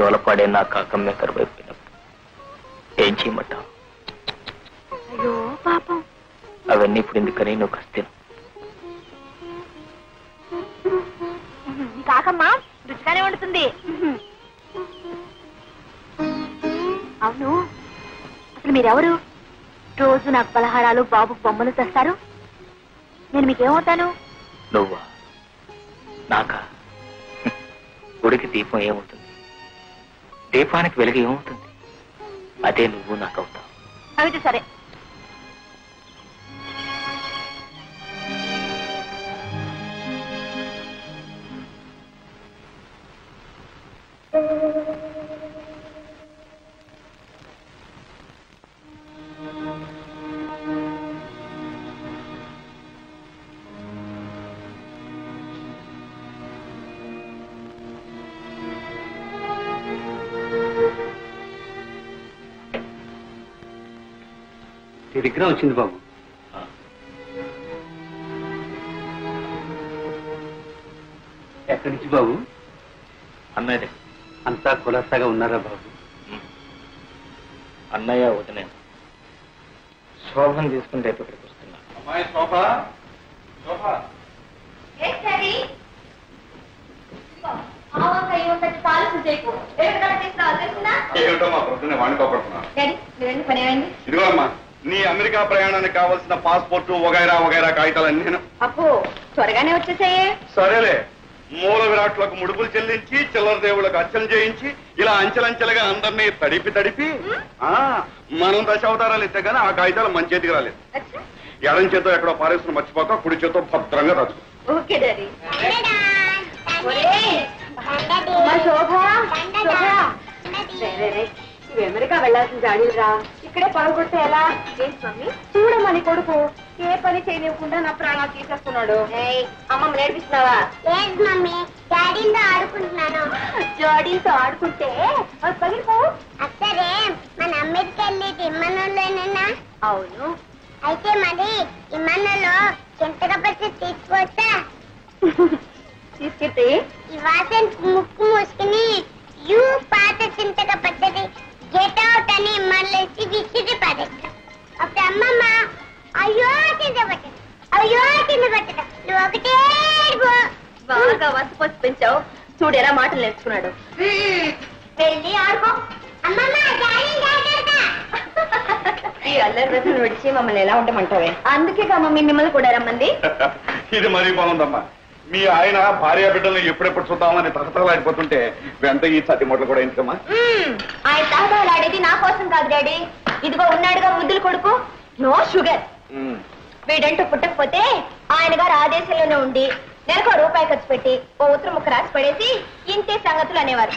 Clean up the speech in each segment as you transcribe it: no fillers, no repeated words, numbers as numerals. జోలపాడే నా కాకమ్మే కరువైపోయినప్పుడు ఏం చేయమంటావు? అయ్యో పాపం అవన్నీ ఇప్పుడు ఎందుకని నువ్వు కష్టం. తాకమ్మా రుచిగానే ఉంటుంది. అవును అసలు మీరెవరు? రోజు నాకు పలహారాలు బాబు బొమ్మలు తెస్తారు, నేను మీకేమవుతాను? నువ్వా నాకా? గుడికి దీపం ఏమవుతుంది, దీపానికి వెలుగు ఏమవుతుంది, అదే నువ్వు నాకు అవుతావు. అయితే సరే, విగ్రహం వచ్చింది బాబు. ఎక్కడి నుంచి బాబు? అన్నయ్య. అంతా కులాసాగా ఉన్నారా బాబు? అన్నయ్య ఒకటనే. శోభను తీసుకుని రేపు ఇక్కడికి వస్తున్నా. ఇదిగోమ్మా నీ అమెరికా ప్రయాణానికి కావాల్సిన పాస్పోర్ట్ వగైరా వగైరా కాగితాలన్నీ. అప్పు త్వరగానే వచ్చేసాయే. సరేలే, మూల విరాట్లకు ముడుపులు చెల్లించి చిల్లర దేవుళ్ళకు అర్చన చేయించి ఇలా అంచెలంచెలుగా అందరినీ తడిపి తడిపి మనం దశావతారాలు ఇస్తే కానీ ఆ కాగితాలు మన చేతికి రాలేదు. ఎడం చేతో ఎక్కడో పారేసుకుని మర్చిపోక కుడి చేతో భద్రంగా రాదు. అమెరికా వెళ్లాల్సిన జాడీరా, ఇక్కడే పడగొడితే ఎలా? చూడమ్మా నీ కొడుకు ఏ పని చేయనివ్వకుండా నా ప్రాణాలు తీసేస్తున్నాడు. అమ్మమ్మ నేర్పిస్తున్నావా? జాడీతో ఆడుకుంటే పగిలిపోవు. అసలే మన అమెరికా వెళ్ళేది ఇమ్మనంలోనేనా? అవును. అయితే మరి ఇమ్మనంలో ఎంతగా పచ్చి తీసుకువచ్చా? తీసుకెళ్తే ఈ వాసన ముక్కు మూసుకుని యూ పాత చింతగా పచ్చది అని మనలేసి విసిరి పడేస్తాం. అప్పుడు అమ్మమ్మ అయ్యో కింద పట్టడం అయ్యో కింద పట్టడం నువ్వు ఒకటే బాగా వసపోసి పెంచావు. చూడు ఎలా మాటలు నేర్చుకున్నాడు. వెళ్ళి ఆడుకో. ఈ అల్లరి రసం విడిచి మమ్మల్ని ఎలా ఉండమంటావే? అందుకే మమ్మీ మిమ్మల్ని కూడా రమ్మంది. ఇది మరీ బాగుందమ్మా. మీ ఆయన భార్య బిడ్డల్ని ఎప్పుడెప్పుడు చూద్దామని తహతహలాడిపోతుంటే వెంట ఈ సతి మొట్టలు కూడా ఎందుకమ్మా? ఆయన తహతహలాడేది నా కోసం కాదు డాడీ. ఇదిగో ఉన్నాడుగా ముద్దులు కొడుకు, నో షుగర్. వీడంటూ పుట్టకపోతే ఆయన గారు ఆ దేశంలోనే ఉండి నెలకు రూపాయి ఖర్చు పెట్టి ఓ ఉత్తర ముక్క రాసి పడేసి ఇంతే సంగతులు అనేవారు.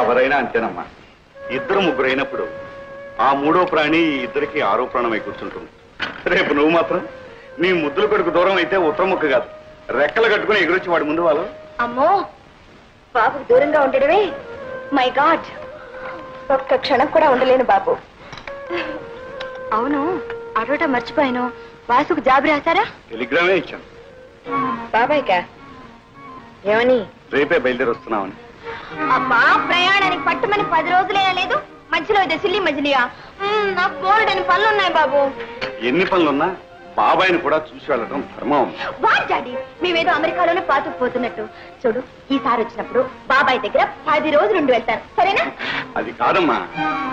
ఎవరైనా అంతేనమ్మా. ఇద్దరు ముగ్గురు అయినప్పుడు ఆ మూడో ప్రాణి ఇద్దరికి ఆరో ప్రాణం అయి కూర్చుంటుంది. రేపు నువ్వు మాత్రం నీ ముద్దులు కొడుకు దూరం అయితే ఉత్తర ముక్క కాదు, రెక్కలు కట్టుకుని ఎగురొచ్చి వాడు ముందు వాళ్ళు. అమ్మో బాబుకు దూరంగా ఉండడమే. మై గాడ్, ఒక్క క్షణం కూడా ఉండలేను బాబు. అవును అడవట మర్చిపోయాను, వాసుకు జాబ్ రాశారా? టెలిగ్రామే ఇచ్చాను బాబాయ్కా. ఏమని? రేపే బయలుదేరి వస్తున్నామని. అబ్బా ప్రయాణానికి పట్టుమని 10 రోజులైనా లేదు, మధ్యలో ఇదే సిల్లి మజిలియా. నాకు బోల్డని పనులున్నాయి బాబు. ఎన్ని పనులున్నా బాబాయ్ని కూడా చూసి వెళ్ళడం ధర్మం. వాడి మేమేదో అమెరికాలోనే పాతుకుపోతున్నట్టు చూడు. ఈసారి వచ్చినప్పుడు బాబాయ్ దగ్గర 10 రోజులు ఉండి వెళ్తాను, సరేనా? అది కాదమ్మా,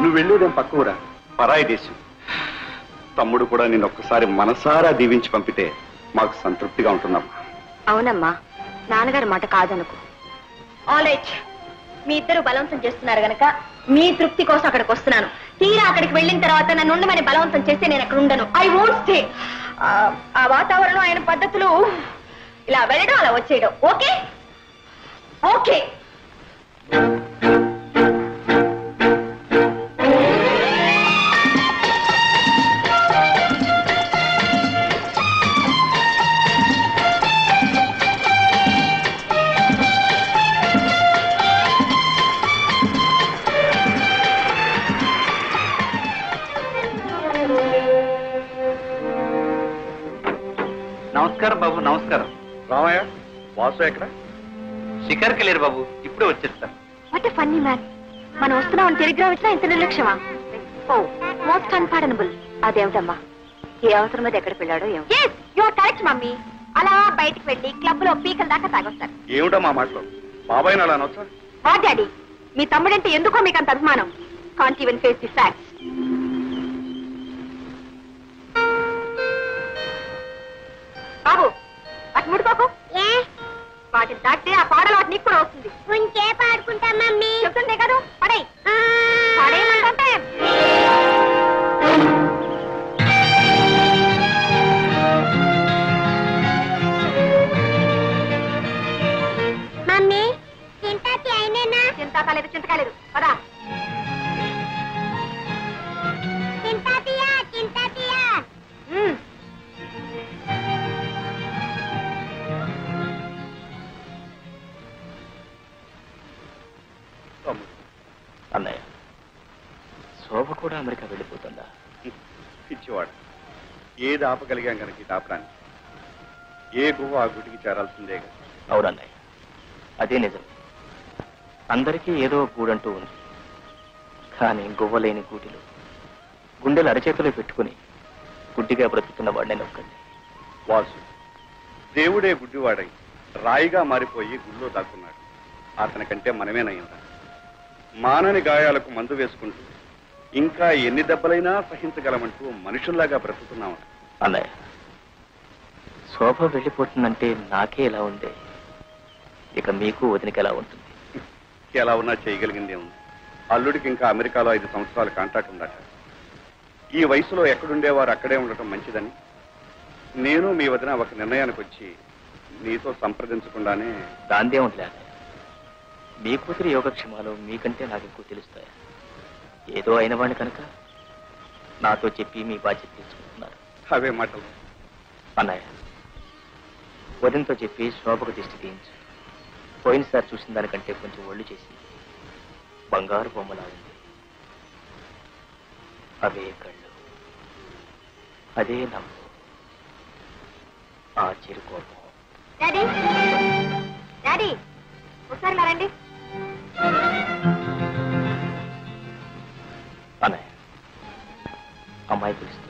నువ్వు వెళ్ళేదేం పక్కూరా, పరాయి దేశం. తమ్ముడు కూడా నేను ఒక్కసారి మనసారా దీవించి పంపితే మాకు సంతృప్తిగా ఉంటుందమ్మా. అవునమ్మా, నాన్నగారి మాట కాదనుకో. ఆల్ రైట్, మీ ఇద్దరు బలవంతం చేస్తున్నారు గనక మీ తృప్తి కోసం అక్కడికి వస్తున్నాను. తీరా అక్కడికి వెళ్ళిన తర్వాత నన్ను ఉండమని బలవంతం చేస్తే నేను అక్కడ ఉండను. I won't stay. ఆ వాతావరణం, ఆయన పద్ధతులు, ఇలా వెళ్ళడం అలా వచ్చేయడం. Okay okay. నమస్కారం బాబు. నమస్కారం. రామయ్య వాసు ఎక్కడ? షికార్కి లేరు బాబు, ఇప్పుడే వచ్చేస్తా. What a funny man. మనం వస్తున్నామని టెలిగ్రామ్ ఇచ్చినా ఇంత నిర్లక్ష్యమా? Oh most unpardonable. అదేమిటమ్మా, ఏ అవసరం మీద ఎక్కడికి వెళ్ళాడో? You are correct mummy. అలా బయటికి వెళ్ళి క్లబ్ లో పీకల దాకా తాగొస్తారు. ఏమిటమ్మా మాటలు? బాబాయ్ అలా అనొచ్చారు. వా డాడీ, మీ తమ్ముడంటే ఎందుకో మీకు అంత అభిమానం. Can't even face the facts. బాబు అటు ముడుకోకు, వాటిని దాటితే ఆ పాడలు వాటి నీకు కూడా వస్తుంది. ఇంకే పాడుకుంటా మమ్మీ చెప్తుంటే కదా పడే పడేమంటే మమ్మీ చింతకి అయినేనా? చింత కాలేదు, చింత కాలేదు కదా. అన్నయ్య, శోభ కూడా అమెరికా వెళ్ళిపోతుందా? పిచ్చివాడు, ఏది ఆపగలిగాం కనుక ఇది ఆపడానికి. ఏ గుహ ఆ గుడికి చేరాల్సిందే కదా. అవునన్నయ్య, అదే నిజం. అందరికీ ఏదో గూడంటూ ఉంది, కానీ గువ్వ లేని గూటిలో గుండెలు అరచేతిలో పెట్టుకుని గుడ్డిగా బ్రతుకుతున్న వాడినే నొక్కండి. వాసు దేవుడే గుడ్డివాడై రాయిగా మారిపోయి గుళ్ళో దాక్కున్నాడు. అతని కంటే మనమేనయ్యిందా? మానని గాయాలకు మందు వేసుకుంటూ ఇంకా ఎన్ని దెబ్బలైనా సహించగలమంటూ మనుషుల్లాగా బ్రతుకుతున్నాం. అన్నయ్య, శోభ వెళ్ళిపోతుందంటే నాకే ఎలా ఉంది, ఇక మీకు వదినకి ఎలా ఉంటుంది? ఎలా ఉన్నా చేయగలిగిందే ఉంది. అల్లుడికి ఇంకా అమెరికాలో 5 సంవత్సరాలు కాంట్రాక్ట్ ఉందట. ఈ వయసులో ఎక్కడుండేవారు అక్కడే ఉండటం మంచిదని నేను మీ వదిన ఒక నిర్ణయానికి వచ్చి నీతో సంప్రదించకుండానే. దాందే ఉండలే, మీ కూతురి యోగక్షేమాలు మీకంటే నాకు ఎక్కువ తెలుస్తాయా? ఏదో అయిన వాళ్ళు కనుక నాతో చెప్పి మీ బాధ్యత తీసుకుంటున్నారు. అవే మాటలు అన్నయ్య, వదినతో చెప్పి శోభకు దిష్టి తీయించు. పోయినసారి చూసిన దానికంటే కొంచెం ఒళ్ళు చేసి బంగారు బొమ్మలాడింది. అవే కళ్ళు, అదే నమ్ము, ఆ చిరు కోపం. డాడీ, డాడీ ఒకసారి రండి. అన్నయ్య, అమ్మాయి పిలుస్తుంది.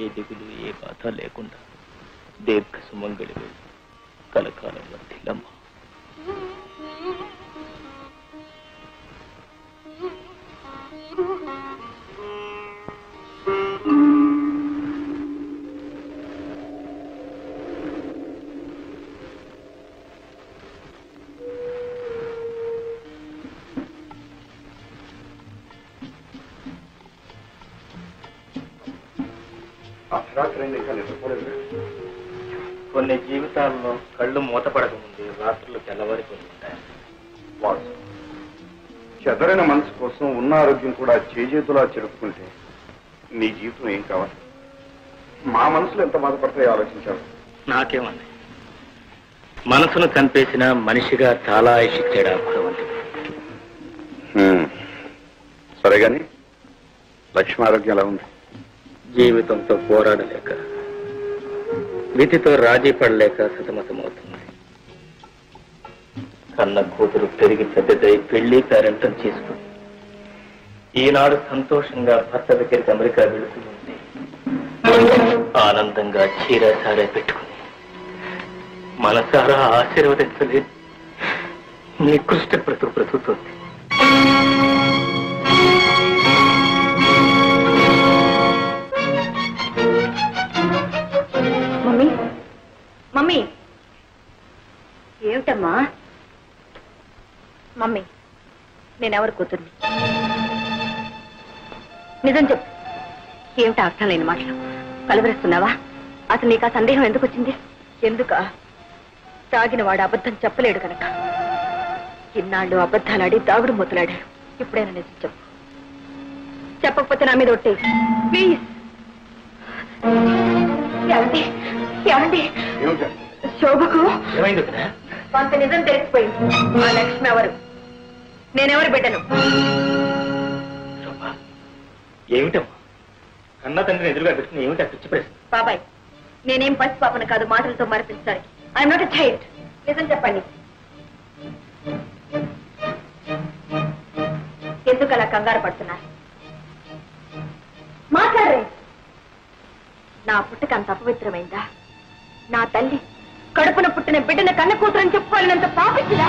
ఏ దిగులు ఏ బాధ లేకుండా దీర్ఘ సుమంగళి కలకాలం వర్ధిల్లమ్మ. కొన్ని జీవితాల్లో కళ్ళు మూతపడకముందే రాత్రులు తెల్లవారిపోతుంటాయి. చెదరైన మనసు కోసం ఉన్న ఆరోగ్యం కూడా చేజేతులా చెడుపుకుంటే నీ జీవితం ఏం కావాలి? మా మనసులు ఎంత బాధపడతాయో ఆలోచించాలి. నాకేమన్నా మనసును చంపేసిన మనిషిగా చాలా ఆశించాడు అప్పుడు. సరే గాని లక్ష్మి ఆరోగ్యం ఎలా ఉంది? జీవితంతో పోరాడలేక విధితో రాజీ పడలేక సతమతమవుతుంది. కన్న కూతురు పెరిగి పెద్దదై పెళ్లి పేరెంటం చేసుకుని ఈనాడు సంతోషంగా భర్త దగ్గరికి అమెరికా వెళుతుంది. ఆనందంగా చీర సారా పెట్టుకుని మనసారా ఆశీర్వదించలే నికృష్ట బ్రతుకుతుంది. మమ్మీ ఏమిటమ్మా? మమ్మీ, నేనెవరు కూతుర్ని? నిజం చెప్పు. ఏమిటా అర్థం లేని మాటలు కలవరిస్తున్నావా? అసలు నీకు ఆ సందేహం ఎందుకు వచ్చింది? ఎందుక? తాగిన వాడు అబద్ధం చెప్పలేడు కనుక. ఇన్నాళ్ళు అబద్ధాలాడి దాగుడు మొదలాడా. ఇప్పుడైనా నిజం చెప్పు. చెప్పకపోతే నా మీద ఒట్టే. ప్లీజ్. ఏమండి ఏమండి శోభకు ఏమైంది? కొంత నిజం తెలిసిపోయింది. ఆ లక్ష్మి ఎవరు? నేనెవరు బిడ్డను? ఏమిటమ్మా కన్నా తండ్రిని ఎదురుగా పెట్టుకుని ఏమిటా పిచ్చిపోయింది? బాబాయ్ నేనేం పసి పాపను కాదు మాటలతో మరపించాలి. I'm not a child. నిజం చెప్పండి. ఎందుకు అలా కంగారు పడుతున్నారు? మాట్లాడరే. నా పుట్టుక అంత అపవిత్రమైందా? నా తల్లి కడుపున పుట్టిన బిడ్డను కన్న కూతురని చెప్పుకోలేనంత పాపించిదా?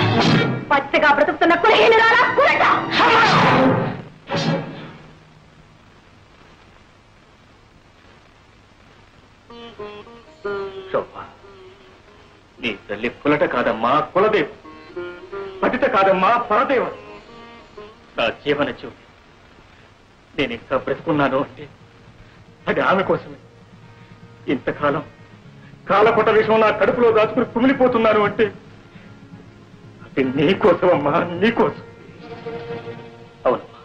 పచ్చగా బ్రతుకుతున్న కులహీనురాలా కులట. నీ తల్లి కులట కాదమ్మా, కులదేవి. పతిత కాదమ్మా, పరదేవ. నా జీవన జీవి నేను ఇంకా బ్రతుకున్నాను అంటే అది ఆమె కోసమే. ఇంతకాలం కాలపట విషయం నా కడుపులో దాచుకుని కుమిలిపోతున్నాను అంటే అది నీకోసమమ్మా, నీకోసం. అవునమ్మా,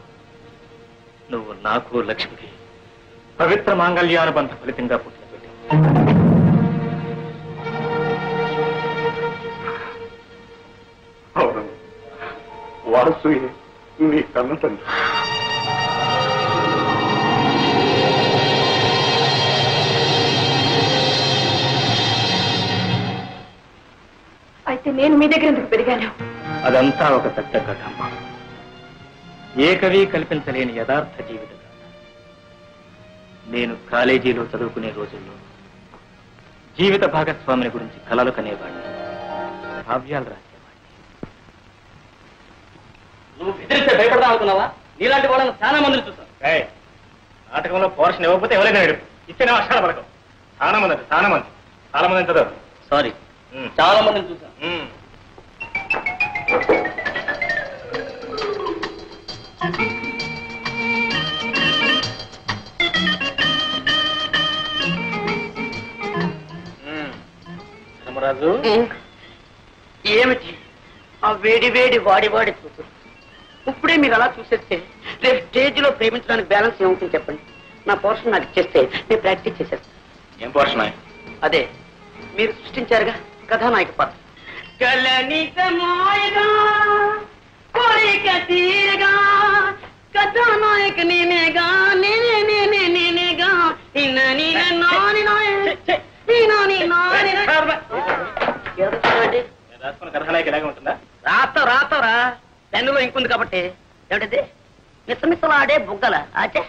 నువ్వు నాకు లక్ష్మికి పవిత్ర మాంగళ్యానుబంధ ఫలితంగా పుట్టిన బిడ్డ. అవునమ్మా, వాసు నీ కన్న తండ్రి. నేను మీ దగ్గర ఎందుకు పెరిగాను? అదంతా ఒక పెద్ద కథ అమ్మా. ఏ కవి కల్పించలేని యథార్థ జీవిత కథ. నేను కాలేజీలో చదువుకునే రోజుల్లో జీవిత భాగస్వామిని గురించి కలలు కనేవాడిని, కావ్యాలు రాసేవాడిని. నువ్వు బెదిరిస్తే భయపడదాం అనుకున్నావా? నీలాంటి వాళ్ళని చాలా మందిని చూస్తాను. నాటకంలో పోర్షన్ ఇవ్వకపోతే ఎవరైనా ఇచ్చిన వర్షాల పడకం. చాలా మంది చదువు. సారీ, చాలా మందిని చూసాను. రామరాజు, ఏమిటి ఆ వేడివేడి వాడివాడి చూపు? ఇప్పుడే మీరు అలా చూసేస్తే రేపు స్టేజ్లో ప్రేమించడానికి బ్యాలెన్స్ ఏముంటుంది చెప్పండి. నా పోర్షన్ నాకు ఇచ్చేస్తే నేను ప్రాక్టీస్ చేసేస్తాను. ఏం పోర్షన్? అదే మీరు సృష్టించారుగా కథానాయక పాత్ర. కలనికమాయగా కోరిక తీరగా కథానాయక నేనేగా, నేనేగా కథానాయక ఇలాగే ఉంటుందా? రాస్తావరా పెన్నులో ఇంకుంది కాబట్టి. ఏమిటది? మిసమిసలాడే బుగ్గల ఆచే,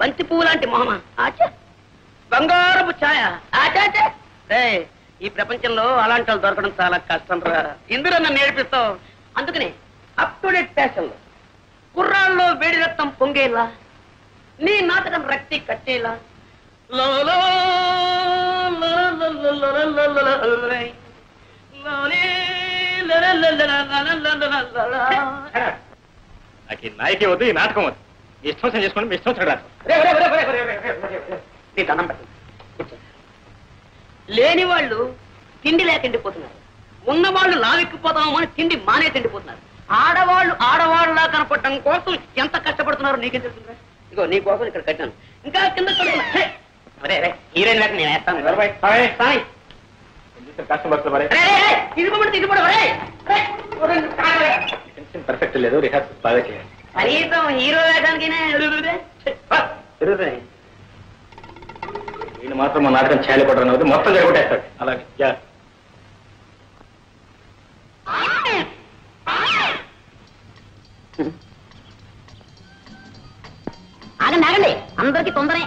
బంతి పువ్వు లాంటి మొహమ ఆచే, బంగారపు ఛాయ ఆచాచే. ఈ ప్రపంచంలో అలాంటి వాళ్ళు దొరకడం చాలా కష్టం రా. ఇందులో నన్ను నేర్పిస్తావు. అందుకని అప్ టు డేట్ ఫ్యాషన్లో కుర్రాల్లో వేడి రక్తం పొంగేలా, నీ నాటకం రక్తి కట్టేలా, నాకు ఈ నాయకే వద్దు, ఈ నాటకం వద్దు. మీ ఇష్టం చేసుకోండి, మీ ఇష్టం చూడాలి. నీ దండం పెట్టండి. లేని వాళ్ళు తిండి లేకెండిపోతున్నారు, ఉన్నవాళ్ళు లావెక్కిపోతాము అని తిండి మానే తిండిపోతున్నారు. ఆడవాళ్ళు ఆడవాళ్ళలా కనపడటం కోసం ఎంత కష్టపడుతున్నారో నీకేం తెలుసు? ఇగో నీ కోసం ఇక్కడ కట్టాను. ఇంకా కింద హీరోయిన్ లేక నేను వేస్తాను. పర్ఫెక్ట్ లేదు, రిహార్సల్ బాగా చేయాలి. కనీసం హీరో వేయడానికైనా నేను మాత్రం మా నాటకం చేయలేకూడదు, మొత్తం జరగొట్టేస్తాడు. అలాగే ఆగండి ఆగండి, అందరికీ తొందరే.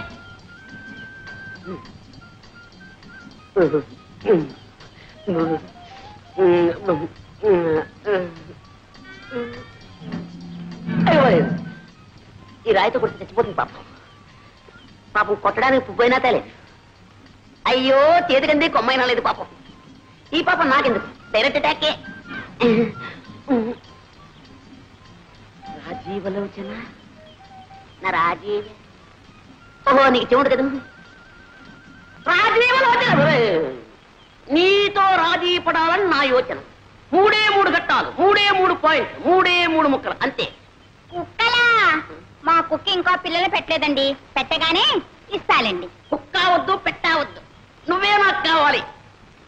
ఈ రాయితో కొట్టి చచ్చిపోతుంది పాపం. పాపం కొట్టడానికి పువ్వైనా తేలేదు. అయ్యో చేతికంది కొమ్మైనా లేదు పాపం. ఈ పాపం నాకెందుకు డైరెక్ట్ అటాకే. రాజీవలోచన నా రాజీవ్. ఓహో నీకు చెవుడు కదా. రాజీవలోచన నీతో రాజీ పడాలని నా యోచన. మూడే మూడు ఘట్టాలు, మూడే మూడు పాయింట్లు, మూడే మూడు ముక్కలు అంతే. కుక్కలా? మా కుక్క ఇంకో పిల్లలు పెట్టలేదండి, పెట్టగానే ఇస్తాలండి. కుక్క వద్దు, పెట్టా వద్దు, నువ్వే నాకు కావాలి.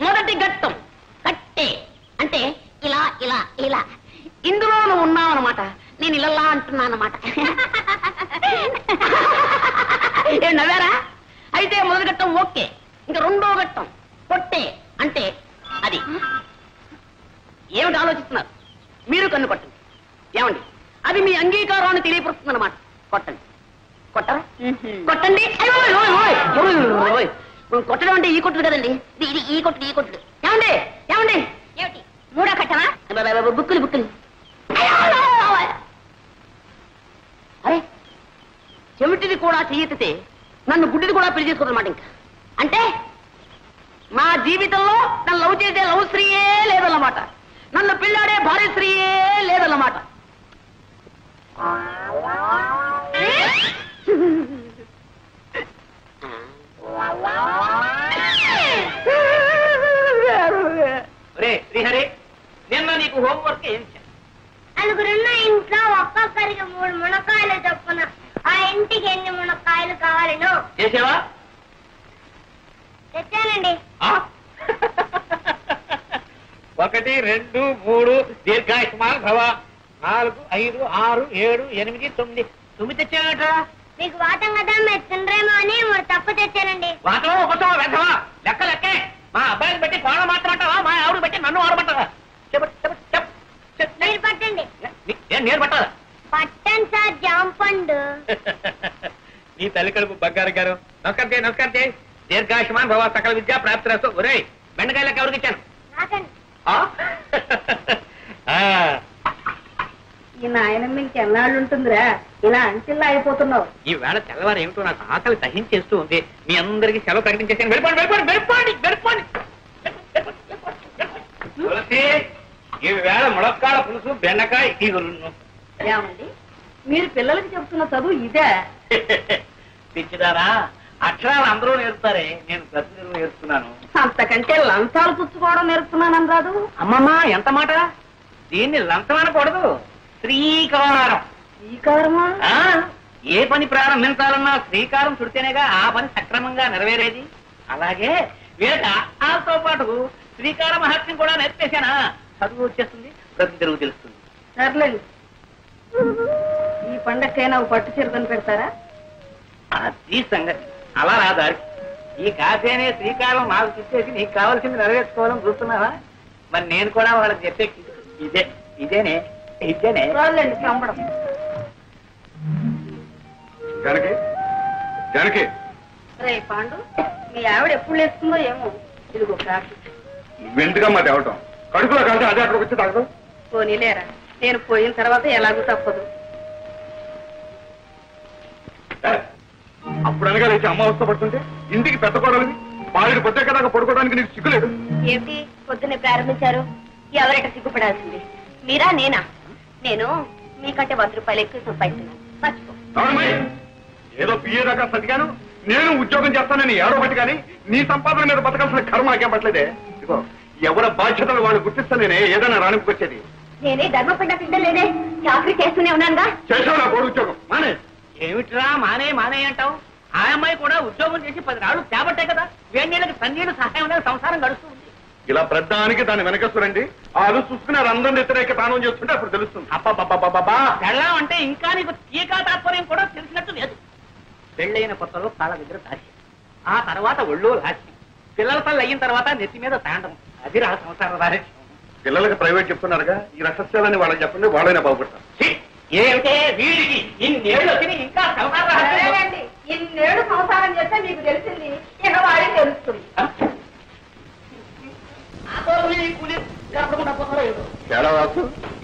మొదటి ఘట్టం కట్టే అంటే ఇలా ఇలా ఇలా, ఇందులో నువ్వు ఉన్నావు అనమాట. నేను ఇలా అంటున్నాను అనమాట. నవ్వారా? అయితే మొదటి ఘట్టం ఓకే. ఇంకా రెండో ఘట్టం కొట్టే అంటే అది ఏమిటి ఆలోచిస్తున్నారు? మీరు కన్ను కొట్టండి, ఏమండి అది మీ అంగీకారాన్ని తెలియపరుస్తుంది అనమాట. కొట్టండి, కొట్టరా? కొట్టండి. కొట్టడం అంటే ఈ కొట్టుడు కదండి, ఇది ఈ కొట్టుడు, ఈ కొట్టుడు. ఏమండి ఏమండి ఏమిటి మూడో కట్టమా? బుక్కులు బుక్కులు. అరే, చెవిటిది కూడా చెయ్యెత్తితే నన్ను గుడ్డిది కూడా పెళ్లి చేసుకోదన్నమాట. ఇంకా అంటే నా జీవితంలో నన్ను లవ్ చేసే లవ్ శ్రీయే లేదన్నమాట, నన్ను పిల్లాడే భార్య శ్రీయే లేదన్నమాట. నిన్న నీకు హోంవర్క్ ఏం చేయాలి? నలుగురున్న ఇంట్లో ఒక్కొక్కరికి 3 మునక్కాయలు చొప్పున ఆ ఇంటికి ఎన్ని మునక్కాయలు కావాలను చేసావా? తెచ్చానండి. 1 2 3 దీర్ఘాయుష్మాన్ భవ. 4 5 6 7 8 9 9 తెచ్చానట. మీకు వాటం కదా, మీరు తినరేమో అని తప్పు తెచ్చానండి. వాటం ఒకటో వెంటవా? లెక్క లెక్కే. మా అబ్బాయిని బట్టి కోణ మాట్లాడతావా? మా ఆవిడ బట్టి నన్ను ఆడబట్టవా? మీరు పట్టండి. నేను పట్టాలా? పట్టండి సార్. జాంపండు. నీ తల్లి కడుపు బంగారు గారు. నమస్కారం చేయి, నమస్కారం చేయి. దీర్ఘాయుష్మాన్ భవ, సకల విద్యా ప్రాప్తి రాస్తూ. ఒరేయ్, బెండకాయలు లెక్క ఎవరికి ఇచ్చాను? ఈ నాయనమ్మ ఇంకెన్నాళ్ళు ఉంటుందిరా ఇలా అంచెల్లా అయిపోతున్నావు. ఈ వేళ తెల్లవారు ఏమిటో నాకు ఆకలి దహించేస్తూ ఉంది. మీ అందరికి సెలవు ప్రకటించేసాను. వెళ్ళిపోండి వెళ్ళిపోండి వెళ్ళిపోండి వెళ్ళిపోండి. ఈ వేళ ములక్కాడ పులుసు, బెండకాయ తీగలు. ఏమండి, మీరు పిల్లలకి చెప్తున్న చదువు ఇదే? పిచ్చిదారా, అక్షరాలు అందరూ నేర్పుతారే, నేను ప్రతిదినం నేర్పుతున్నాను. అంతకంటే లంచాలు పుచ్చుకోవడం నేర్పుతున్నాను రాదు. అమ్మమ్మ, ఎంత మాట! దీన్ని లంచం అనకూడదు, శ్రీకారం. శ్రీకారమా? ఏ పని ప్రారంభించాలన్నా శ్రీకారం చుడితేనేగా ఆ పని సక్రమంగా నెరవేరేది. అలాగే వీళ్ళ ఆతో పాటు శ్రీకార మహర్షిని కూడా నేర్పేశానా, చదువు వచ్చేస్తుంది, ప్రతి తెలుగు తెలుస్తుంది. సర్లేదు, ఈ పండగకైనా పట్టు చీర కొని పెడతారా? అది సంగతి. అలా రాదారు, ఈ కాసేనే శ్రీకారం నాకు ఇచ్చేసి నీకు కావాల్సింది నెరవేర్చుకోవాలని చూస్తున్నావా? మరి నేను కూడా వాళ్ళకి చెప్పే ఇదే ఇదేనే ఇదేనే. పాండు, మీ ఆవిడ ఎప్పుడు లేస్తుందో ఏమో. ఇదిగో ఎందుకమ్మా తేవటం? కడుపులో కాదు, అదే అక్కడికి వచ్చి తాగదు. పోనీలేరా, నేను పోయిన తర్వాత ఎలాగూ తప్పదు. అప్పుడు అనగా లేచి అమ్మ అవస్థపడుతుంటే ఇంటికి పెద్ద కోడలివి, బాలుడు పొద్దుకదాకా పడుకోవడానికి నీకు సిగ్గులేదు ఏంటి? పొద్దునే ప్రారంభించారు, ఎవరైనా సిగ్గుపడాల్సింది మీరా నేనా? నేను మీకంటే 100 రూపాయలు ఎక్కువ సంపాదిస్తున్నాను. ఏదో పిఏ దాకా సతిగాను, నేను ఉద్యోగం చేస్తానని ఎవరో బట్టి కానీ నీ సంపాదన మీద బతకాల్సిన కర్మ నాకేం పట్టలేదే. ఇదిగో, ఎవరి బాధ్యతలు వాళ్ళు గుర్తిస్తానే ఏదైనా రాణింపుకొచ్చేది. నేనే ధర్మపడ్డ కింద లేనే చాకరీ చేస్తూనే ఉన్నానుగా. చేసావు నా కోడి ఉద్యోగం? మానే. ఏమిట్రా మానే మానే అంటావు? ఆ అమ్మాయి కూడా ఉద్యోగం చేసి 10 రాళ్ళు తేబట్టే కదా వేడి నీళ్ళకి సన్నీళ్ళు సహాయం అనేది సంసారం గడుస్తుంది. ఇలా ప్రధానికి దాన్ని వెనకస్తురండి, వాళ్ళు చూసుకున్నారు. అందరిని వ్యతిరేక దానం చేస్తుంటే అప్పుడు తెలుస్తుంది. అబ్బాబ్బా, పెళ్ళం అంటే ఇంకా నీకు టీకా తాత్పర్యం కూడా తెలిసినట్టు లేదు. పెళ్ళైన కొత్తలో కాళ్ళ దగ్గర దాసి, ఆ తర్వాత ఒళ్ళో రాసి, పిల్లల పళ్ళు అయిన తర్వాత నెత్తి మీద తాండం, అది రా సంసార రహస్యం. పిల్లలకి ప్రైవేట్ చెప్తున్నారుగా, ఈ రహస్యాలని వాళ్ళకి చెప్పండి, వాళ్ళైనా బాగుపడతారు. ఏంటే వీడికి ఇన్నేళ్ళు వచ్చి ఇంకా సంసార రహస్యం? ఇన్నేళ్ళు సంసారం చేస్తే మీకు తెలిసింది ఇక వాడే తెలుస్తుంది.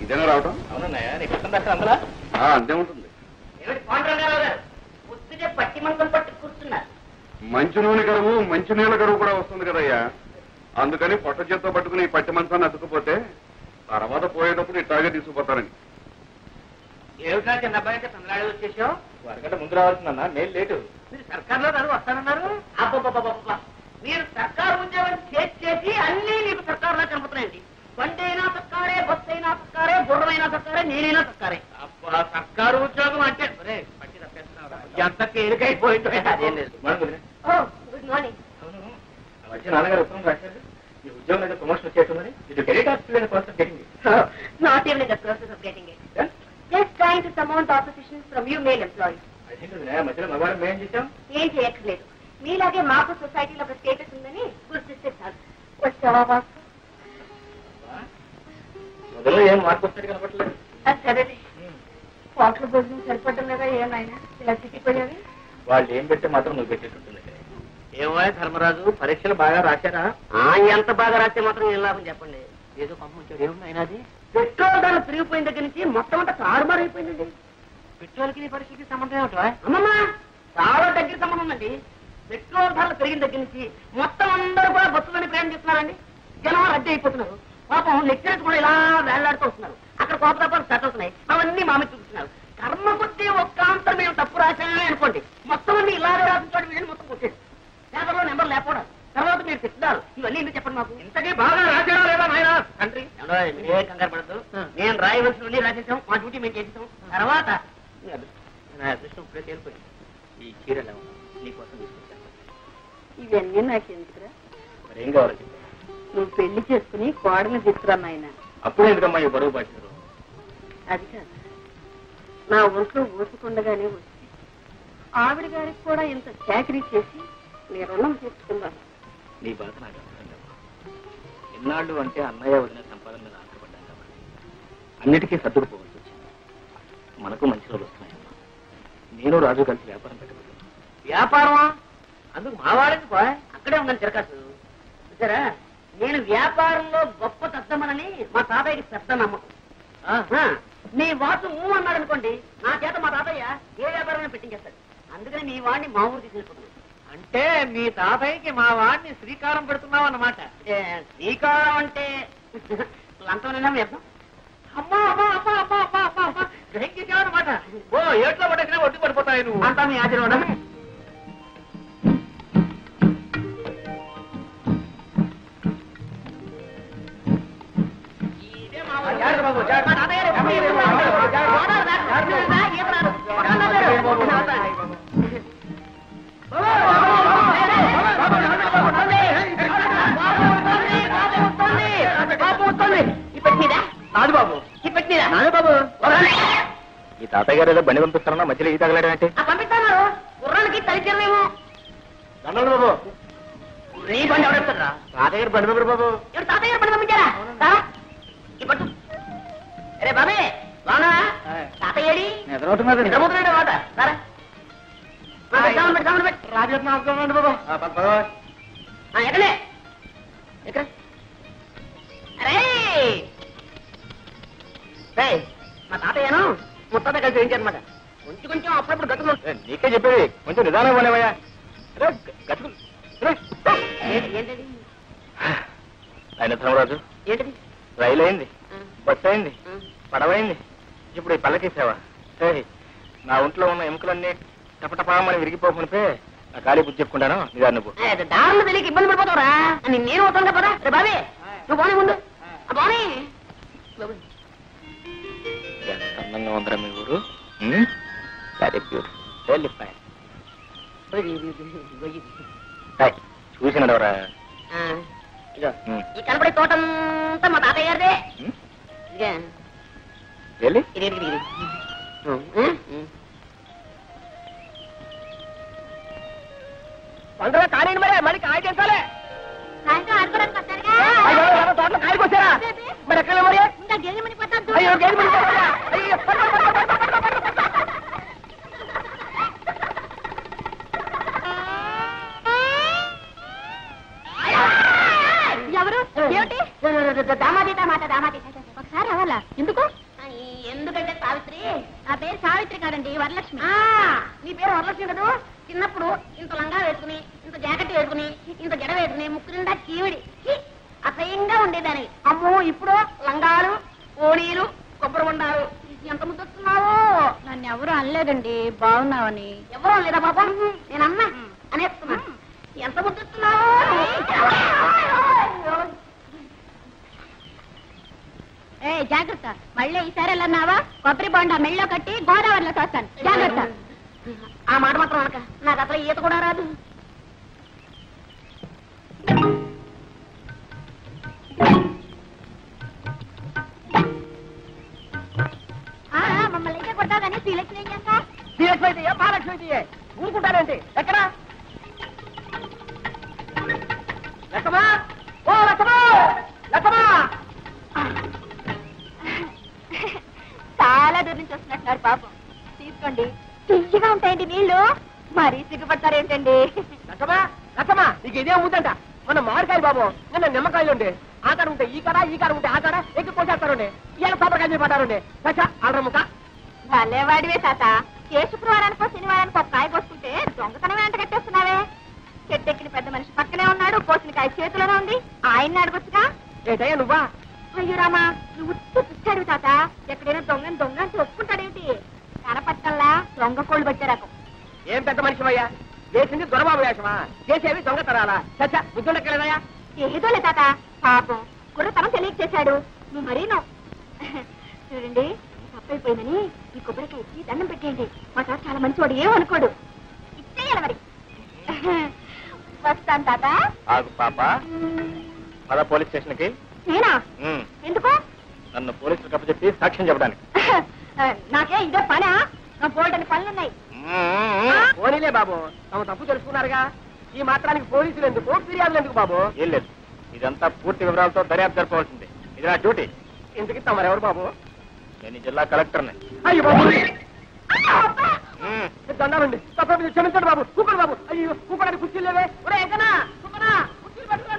ఇదేనా రావటం? అంతే ఉంటుంది. మంచి నూనె కరువు, మంచి నీళ్ళ కరువు కూడా వస్తుంది కదయ్యా, అందుకని పొట్ట చేత్తో పట్టుకుని ఈ పట్టి మంచాన్ని అతుక్కుపోతే తర్వాత పోయేటప్పుడు ఇట్లాగే తీసుకుపోతారని. ఏమిటా చిన్న అబ్బాయి తమిళనాడు వచ్చేసావు? వరకంటే ముందు రావాల్సిందన్నా, నేను లేటు. మీరు సర్కార్లో గారు వస్తానన్నారు. అబ్బా, మీరు సర్కారు ఉద్యోగం చేసి అన్ని మీకు సర్కారులా కనపడుతున్నాయండి. వంటైనా సర్కారు, Good morning. Your job is a promotion. Did you get it or still in the process of getting it? Oh, not even in the process of getting it. Yeah? Just trying to summon the opposition from you male employees. I think that's right. I mean, what do you do? What do you do? You have a map of society of a status in the name. Good sister. What's the map? I don't know what to do. That's right. What do you do? What do you do? What do you do? What do you do? What do you do? ఏమోయ్ ధర్మరాజు పరీక్షలు బాగా రాశారా? ఎంత బాగా రాస్తే మాత్రం ఏం లాభం చెప్పండి. ఏదో పంపించాడు ఏమున్నాయినాది? పెట్రోల్ ధర పెరిగిపోయిన దగ్గర నుంచి మొత్తం అంతా తారుమారైపోయిందండి. పెట్రోల్కి పరీక్షకి సంబంధం ఏమిటో? అమ్మమ్మా చాలా దగ్గర సంబంధం ఉందండి. పెట్రోల్ ధరలు పెరిగిన దగ్గర నుంచి మొత్తం అందరూ కూడా బస్సులని ప్రయాణం చేస్తున్నారండి. జనం రద్దీ అయిపోతున్నారు. పాపం లెక్చరర్స్ కూడా ఇలా వేలాడుతూ వస్తున్నారు. అక్కడ కోపతాపాలు స్టార్ట్ అవుతున్నాయి. అవన్నీ మామి చూపిస్తున్నారు. కర్మ కొద్దీ ఒక్క అంతరం మేము తప్పు రాశామే అనుకోండి, మొత్తం అన్ని ఇలాగే రాసించాడు వీళ్ళు మొత్తం కొట్టేది. పేపర్లో నెంబర్ లేకపోవడం, తర్వాత మీరు చెప్తారు, ఇవన్నీ ఎందుకు చెప్పండి మాకు? ఇంతకీ బాగా రాసేవా లేదా నాయనా? తండ్రి ఏ కంగారు పడద్దు, నేను రాయవలసినవన్నీ రాసేసాం, మా డ్యూటీ మేము చేసేసాం. తర్వాత నా అదృష్టం ఇప్పుడే తేలిపోయింది. ఈ చీరలు నీకోసం తీసుకొచ్చాను. ఇవన్నీ నాకెందుకురా? మరేం కావాలి? నువ్వు పెళ్లి చేసుకుని కోడలు తీసుకురా నాయన. అప్పుడు ఎందుకమ్మా ఈ బరువు పాటించారు? అది కాదు, నా ఒంట్లో ఓసుకుండగానే వచ్చి ఆవిడ గారికి కూడా ఇంత చాకరీ చేసి నీ రుణం తీసుకున్నాను. నీ బాధ నాకు అర్థం కావా? ఎన్నాళ్ళు అంటే అన్నయ్య వదిన సంపాదన మీద ఆశపడ్డాను కాబట్టి అన్నిటికీ సర్దుకు పోవాల్సి వచ్చింది. మనకు మంచి రోజులు వస్తున్నాయమ్మా. నేను రాజు కలిసి వ్యాపారం పెట్టబోతున్నాను. వ్యాపారమా? అందుకు మా వాడికి పోయి అక్కడే ఉన్నాను చిరకాసు. సరే, నేను వ్యాపారంలో గొప్ప తద్దమనని మా తాతయ్యకి పెద్ద నమ్మకం. నీ వాసు అన్నాడు అనుకోండి, నా చేత మా తాతయ్య ఏ వ్యాపారమైనా పెట్టించేస్తాడు. అందుకని నీ వాడిని మా ఊరికి తీసుకెళ్ళిపోతున్నాను. అంటే మీ తాతయ్యకి మా వాడిని శ్రీకారం పెడుతున్నావు అన్నమాట. శ్రీకారం అంటే లంతమైనా వేద్దాం. అమ్మా అమ్మా అమ్మా అమ్మా అమ్మా అమ్మా అమ్మా గ్రహించేసావు అనమాట. ఓ ఏట్లో పడకినా ఒడ్డు పడిపోతాయి నువ్వు అంతా మీ ఆశీర్వాదం. ఈ తాతయ్య గారు ఏదో బండి పంపిస్తారన్నా మధ్యలో ఈ తగలడంటే పంపిస్తాను. గుర్రానికి తలిచేమేమో దండలు బాబు. నీ బండి ఎవరెత్తారా? తాతయ్య గారు బండి పంపరు బాబు. ఎవరు తాతయ్య గారు బండి పంపించారా? ఇప్పుడు అరే బాబే వానా తాతయ్య నిద్రపోతున్నాడు నిద్రపోతున్నాడు మాట సరే రాజేత్న ఆపుకోండి బాబు. ఎక్కడే ఎక్కడ? అరే మా తాతయ్యను మొత్తం కలిసి వేయించారనమాట. కొంచెం కొంచెం అప్పుడప్పుడు గతులు నీకే చెప్పేది, కొంచెం నిదానం పోలేవయ్యా. గతులు ఏంటది? ఆయన ధర్మరాజు ఏంటది? రైలు అయింది, బస్సు అయింది, పడవైంది, ఇప్పుడు ఈ పల్లకేసావా? నా ఒంట్లో ఉన్న ఎముకలన్నీ టపటపామని విరిగిపోకపోతే నా ఖాళీ బుద్ధి చెప్పుకుంటాను. నిదాన్ని దారులు తెలియక ఇబ్బంది పడిపోతావురా. నేను అవుతాను కదా బాబే. నువ్వు బానే ముందు బానే అందంగా ఉందరా మీ ఊరు? చూసినవరా? కనపడే తోటంతా మా తాతయ్య గారిదే. తొందరగా కానివ్వండి మరే, మరి కాయకేసాలే. తోటలో కాయకొచ్చారా మరి? ఎక్కడ మరి? అయ్యో ఎవరు దామాదీత మాట దామాదీత ఒకసారి అవ్వాలా? ఎందుకు? ఎందుకంటే సావిత్రి. నా పేరు సావిత్రి కాదండి, వరలక్ష్మి. నీ పేరు వరలక్ష్మి కదా? చిన్నప్పుడు ఇంత లంగా వేసుకుని, ఇంత జాకెట్ వేసుకుని, ఇంత జడ వేసుకుని, ముక్కు నిండా చీవిడి అసహ్యంగా ఉండేదాన్ని. అమ్మో, ఇప్పుడు లంగాలు, ఓణీలు, కొబ్బరి వండాలు ఎంత ముద్దొస్తున్నావో. నన్ను ఎవరు అనలేదండి బాగున్నావని. ఎవరు అనలేదా బాబా? నేను అన్నా అనేస్తున్నా. ఎంత ముద్దొస్తున్నావో. ఏ జాగ్రత్త, మళ్ళీ ఈసారి వెళ్ళన్నావా కొబ్బరి బొండా మెళ్ళో కట్టి గోదావరిలో చూస్తాను. జాగ్రత్త, ఆ మాట మాత్రం అనక. నాకు అసలు ఈత కూడా రాదు. మమ్మల్ని అయితే కొడతావు కానీ శ్రీలక్ష్మి అయ్యాక శ్రీలక్ష్మి అయితే మహాలక్ష్మి అయితే ఊరుకుంటారేంటి? ఎక్కడ లక్ష్మా? ఓ లక్ష్మా, లక్ష్మా చాలా దూరం నుంచి వస్తున్నట్టున్నారు పాపం. తీసుకోండి, తీయగా ఉంటాయండి నీళ్లు. మరీ సిగ్గుపడతారేంటండి? లక్ష్మా, లక్ష్మా నీకు ఇదే ఉందంట. మన మామిడికాయలు బాబు, నిన్న నిమ్మకాయలు ఉండే ఆ కాడ ఉంటాయి, ఈ కాడ ఈ కాడ ఉంటే ఆ కాడ ఎక్కువ కోసేస్తారండి. ఇలా కొబ్బరికాయ పడ్డారండి. సచా అలరముక భలేవాడివే తాత. ఏ శుక్రవారానికో శనివారానికి ఒక కాయ కోసుకుంటే దొంగతనమే అంట కట్టేస్తున్నావే. చెట్టెక్కిన పెద్ద మనిషి పక్కనే ఉన్నాడు, కోసిన కాయ చేతిలోనే ఉంది, ఆయన్ని అడగొచ్చుగా. ఏదయ్యా నువ్వా? అయ్యో రామా, నువ్వు చూస్తాడు తాత. ఎక్కడైనా దొంగని దొంగ అంటే ఒప్పుకుంటాడేంటి? కనపట్టల్లా దొంగ కోళ్ళు పట్టే రకం. ఏం పెద్ద మనిషి అయ్యా, చేసింది దొరబాబు వేషమా? చేసేవి దొంగతనాలా? చచ్చా బుద్ధులెక్కలేదయ్యా. ఏదో లే తాత, పాపం గుర్రతనం తెలియక చేశాడు. నువ్వు మరీనో చూడండి, తప్పైపోయిందని ఈ కొబ్బరికాయ ఇచ్చి దండం పెట్టేయండి. మా తాత చాలా మంచివాడు, ఏమనుకోడు. ఇచ్చేయాలి మరి. వస్తాను తాత. పాపా పద పోలీస్ స్టేషన్కి. నేనా? ఎందుకు? నన్ను పోలీసులకు అప్పచెప్పి సాక్ష్యం చెప్పడానికి. నాకే ఇదే పనా? బోల్డని పనులున్నాయి. పోనీలే బాబు, తమ తప్పు తెలుసుకున్నారుగా. ఈ మాత్రానికి పోలీసులు ఎందుకు, ఫిర్యాదులు ఎందుకు బాబు? ఏం లేదు, ఇదంతా పూర్తి వివరాలతో దర్యాప్తు జరపవలసింది, ఇది నా డ్యూటీ. ఇంతకీ తమరెవరు బాబు? నేను జిల్లా కలెక్టర్ని. అయ్యో బాబు దండాలండి, తప్పకుండా క్షమించండి బాబు. కూపడు బాబు. అయ్యో కూపడానికి కుర్చీలు లేవే. ఒరే ఎంకనా, కూపనా కుర్చీలు పట్టుకోండి.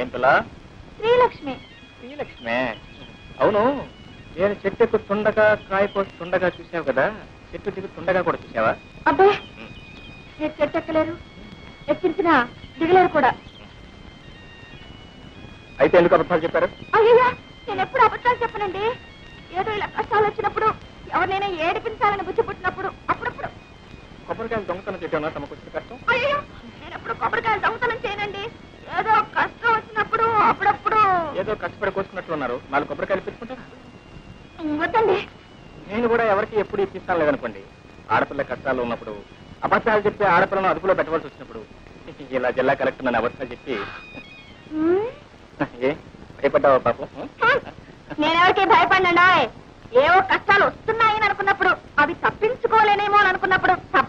ఏం పిల్ల? శ్రీలక్ష్మి. శ్రీలక్ష్మి, అవును. నేను చెట్టుకు తుండగా కాయ కోసి తుండగా చూసావు కదా, చెట్టు దిగు తుండగా కూడా చూసావా? అబ్బా, నేను చెట్టు ఎక్కలేరు, ఎక్కించిన దిగలేరు కూడా. అయితే ఎందుకు అబద్ధాలు చెప్పారు? అయ్యా, నేను ఎప్పుడు అబద్ధాలు చెప్పనండి. ఏదో ఇలా కష్టాలు వచ్చినప్పుడు, ఎవరినైనా ఏడిపించాలని బుచ్చి పుట్టినప్పుడు, అప్పుడప్పుడు. కొబ్బరికాయలు దొంగతనం చెప్పాను తమకు వచ్చిన కష్టం. అయ్యో, నేను ఎప్పుడు కొబ్బరికాయలు దొంగతనం చేయనండి. ఏదో కష్టం వచ్చినప్పుడు అప్పుడప్పుడు. ఏదో కష్టపడి కోసుకున్నట్లు ఉన్నారు, నాలుగు కొబ్బరికాయలు ఇప్పించుకుంటారా? వద్దండి, నేను కూడా ఎవరికి ఎప్పుడు ఇప్పిస్తాను లేదనుకోండి. ఆడపిల్ల కష్టాలు ఉన్నప్పుడు, అబద్ధాలు చెప్పి ఆడపిల్లను అదుపులో పెట్టవలసి వచ్చినప్పుడు, ఇలా జిల్లా కలెక్టర్ నన్ను అబద్ధాలు చెప్పి భయపడ్డావా పాపం? నేనెవరికి భయపడ్డా? ఏవో కష్టాలు వస్తున్నాయని అనుకున్నప్పుడు, అవి తప్పించుకోలేనేమో అని అనుకున్నప్పుడు తప్ప.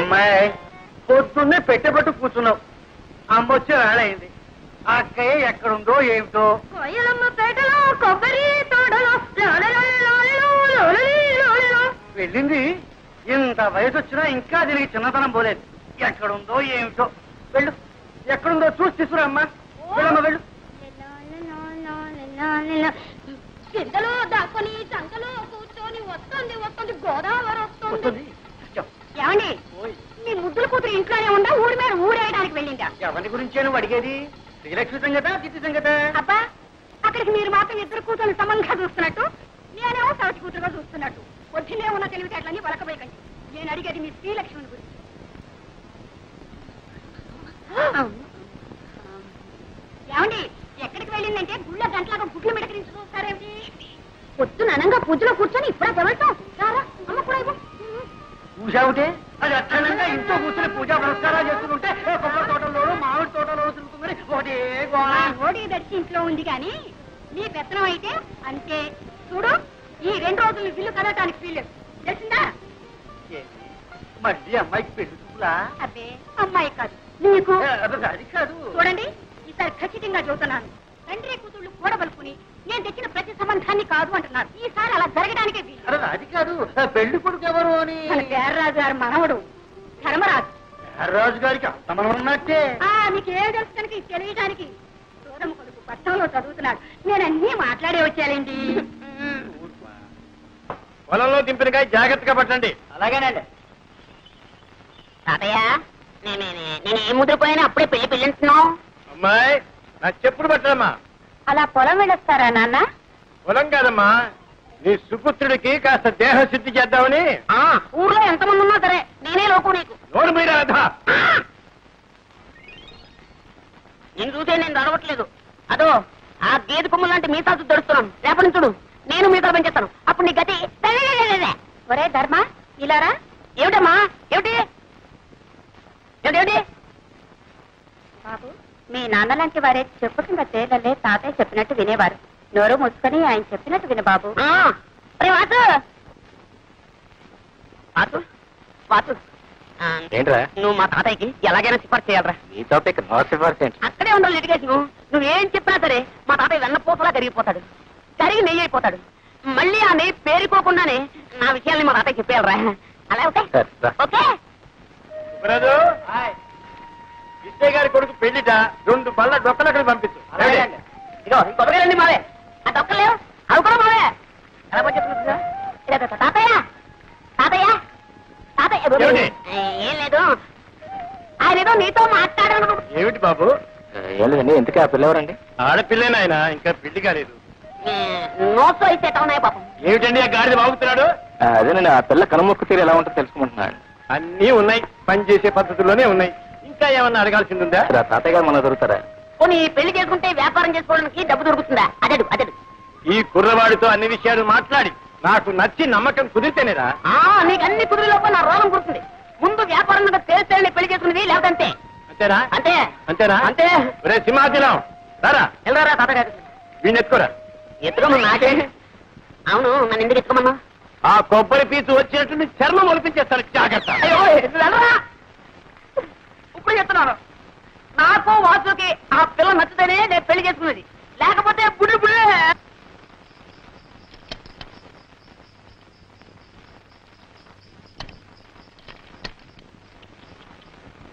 అమ్మాయి పొద్దున్నే పెట్టబట్టు కూర్చున్నావు, అమ్మొచ్చి రాడైంది. అక్కయ్య ఎక్కడుందో ఏమిటో. వెళ్ళింది, ఇంత వయసు వచ్చినా ఇంకా దీనికి చిన్నతనం పోలేదు. ఎక్కడుందో ఏమిటో, వెళ్ళు. ఎక్కడుందో చూసి తీసుకురామ్మా. వెళ్ళమ్మా, వెళ్ళు. పెద్దలో దాక్కుని చంకలో కూర్చొని వస్తుంది వస్తుంది గోదావరి వస్తుంది. ఏమండి, మీ ముద్దుల కూతురు ఇంట్లోనే ఉందా, ఊరి మీద ఊరేయడానికి వెళ్ళిందా? ఎవరి గురించే నువ్వు అడిగేది? శ్రీలక్ష్మి సంగత, చిట్టి సంగత? అబ్బా, అక్కడికి మీరు మాత్రం ఇద్దరు కూతురు సమంగా చూస్తున్నట్టు, నేనేమో సవతి కూతురుగా చూస్తున్నట్టు. వచ్చినే ఉన్న తెలివితేటలని వలకపోయకండి. నేను అడిగేది మీ శ్రీలక్ష్మిని గురించి. ఏమండి, ఎక్కడికి వెళ్ళిందంటే గుళ్ళ గంటలాగా గుడ్లు మెడకరించి చూస్తారేమిటి? పొద్దున అనంగా పూజలో కూర్చొని ఇప్పుడా తెవడతాం రారా. అమ్మ కూడా ఇవ్వ పూజ ఉంటే అది అక్షరంగా ఇంట్లో కూర్చొని పూజా పురస్కారాలు చేసుకుంటే, కొబ్బరి తోటలోనూ మామిడి తోటలో తిరుగుతుంది. ఓడి దర్శి ఇంట్లో ఉంది కానీ నీ పెత్తనం అయితే అంతే. చూడు, ఈ 2 రోజులు బిల్లు కదటానికి వీల్లేదు, తెలిసిందా? మళ్ళీ అమ్మాయికి పెళ్ళులా? అబ్బే, అమ్మాయి కాదు నీకు. అది కాదు, చూడండి ఈసారి ఖచ్చితంగా చూస్తున్నాను. తండ్రి కూతుళ్ళు కూడబలుకుని నేను తెచ్చిన ప్రతి సంబంధాన్ని కాదు అంటున్నారు. ఈసారి అలా జరగడానికే వీలు. అది కాదు, పెళ్లి కొడుకు ఎవరు అని. గారు మనవడు ధర్మరాజు. గారు గారికి అంత మనం ఉన్నట్టే. నీకేం తెలుసు కనుక తెలియడానికి. చూడమ్మ కొడుకు పట్టణంలో చదువుతున్నాడు. నేను అన్నీ మాట్లాడే వచ్చానండి. పొలంలో దింపినకాయ జాగ్రత్తగా పట్టండి. అలాగేనండి తాతయ్య. అలా పొలం వెళ్ళొస్తారా నాన్న? పొలం కాదమ్మా, నీ సుపుత్రుడికి కాస్త దేహ శుద్ధి చేద్దామని. ఊర్లో ఎంతమంది ఉన్నా సరే నేనే లోకు నీకు. నోరు మీరా నేను చూసే నేను దొరవట్లేదు. అదో ఆ గేదె కొమ్ము లాంటి మీసాలు దొరుకుతున్నాను. రేపటి చూడు నేను మీతో పనిచేస్తాను. అప్పుడు నీ గతి. ఒరే ధర్మ ఇలారా. ఏమిటమ్మా ఏమిటి ఏమిటి? బాబు మీ నాన్న లాంటి వారే చెప్పకుండా చేయగలే. తాతయ్య చెప్పినట్టు వినేవారు. నోరు మూసుకొని ఆయన చెప్పినట్టు విను బాబు. నువ్వు మా తాతయ్యకి ఎలాగైనా సిఫార్సు చేయాలరా. అక్కడే ఉండవు లిటిగేషన్. నువ్వేం చెప్పినా సరే మా తాతయ్య వెన్నపోసలా కరిగిపోతాడు. కరిగి నెయ్యి అయిపోతాడు. మళ్ళీ ఆ నెయ్యి పేరుకోకుండానే నా విషయాన్ని మా తాతయ్య చెప్పేయాలరా. అలా ఓకే. విజయ్ గారి కొడుకు పెళ్లిట 2 బళ్ళ డొక్కలు అక్కడ పంపించు. కొబ్బరికాయలండి మావే. ఆ డొక్కలు లేవు అవి కూడా మావే. ఎలా పనిచేస్తున్నా తాతయ్య తాతయ్య తాతయ్య ఏం లేదు. ఆయన ఏదో నీతో మాట్లాడాను. ఏమిటి బాబు? ఏం లేదండి. ఎందుకు ఆ పిల్లవరండి? ఆడపిల్లేనా? ఆయన ఇంకా పెళ్లి కాలేదు. నోట్స్ అయితే ఉన్నాయి పాపం. ఏమిటండి ఆ గాడిద బాగుతున్నాడు? అదేనండి ఆ పిల్ల కనుమొక్కు తీరు ఎలా ఉంటుందో తెలుసుకుంటున్నాడు. అన్నీ ఉన్నాయి, పనిచేసే పద్ధతుల్లోనే ఉన్నాయి. ఇంకా ఏమన్నా అడగాల్సింది ఉందా? తాతయ్య గారు మన దొరుకుతారా? పోనీ పెళ్లి చేసుకుంటే వ్యాపారం చేసుకోవడానికి డబ్బు దొరుకుతుందా? అదడు అదడు. ఈ కుర్రవాడితో అన్ని విషయాలు మాట్లాడి నాకు నచ్చి నమ్మకం కుదిరితేనేరా. నీకు అన్ని కుదిరిలోపు నా రోగం కుడుతుంది. ముందు వ్యాపారం తేలితేనే పెళ్లి చేసుకునేది. లేదంటే అంతేనా? అంతే అంతేనా? అంతే. రే సింహాచలం రారా. వెళ్ళరా తాతయ్య గారు. వీడిని ఎత్తుకోరా. ఎత్తుకోమన్నా నాకే. అవును నన్ను ఎందుకు ఎత్తుకోమన్నా? ఆ కొబ్బరి పీచు వచ్చినట్టు నీ చర్మం ఒలిపించేస్తాను. జాగ్రత్త. ఇప్పుడు చెప్తున్నాను నాకు వాసుకి ఆ పిల్ల నచ్చుతేనే నేను పెళ్లి చేసుకున్నది. లేకపోతే బుడి బుడి.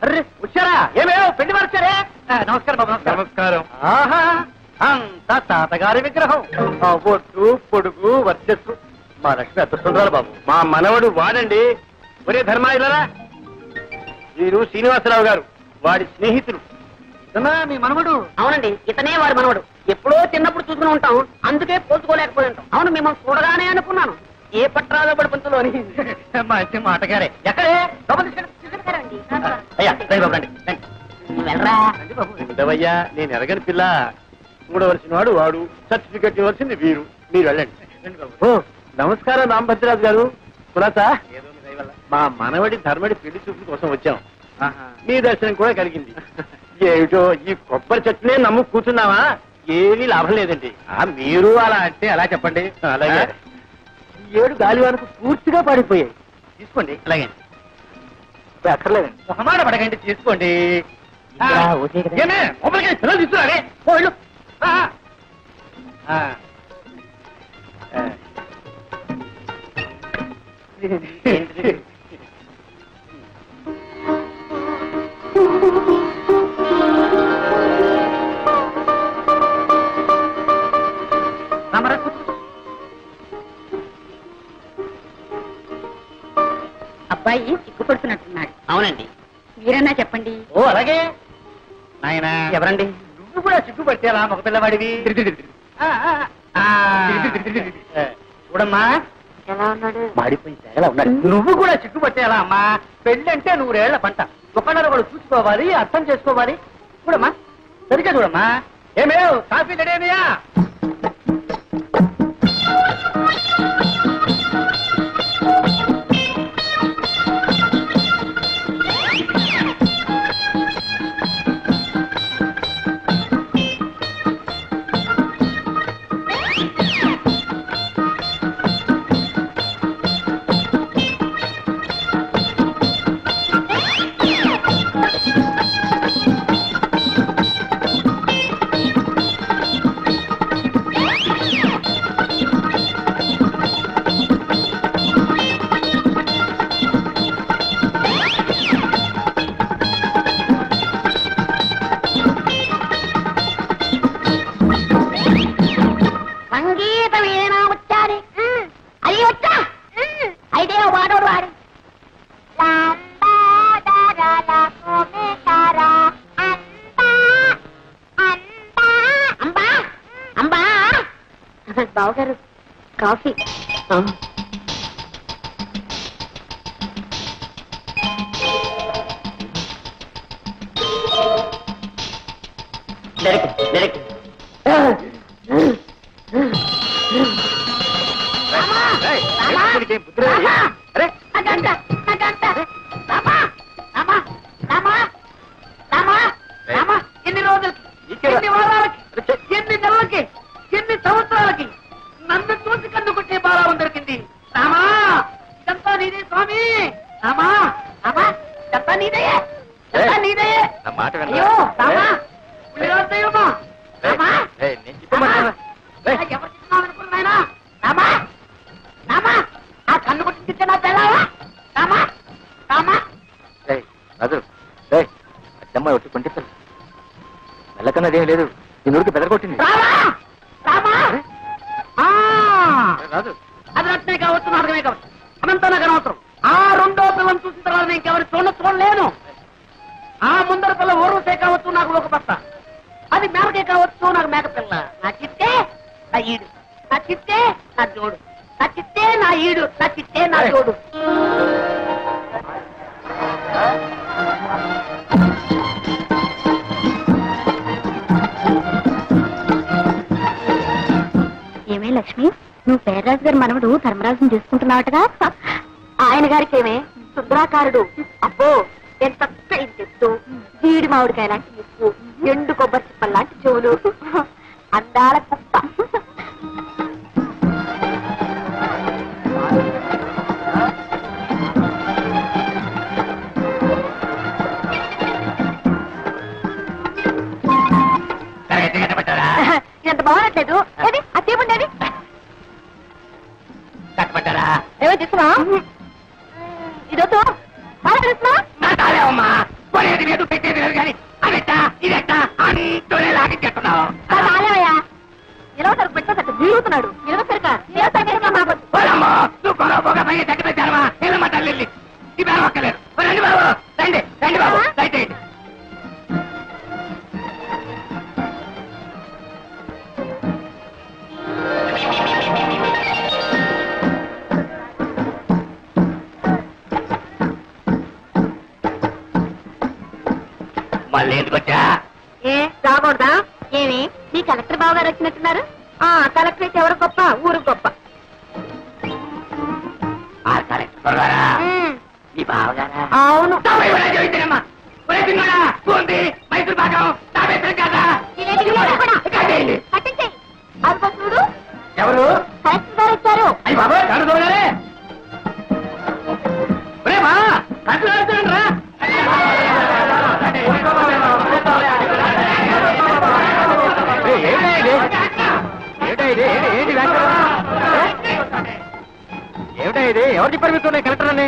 అరే వచ్చారా? ఏమేమో పెళ్లి వారు వచ్చారే. నమస్కారం బాబు. నమస్కారం. ఆహా అంతా తాతగారి విగ్రహం. ఒట్టు పొడుగు వర్చస్సు. మా లక్ష్మి అదృష్టం బాబు. మా మనవడు వాడండి. ఒరే ధర్మ ఇలారా. వీరు శ్రీనివాసరావు గారు వాడి స్నేహితులు. మీ మనవడు? అవునండి ఇతనే వాడి మనవడు. ఎప్పుడో చిన్నప్పుడు చూసుకుని ఉంటాం, అందుకే పోల్చుకోలేకపోయి ఉంటాం. అవును మిమ్మల్ని చూడగానే అనుకున్నాను. ఏ పట్రాలో పడిపోతుందో అని. మంచి మాటగారే. ఎక్కడే ఉండవయ్యా. నేను ఎరగని పిల్ల. చూడవలసిన వాడు వాడు. సర్టిఫికెట్ ఇవ్వాల్సింది వీరు. మీరు వెళ్ళండి. నమస్కారం రామభద్రరాజు గారు. కులాసా మా మనవడి ధర్మడి పెళ్లి చూపుల కోసం వచ్చాం. మీ దర్శనం కూడా కలిగింది. ఏమిటో ఈ కొబ్బరి చెట్టునే నమ్ము కూర్చున్నావా? ఏమీ లాభం లేదండి. మీరు అలా అంటే అలా చెప్పండి. అలాగే ఈ 7 గాలివానకు పూర్తిగా పాడిపోయాయి. తీసుకోండి. అలాగే అక్కర్లేదండి. సహమాట పడకండి. తీసుకోండి. అబ్బాయి చిక్కుపడుతున్నట్టున్నాడు. అవునండి. మీరన్నా చెప్పండి. ఓ అలాగే నాయనా. ఎవరండి? నువ్వు కూడా చిక్కుపడితేలా ఒక పిల్లవాడివి. చూడమ్మా నువ్వు కూడా చిక్కుపట్టేలా. అమ్మా పెళ్ళంటే 100 ఏళ్ల పంట. ఒకళ్ళ కూడా చూసుకోవాలి, అర్థం చేసుకోవాలి. చూడమ్మా సరిగ్గా చూడమ్మా. ఏమే కాఫీ రెడేమియా? బావగారు కాఫీ. ఆయన గారికి ఏమే శుభ్రాకారుడు. అబ్బో ఎంత చెట్టు, జీడి మామిడికాయ లాంటి ముక్కు, ఎండు కొబ్బరి చిప్పల లాంటి చెవులు, అందాల కుక్క. ఎంత బాగుండట్లేదు అది అదేముండేది ఏమో తీసుకున్నా ఇదొద్దు బాగా తెలుసుకున్నా ఇరవై సరుకు పెట్టేసరికి జీవుతున్నాడు. ఇరవై సరిక రాకూడదా ఏమి? మీ కలెక్టర్ బాబు గారు వచ్చినట్టున్నారు. ఆ కలెక్టర్ అయితే ఎవరు గొప్ప, ఊరు గొప్ప. అవును ఏమిటైతే ఎవరు చెప్పారు మీతో కలెక్టర్ అని?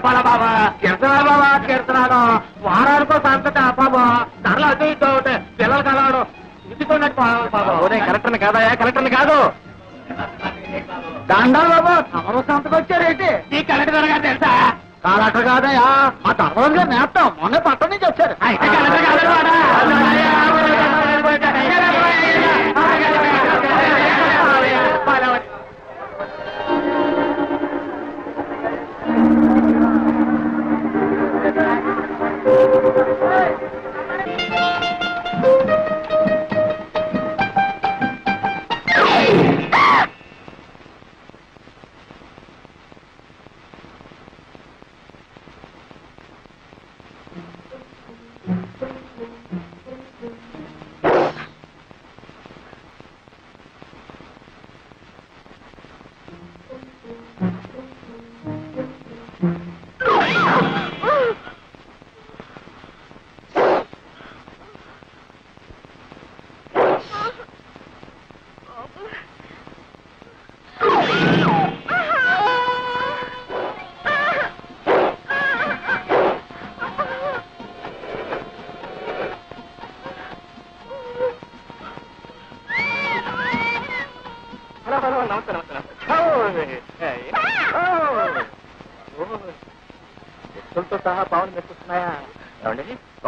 చెప్పాలా బాబా కెడతనా బాబా కెడతనాను వారానికో సంతటా బాబా ధరలు అదే ఇద్దాం ఉంటాయి పిల్లలు కలవడం ఇచ్చుకున్నట్టు బాబా. ఉదయం కలెక్టర్ని కాదాయా? కలెక్టర్ని కాదు దండాలు బాబా తమరు సంతకు వచ్చారేంటి? ఈ కలెక్టర్ గారు తెలుసా? కలెక్టర్ కాదయా మా తమరు గారు నేస్తాం మొన్న పట్టణం నుంచి వచ్చారు.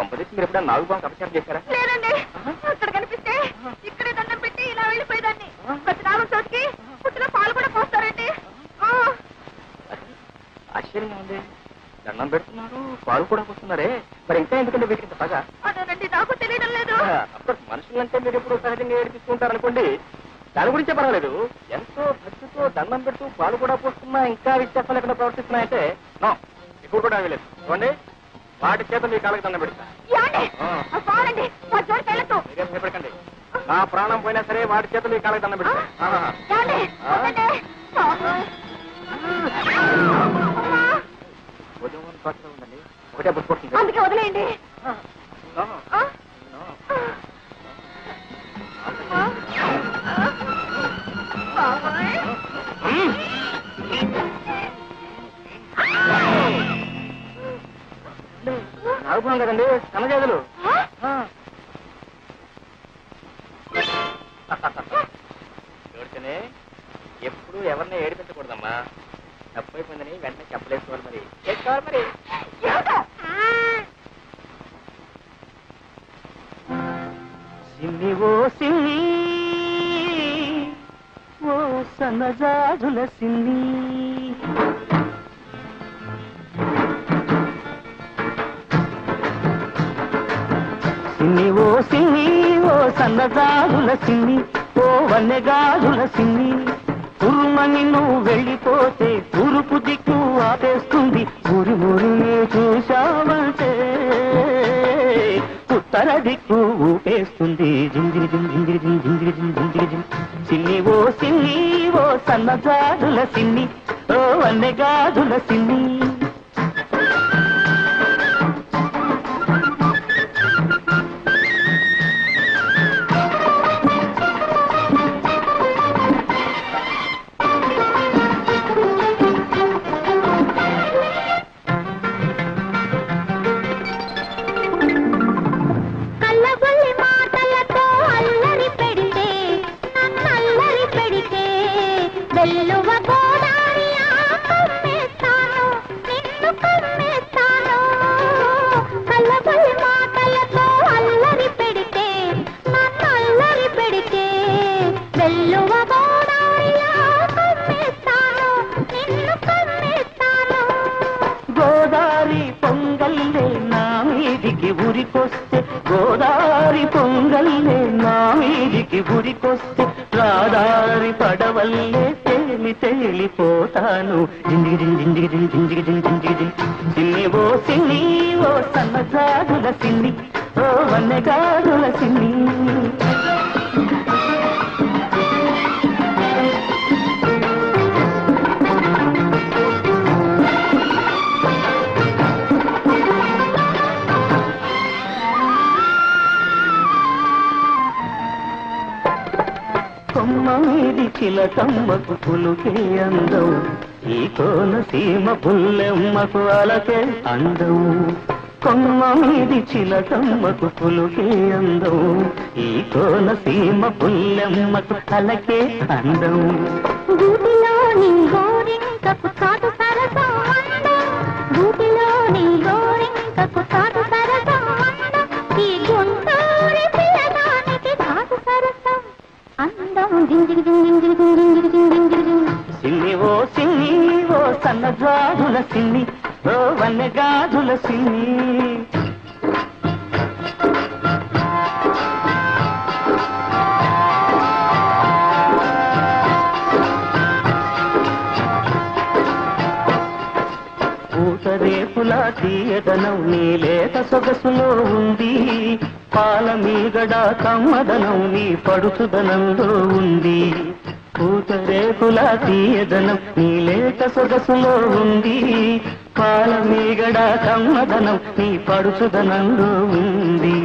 పంపదీ మీరు ఎప్పుడైనా నాలుగు బాగా అపచారం చేశారా? లేదండి, అక్కడ కనిపిస్తే ఇక్కడే దండం పెట్టి చిలకమ్మకు పులుకే అందం ఈ కోనసీమ పుల్లెమ్మకు అలకే అందం కమ్మదనం నీ పడుచుదనంలో ఉంది పూతరేకుల తీయదనం నీ లేత సొగసులో ఉంది పాలమీగడ కమ్మదనం నీ పడుచుదనంలో ఉంది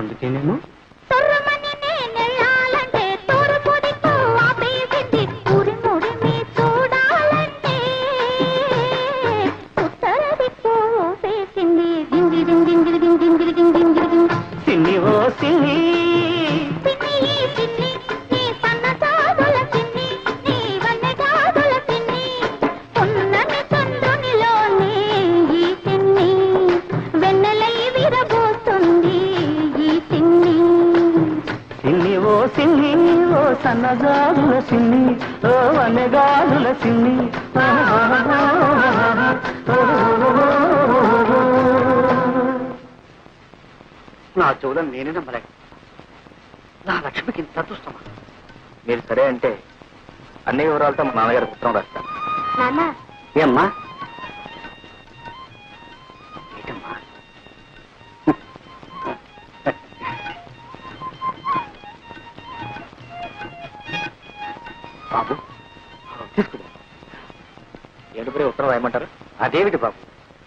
అందుకేనేమో సిన్ని ఓ సన్నజాజుల సిన్ని ఓ వనగాజుల సిన్ని నా చెవులను నేనే నమ్మలేక నా లక్ష్మికి ఇంత అదృష్టమా? మీరు సరే అంటే అన్ని వివరాలతో మా నాన్నగారు ఉత్తరం రాస్తాను. ఏమ్మా ఏటమ్మా బాబు తీసుకురా ఏడుపురే ఉత్తరం రాయమంటారు? అదేమిటి బాబు,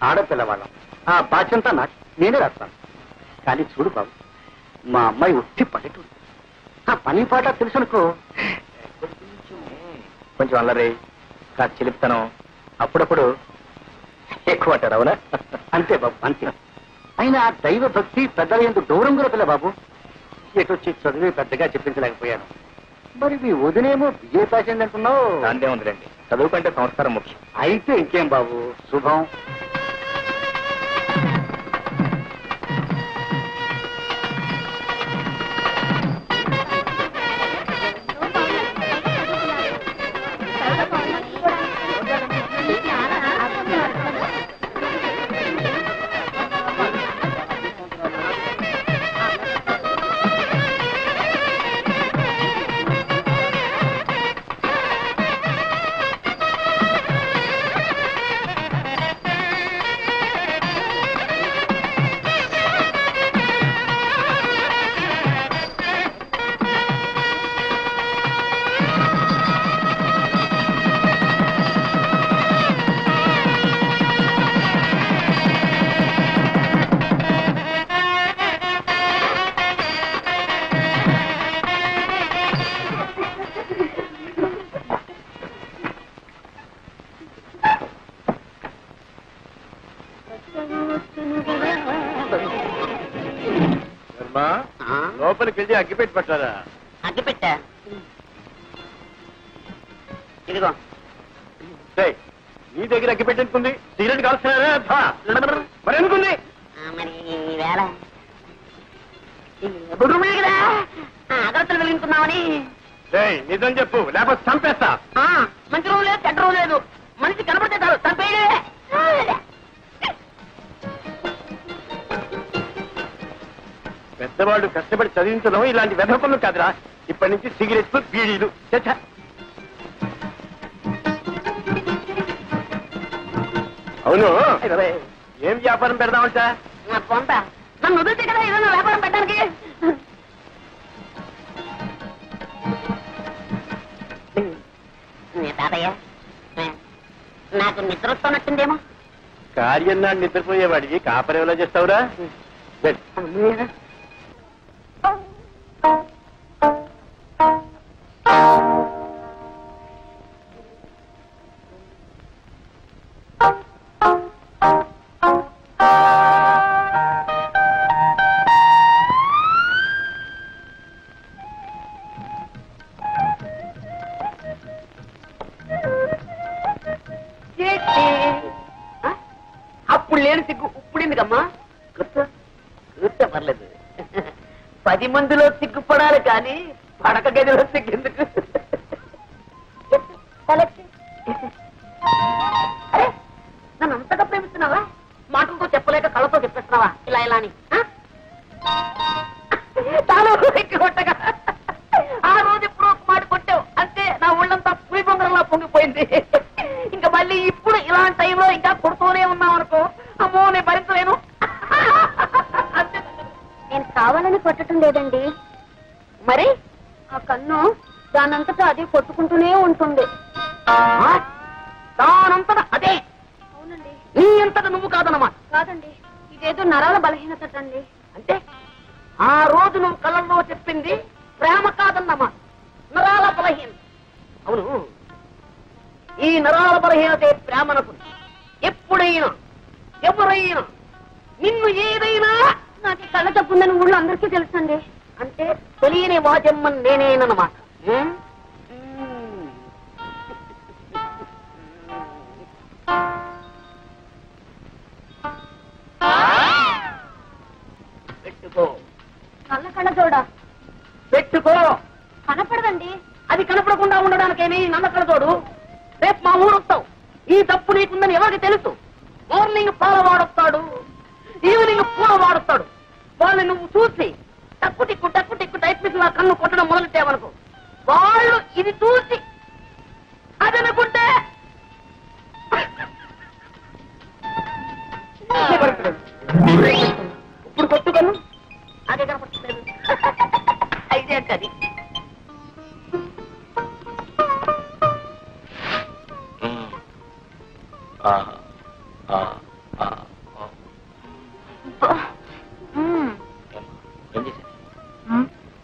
ఆడపిల్లవాళ్ళం, ఆ బాధ్యంతా నాకు నేనే రాస్తాను. కానీ చూడు బాబు, మా అమ్మాయి ఒట్టి పల్లెటూరు, ఆ పని పాట తెలుసునుకో, కొంచెం అల్లరి, కాదు చెలుపుతాను, అప్పుడప్పుడు ఎక్కువ అంటారు. అవునా? అంతే బాబు, అంతే. అయినా దైవ భక్తి, పెద్దల యందు గౌరవం గల పిల్ల బాబు. ఎటొచ్చి చదివి పెద్దగా చెప్పించలేకపోయాను. మరి మీ వదినేమో బిఏ పాస్ అయిందంటున్నావు? దాందే ఉందిలేండి, చదువు కంటే సంస్కారం ముఖ్యం. అయితే ఇంకేం బాబు, శుభం. లోపలికెళ్ళి అగ్గిపెట్టి పట్టారా? అగ్గిపెట్ట ఇదిగో. నీ దగ్గర అగ్గిపెట్టి ఎందుకుంది? సిగరెట్ కాల్చున్నారా? మరి ఎందుకుంది? అగరత్తులు వెలిగించుకున్నామని. నిజం చెప్పు, లేకపోతే చంపేస్తా. మంచి రోజు లేదు, చెడ్డ రోజు లేదు, మనిషి కనపడితే చాలు చంపేయడే. పెద్దవాళ్ళు కష్టపడి చదివించడం ఇలాంటి వ్యర్థ పనులు కాదురా. ఇప్పటి నుంచి సిగరెట్లు, బీడీలు. అవును, ఏం వ్యాపారం పెడదామంటా? నన్ను వదిలితే కదా ఏదైనా వ్యాపారం పెట్టడానికి. తాతయ్య నాకు నిద్ర వస్తున్నట్టుందేమో. కార్యన్నాడు నిద్రపోయేవాడికి కాపరి ఎలా చేస్తావురా? అప్పుడు లేని సిగ్గు ఇప్పుడు ఎందుకమ్మా? గుర్త పర్లేదు, 10 మందిలో సిగ్గుపడాలి కానీ పడక గదిలో సిగ్గెందుకు? అరే, నన్ను అంతగా ప్రేమిస్తున్నావా? మాటలతో చెప్పలేక కళ్ళతో చెప్పేస్తున్నావా? ఇలా ఇలా అని కొట్టగా ఆ రోజు ఎప్పుడో ఒక మాట కొట్టావు అంతే, నా ఊళ్ళంతా పులి బొంగరంలా పొంగిపోయింది. ఇంకా మళ్ళీ ఇప్పుడు ఇలాంటి టైంలో ఇంకా కొడుతూనే ఉన్నావు అనుకో, అమ్మో నేను భరించలేను. నేను కావాలని కొట్టడం లేదండి, మరి ఆ కన్ను దానంతటా అదే కొట్టుకుంటూనే ఉంటుంది. దానంతటా అదే? అవునండి. నీ అంతటా నువ్వు కాదనమా? కాదండి, ఇదేదో నరాల బలహీనత అండి. అంటే ఆ రోజు నువ్వు కళ్ళల్లో చెప్పింది ప్రేమ కాదన్నమా, నరాల బలహీనత. అవును, ఈ నరాల బలహీనతే ప్రేమనకు. ఎప్పుడైనా ఎవరైనా నిన్ను ఏదైనా, నాకు కళ్ళ తప్పుందని ఊళ్ళో అందరికీ తెలుసండి, అంటే తెలియని వాజమ్మని నేనేనమాట. పెట్టుకో కళ్ళ చూడ, పెట్టుకో. కనపడదండి. అది కనపడకుండా ఉండడానికేమీ నమ్మకం తోడు. రేపు మా ఊరు వస్తావు, ఈ తప్పు నీకుందని ఎవరికి తెలుసు. మార్నింగ్ పాల వాడొస్తాడు, ఈవినింగ్ పూల వాడొస్తాడు. వాళ్ళని నువ్వు చూసి టక్కు టిక్కు టక్కు టిక్కు టైప్ మీద కన్ను కొట్టడం మొదలెట్టావనుకో, వాళ్ళు ఇది చూసి అదనుకుంటే ఇప్పుడు కొట్టుకను అదే కనపడుతుంది. అయితే అంటే అది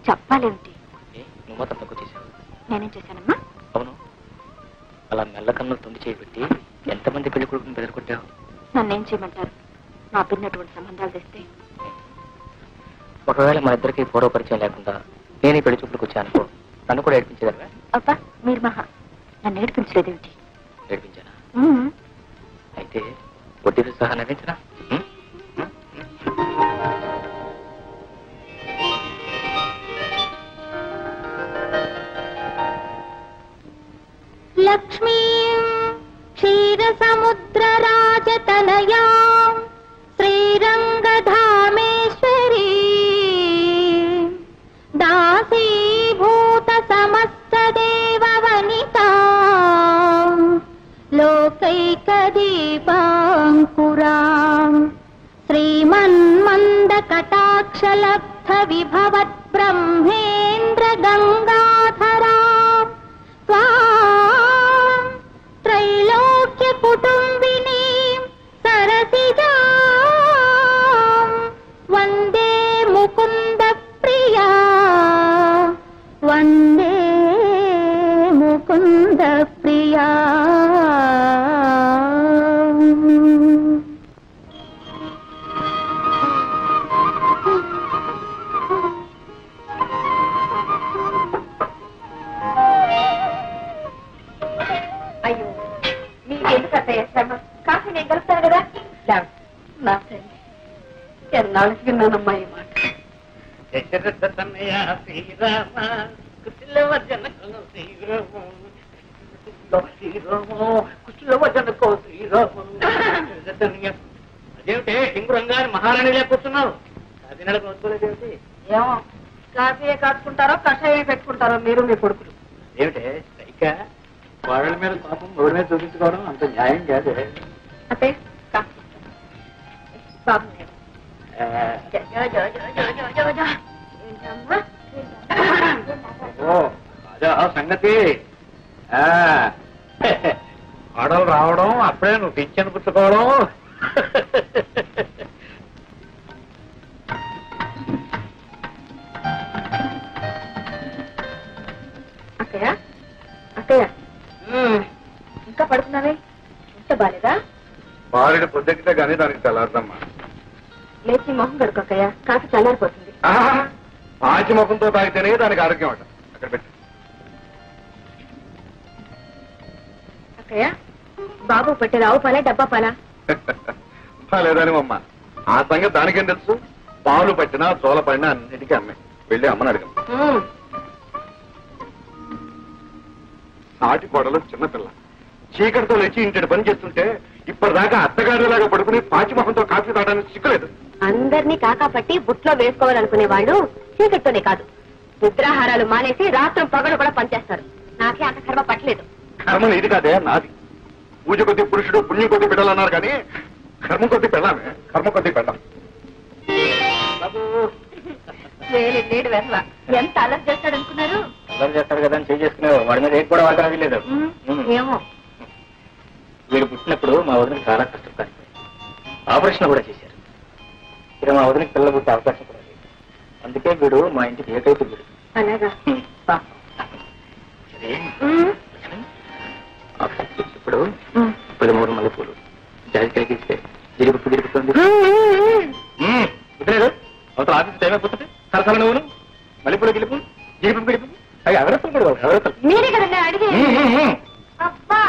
చెప్పాలేమిటి? నువ్వు మాత్రం తక్కువ చేశావు. నేనేం చేశానమ్మా? అవును, అలా మెల్ల కన్నులు తొండి చేయబెట్టి ఎంతమంది పెళ్లి కొడుకుని బెదరగొట్టావు. నన్నేం చేయమంటారు? నా పిన్నటువంటి సంబంధాలు తెస్తే. ఒకవేళ మా ఇద్దరికి పూర్వ పరిచయం లేకుండా నేను ఈ పెళ్లి చూపులకు వచ్చాను అనుకో, నన్ను కూడా ఏడిపించేదాన్ని. అబ్బా మీరు మహా, నన్ను ఏడిపించలేదేమిటి? ఏడిపించానా? అయితే వడ్డీలు సహా నవ్వించరా? లక్ష్మీం క్షీరసముద్రరాజతనయాం శ్రీరంగధామేశ్వరీ దాసీభూత సమస్తదేవవనితాం లోకైకదీపాంకురాం శ్రీమన్మందకటాక్షలబ్ధవిభవత్ బ్రహ్మేంద్ర గంగాధరా त्रैलोक्यकुटुम्बिनी सरसिजा वन्दे मुकुन्द प्रिया वन्दे मुकुन्द प्रिया. కాఫీ నేను కలుపుతాను కదా. నా నాలుగు విన్నానమ్మా ఈ మాట. దశరథ తనయ శ్రీరామ కుశలవ జనకో శ్రీరామ శ్రీరామ కుశలవ జనకో శ్రీరామ. అదేమిటే సింగురంగాని మహారాణిలే కూర్చున్నారు? కాఫీ నెల కొనుక్కోలేదేమిటి? ఏమో కాఫీ కాచుకుంటారో కషాయం పెట్టుకుంటారో మీరు మీ కొడుకులు. ఏమిటే సైకా వాళ్ళ మీద పాపం ఎవరి మీద చూపించుకోవడం అంత న్యాయం కాదు. అదే సంగతి. ఆడలు రావడం అప్పుడే నువ్వు పింఛన్ పుచ్చుకోవడం. అక్కయ్య అక్కయ్య ఇంకా పడుతున్నావే, ఇంత బాలేదా? బాలిన పొద్దుకితే కానీ దానికి చల్లారదమ్మా. లేచి మొహం కడుకోకయ్యా, కాఫీ చల్లారిపోతుంది. పాచి ముఖంతో తాగితేనే దానికి ఆరోగ్యం అంట. అక్కడ పెట్టు అక్కయ్యా. బాబు పెట్టేది ఆవు పాలా డబ్బా పాలా? లేదానివమ్మా, ఆ సంగతి దానికేం తెలుసు. పాలు పట్టినా తోల పడినా అన్నిటికీ అమ్మాయి. వెళ్ళి అమ్మని అడిగాం. నాటి కోడలు చిన్నపిల్ల చీకటితో లేచి ఇంటి పని చేస్తుంటే ఇప్పటిదాకా అత్తగారిలాగా పడుకుని పాచిమహంతో కాఫీ తాగడానికి సిక్కులేదు. అందరినీ కాకాపట్టి బుట్లో వేసుకోవాలనుకునే వాళ్ళు చీకటితోనే కాదు, నిద్రాహారాలు మానేసి రాత్రం పగలు కూడా పనిచేస్తారు. నాకే అంత కర్మ పట్టలేదు. కర్మ ఇది కాదే నాది. పూజ కొద్ది పురుషుడు, పుణ్యం కొద్ది పెట్టాలన్నారు కానీ కర్మ కొద్ది పెళ్ళామే. కర్మ కొద్ది పెట్టాం. ఎంత అలర్ చేస్తాడు అనుకున్నారు? అలర్ చేస్తాడు కదా చేసుకునేవారు. వాడి మీద కూడా వాడడానికి లేదు. ఏమో వీడు పుట్టినప్పుడు మా వదిలికి చాలా కష్టపడి ఆపరేషన్ కూడా చేశారు. ఇక్కడ మా వదిలికి పిల్లలు పుట్టే అవకాశం కూడా లేదు. అందుకే వీడు మా ఇంటికి ఏకైతే వీడు. ఇప్పుడు 13 మల్లెపూలు జాజికాయకి ఇస్తే గిరిపుట్టు గిరిపుతుంది. ఇప్పుడు అవతల ఆఫీస్ టైం అయిపోతుంది. సరసర నువ్వును మల్లెపూలు గిలుపు గిరిపు గిలుపు అవి ఎవరెత్తలు కూడా ఎవరెత్తలు. అబ్బా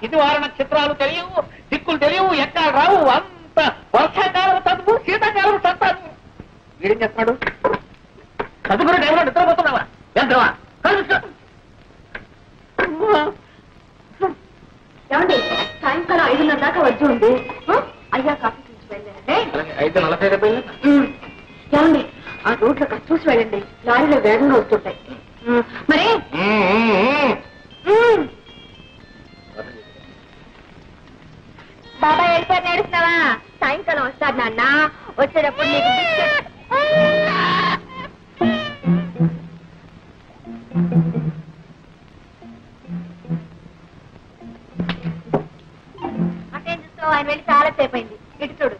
తిదివార నక్షత్రాలు తెలియవు, దిక్కులు తెలియవు, ఎక్కడ రావు, అంత వర్షాకాలం చదువు, శీతాకాలం చదువు. వీడేం చేస్తున్నాడు? చదువుకునే టైంలో నిద్రపోతున్నావా? ఎంతవా ఏమండి, సాయంకాలం 5:30 దాకా వచ్చి ఉంది. అయ్యా కాఫీ చూసి వెళ్ళండి. 5:40 ఏమండి, ఆ రోడ్ల కట్ చూసి వెళ్ళండి, లారీలో వేగంగా వస్తుంటాయి. మరి బాబా వెళ్ళిపోయి నేడుస్తున్నావా? సాయంకాలం వస్తాడు నాన్న, వచ్చేటప్పుడు నీకు అటేం చూస్తావు? ఆయన వెళ్ళి చాలా సేపు అయింది. ఇటు చూడు,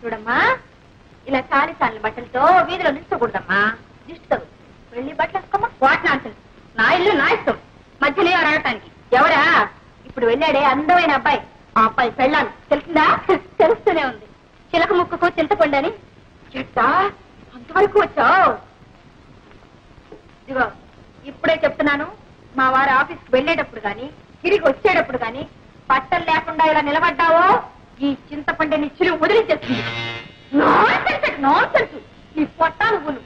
చూడమ్మా, ఇలా చాలి చాలని బట్టలతో వీధిలో నిలుచకూడదమ్మా, దిష్టి తగు. వెళ్ళి బట్టలు వేసుకోమ్మా. వాటిని అంటారు, నా ఇల్లు నా ఇష్టం, మధ్యలో ఎవరు అడగటానికి? ఎవరా? ఇప్పుడు వెళ్ళాడే అందమైన అబ్బాయి, ఆ అబ్బాయి పెళ్ళాను, తెలిసిందా? తెలుస్తూనే ఉంది. చిలక ముక్కకు చింతపండని చెట్టా, అంతవరకు వచ్చావు? ఇదిగో ఇప్పుడే చెప్తున్నాను, మా వారు ఆఫీస్కి వెళ్ళేటప్పుడు కానీ తిరిగి వచ్చేటప్పుడు కానీ బట్టలు లేకుండా ఇలా నిలబడ్డావో ఈ చింతపండని చిలువు వదిలించేస్తుంది. నాన్సెన్స్, ఈ పొట్టాలు గులు.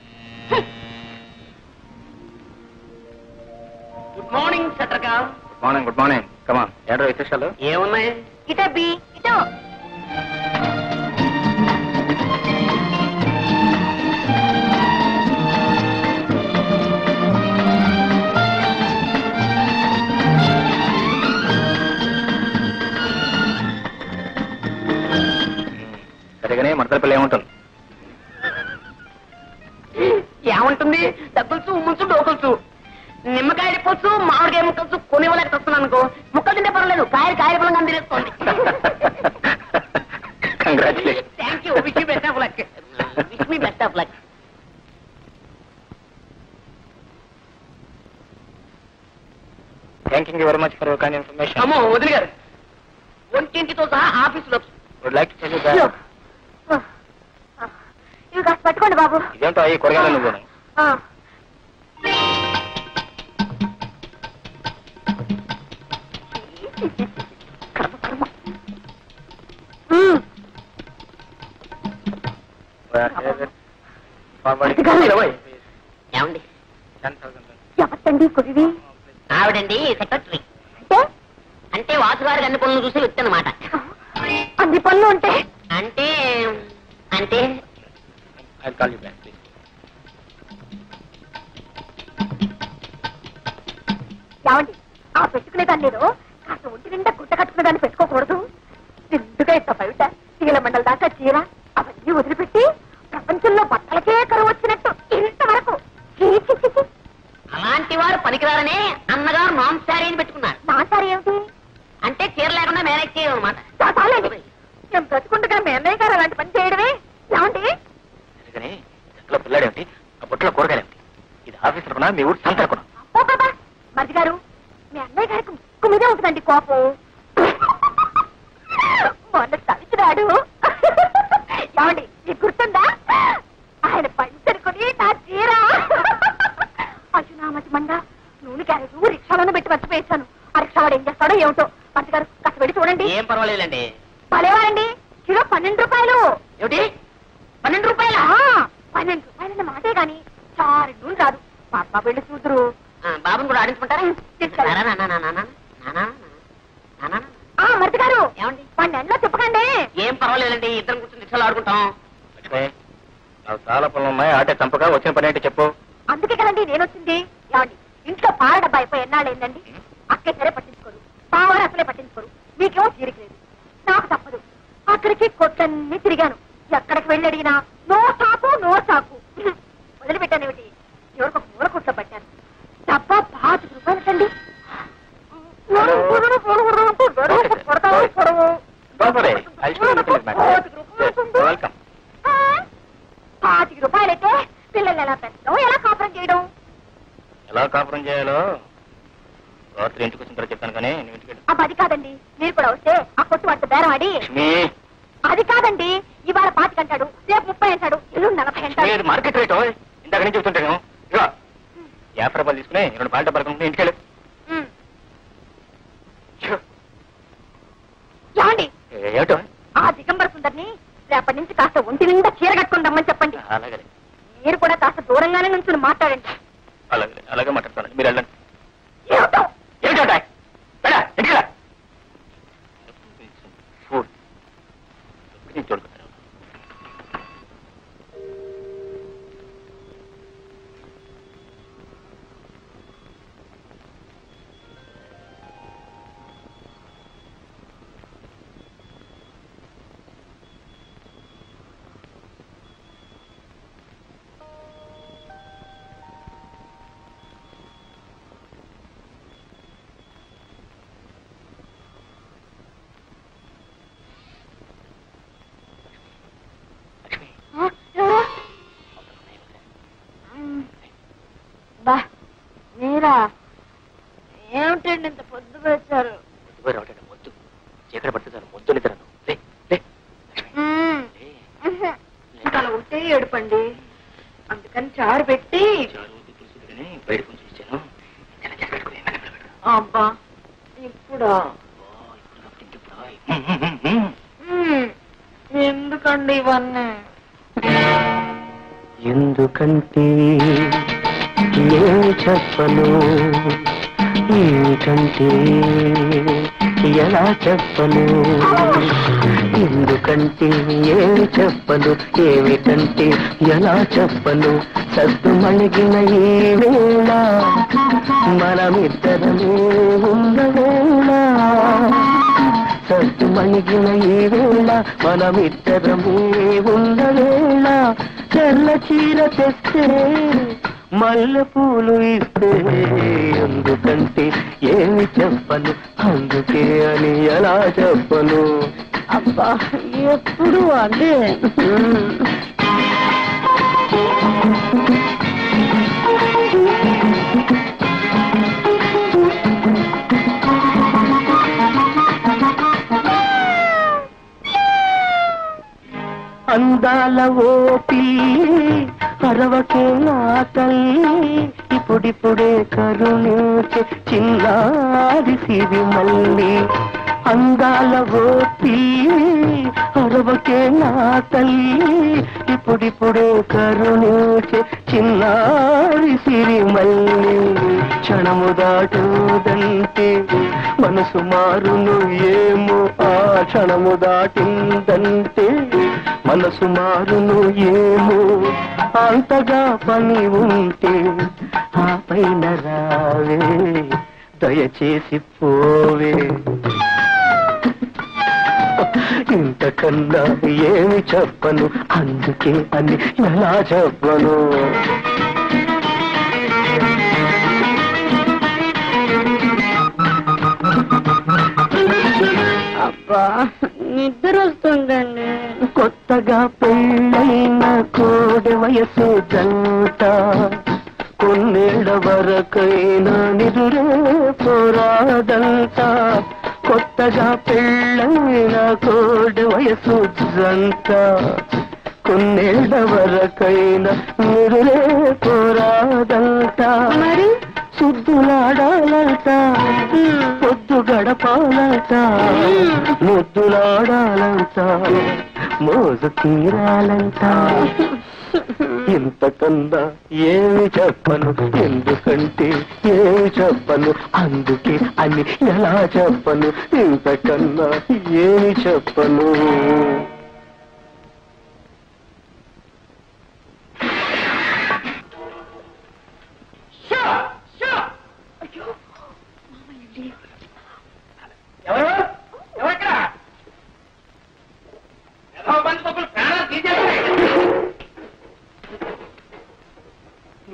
గుడ్ మార్నింగ్ సత్రకా. Good morning, good morning. Come on, ఏడో విశేషాలు ఏమున్నాయి? ఇటో బి ఇటో. సరేగానే మడతల పిల్ల ఏముంటుంది? ఏముంటుంది? డబ్బులుసు, ఉమ్ముసు, డోకలుసు, నిమ్మకాయలు పోసు, మామిడికాయ ముక్కలు కొనివ్వలేక వస్తున్నాను అనుకో. ముక్కలు తింటే పర్వాలేదు, కాయలు కాయల పొలంగా తినేసుకోండి. Congratulation. Thank you. Wish me best of luck. Wish me best of luck. Thank you very much for your kind information. అమ్మో వదిలి గారు, ఒంటింటితో సహా ఆఫీసులో would like to tell you that. ఇవి కాస్త పట్టుకోండి బాబు. ఇదేంటో అవి కూరగాయలు నువ్వు? ఎవరండి కురివి? ఆవిడండి సెక్రటరీ. అంటే వాసుగారు అన్ని పనులు చూసి వచ్చానమాట. అన్ని పనులు ఉంటాయి అంటే అంటే I'll call you back, please. ఏమండి, ఆ పెట్టుకునే దాన్ని నేను కాస్త ఒంటి నిండా గుట్ట కట్టుకునే దాన్ని పెట్టుకోకూడదు. నిండుగా ఇంత బయట చీల మండల దాకా చీర అవన్నీ వదిలిపెట్టి ప్రపంచంలో బట్టలకే కరువు వచ్చినట్టు ఇంతవరకు. అలాంటి వారు పనికిరారనే అన్నగారు నాన్ శారీ అని పెట్టుకున్నారు. నాన్ శారీ ఏమిటి? అంటే చీర లేకుండా మేనేజ్ చేయమన్నమాట. మేము బ్రతుకుండగా మీ అన్నయ్య గారు అలాంటి పని చేయడమే. ఏమండి, చెట్లో పిల్లాడేమిటి, ఆ బొట్లో కూరగాయలేమిటి? ఇది ఆఫీస్ అనుకున్నా, మీ ఊరు సంత అనుకున్నా? అబ్బో బాబా, మరిది గారు మీ అన్నయ్య గారికి ముక్కు మీదే ఉంటుందండి కోపం. మొన్న తవిచిరాడు ఏమండి, మీకు గుర్తుందా? ఆయన పంచనుకుని నా చీర అసలు నా మధ్య మండ నూనె క్యారెట్ రిక్షాలోనే పెట్టి మర్చిపోయేసాను. ఆ రిక్షావాడు ఏం చేస్తాడో ఏమిటో. మరిది గారు కాస్త పెట్టి చూడండి. ఏం పర్వాలేదండి. పర్వాలేవారండి, కిలో 12 రూపాయలు. ఏమిటి 12 రూపాయల? 12 రూపాయల మాటే గాని చారు నూనె రాదు. పాప వెళ్ళి చూద్దరు. బాబుని కూడా ఆడించుకుంటారా? మరిది గారు ఏమండి, వాడిని ఎండలో చెప్పకండి. ఏం పర్వాలేదండి, ఇద్దరం కూర్చొని రిక్షాలు ఆడుకుంటాం. చాలా పనులు ఉన్నాయి, ఆటే చంపగా వచ్చిన పని ఏంటి చెప్పు. అందుకే కదండి నేను వచ్చింది. ఏమండి, ఇంట్లో పాల డబ్బా అయిపోయి ఎన్నాళ్ళేందండి? అక్కే సరే పట్టించుకోరు, పావారు అసలే పట్టించుకోరు. మీకేమో తీరికలేదు, నాకు తప్పదు. అక్కడికి కొట్టన్నీ తిరిగాను, ఎక్కడికి వెళ్ళి అడిగినా నో సాకు నో సాకు. వదిలిపెట్టాను ఏమిటి, ఎవరికి ఒక మూల కొట్లో పట్టాను. డబ్బా 5 రూపాయలు కండి. ₹5 రూపాయలైతే పిల్లల్ని ఎలా పెంచడం, ఎలా కాపురం చేయడం? ఎలా కాపురం చేయాలో రాత్రి ఇంటికి వచ్చిన తర్వాత చెప్తాను. కానీ అది కాదండి, మీరు కూడా వస్తే ఆ కొట్టు వాటితో బేరం ఆడి. అది కాదండి, ఇవాళ 25 అంటాడు, రేపు 30 అంటాడు, ఎల్లుండి 40 అంటాడు. మార్కెట్ రేట్ ఇంతక నుంచి చెప్తుంటాను. 50 రూపాయలు తీసుకుని 2 పాల డబ్బా ఇంటికెళ్ళి. మనసును మాట్లాడండి. అలాగే అలాగే మాట్లాడతాను, మీరు వెళ్ళండి. ఏమిటండి ఇంత పొద్దు వేశారు? పొద్దు చీకట పడుతున్నారు, పొద్దు నిద్రను అలా ఉంటే ఏడుపండి, అందుకని చారు పెట్టి బయట కొంచెం ఇచ్చాను. అబ్బా ఇప్పుడా ఎందుకండి ఇవన్నీ? ఎందుకంటే చెప్పను, ఏమిటంటే ఎలా చెప్పను, ఎందుకంటే ఏమి చెప్పను, ఏమిటంటే ఎలా చెప్పను. సద్దు మణిగిన ఏ వేళ మనమిద్దరమే ఉండవేళ, సద్దు మణిగిన ఏ వేళ మనమిద్దరమే ఉండవేళ. తెల్ల చీర తెస్తే మల్లె పూలు ఇస్తే ఎందుకంటే ఏమి చెప్పను, అందుకే అని ఎలా చెప్పను. అబ్బా ఎప్పుడు అదే. అందాల ఓ పిల్లి అరవకే నా తల్లి, ఇప్పుడిప్పుడే కరుణించే చిన్నారి సిరి మల్లి. అందాల ఓ పిల్లి అరవకే నా తల్లి, ఇప్పుడిప్పుడే కరుణించే చిన్నారి సిరి మల్లి. క్షణము దాటుదంటే మనసు మారును ఏమో, ఆ క్షణము దాటిందంటే మనసు మారును ఏమో. అంతగా పని ఉంటే ఆ పైన రావే, దయచేసి పోవే. ఇంతకన్నా ఏమి చెప్పను, అందుకే అని ఎలా చెప్పను. అబ్బా నిద్ర వస్తుందండి. కొత్తగా పెళ్ళైన కోడి వయసు జంట కొన్నేళ్ళ వరకైనా నిదురే పోరాదంట. కొత్తగా పెళ్ళైన కోడి వయసు జంట కొన్నేళ్ళ వరకైనా నిదురే పోరాదంట. మరి సుద్దులాడాలంట, పొద్దు గడపాలంట, ముద్దులాడాలంట, మోజు తీరాలంట. ఇంతకన్నా ఏమి చెప్పను, ఎందుకంటే ఏమి చెప్పను, అందుకే అని ఎలా చెప్పను. ఇంతకన్నా ఏమి చెప్పను.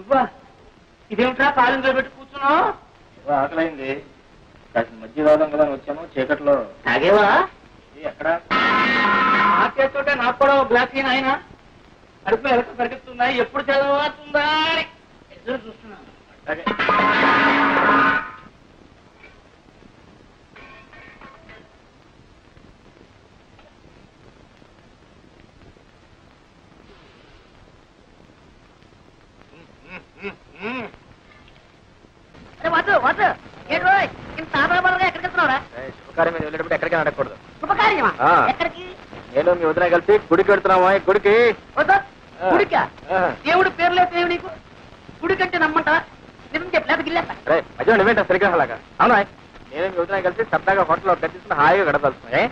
నువ్వా? ఇదేమిట్రా పాలెంలో పెట్టి కూర్చున్నావు? ఆకలైంది, మధ్య రావడం కదా వచ్చాను. చీకట్లో తాగేవా? ఎక్కడ ఆ చేస్తుంటే నాకు కూడా బ్లాక్ అయిన ఆయన కడుపులో ఎలక పరిగెత్తుందా, ఎప్పుడు చదవుతుందా ఎదురు చూస్తున్నాను. అలాగే నేను మీ వదిన కలిసి గుడికి వెళ్తున్నామా? గుడికి దేవుడు పేర్లేదు ಹುಡುಕಂತೆ ನಮ್ಮಂತ ನಿಮಗೆ ಬ್ಲಾಗ್ ಇಲ್ಲ ಸರ್ ಅರೆ ಅಜೋ ನಿವೇಟ ಸರಿಕಾ ಹಲಕ ಅವನು నేను యోజన కలిసి సరదాగా హోటల్లో గడిచిన హాయిగా గడపలుస్తాయి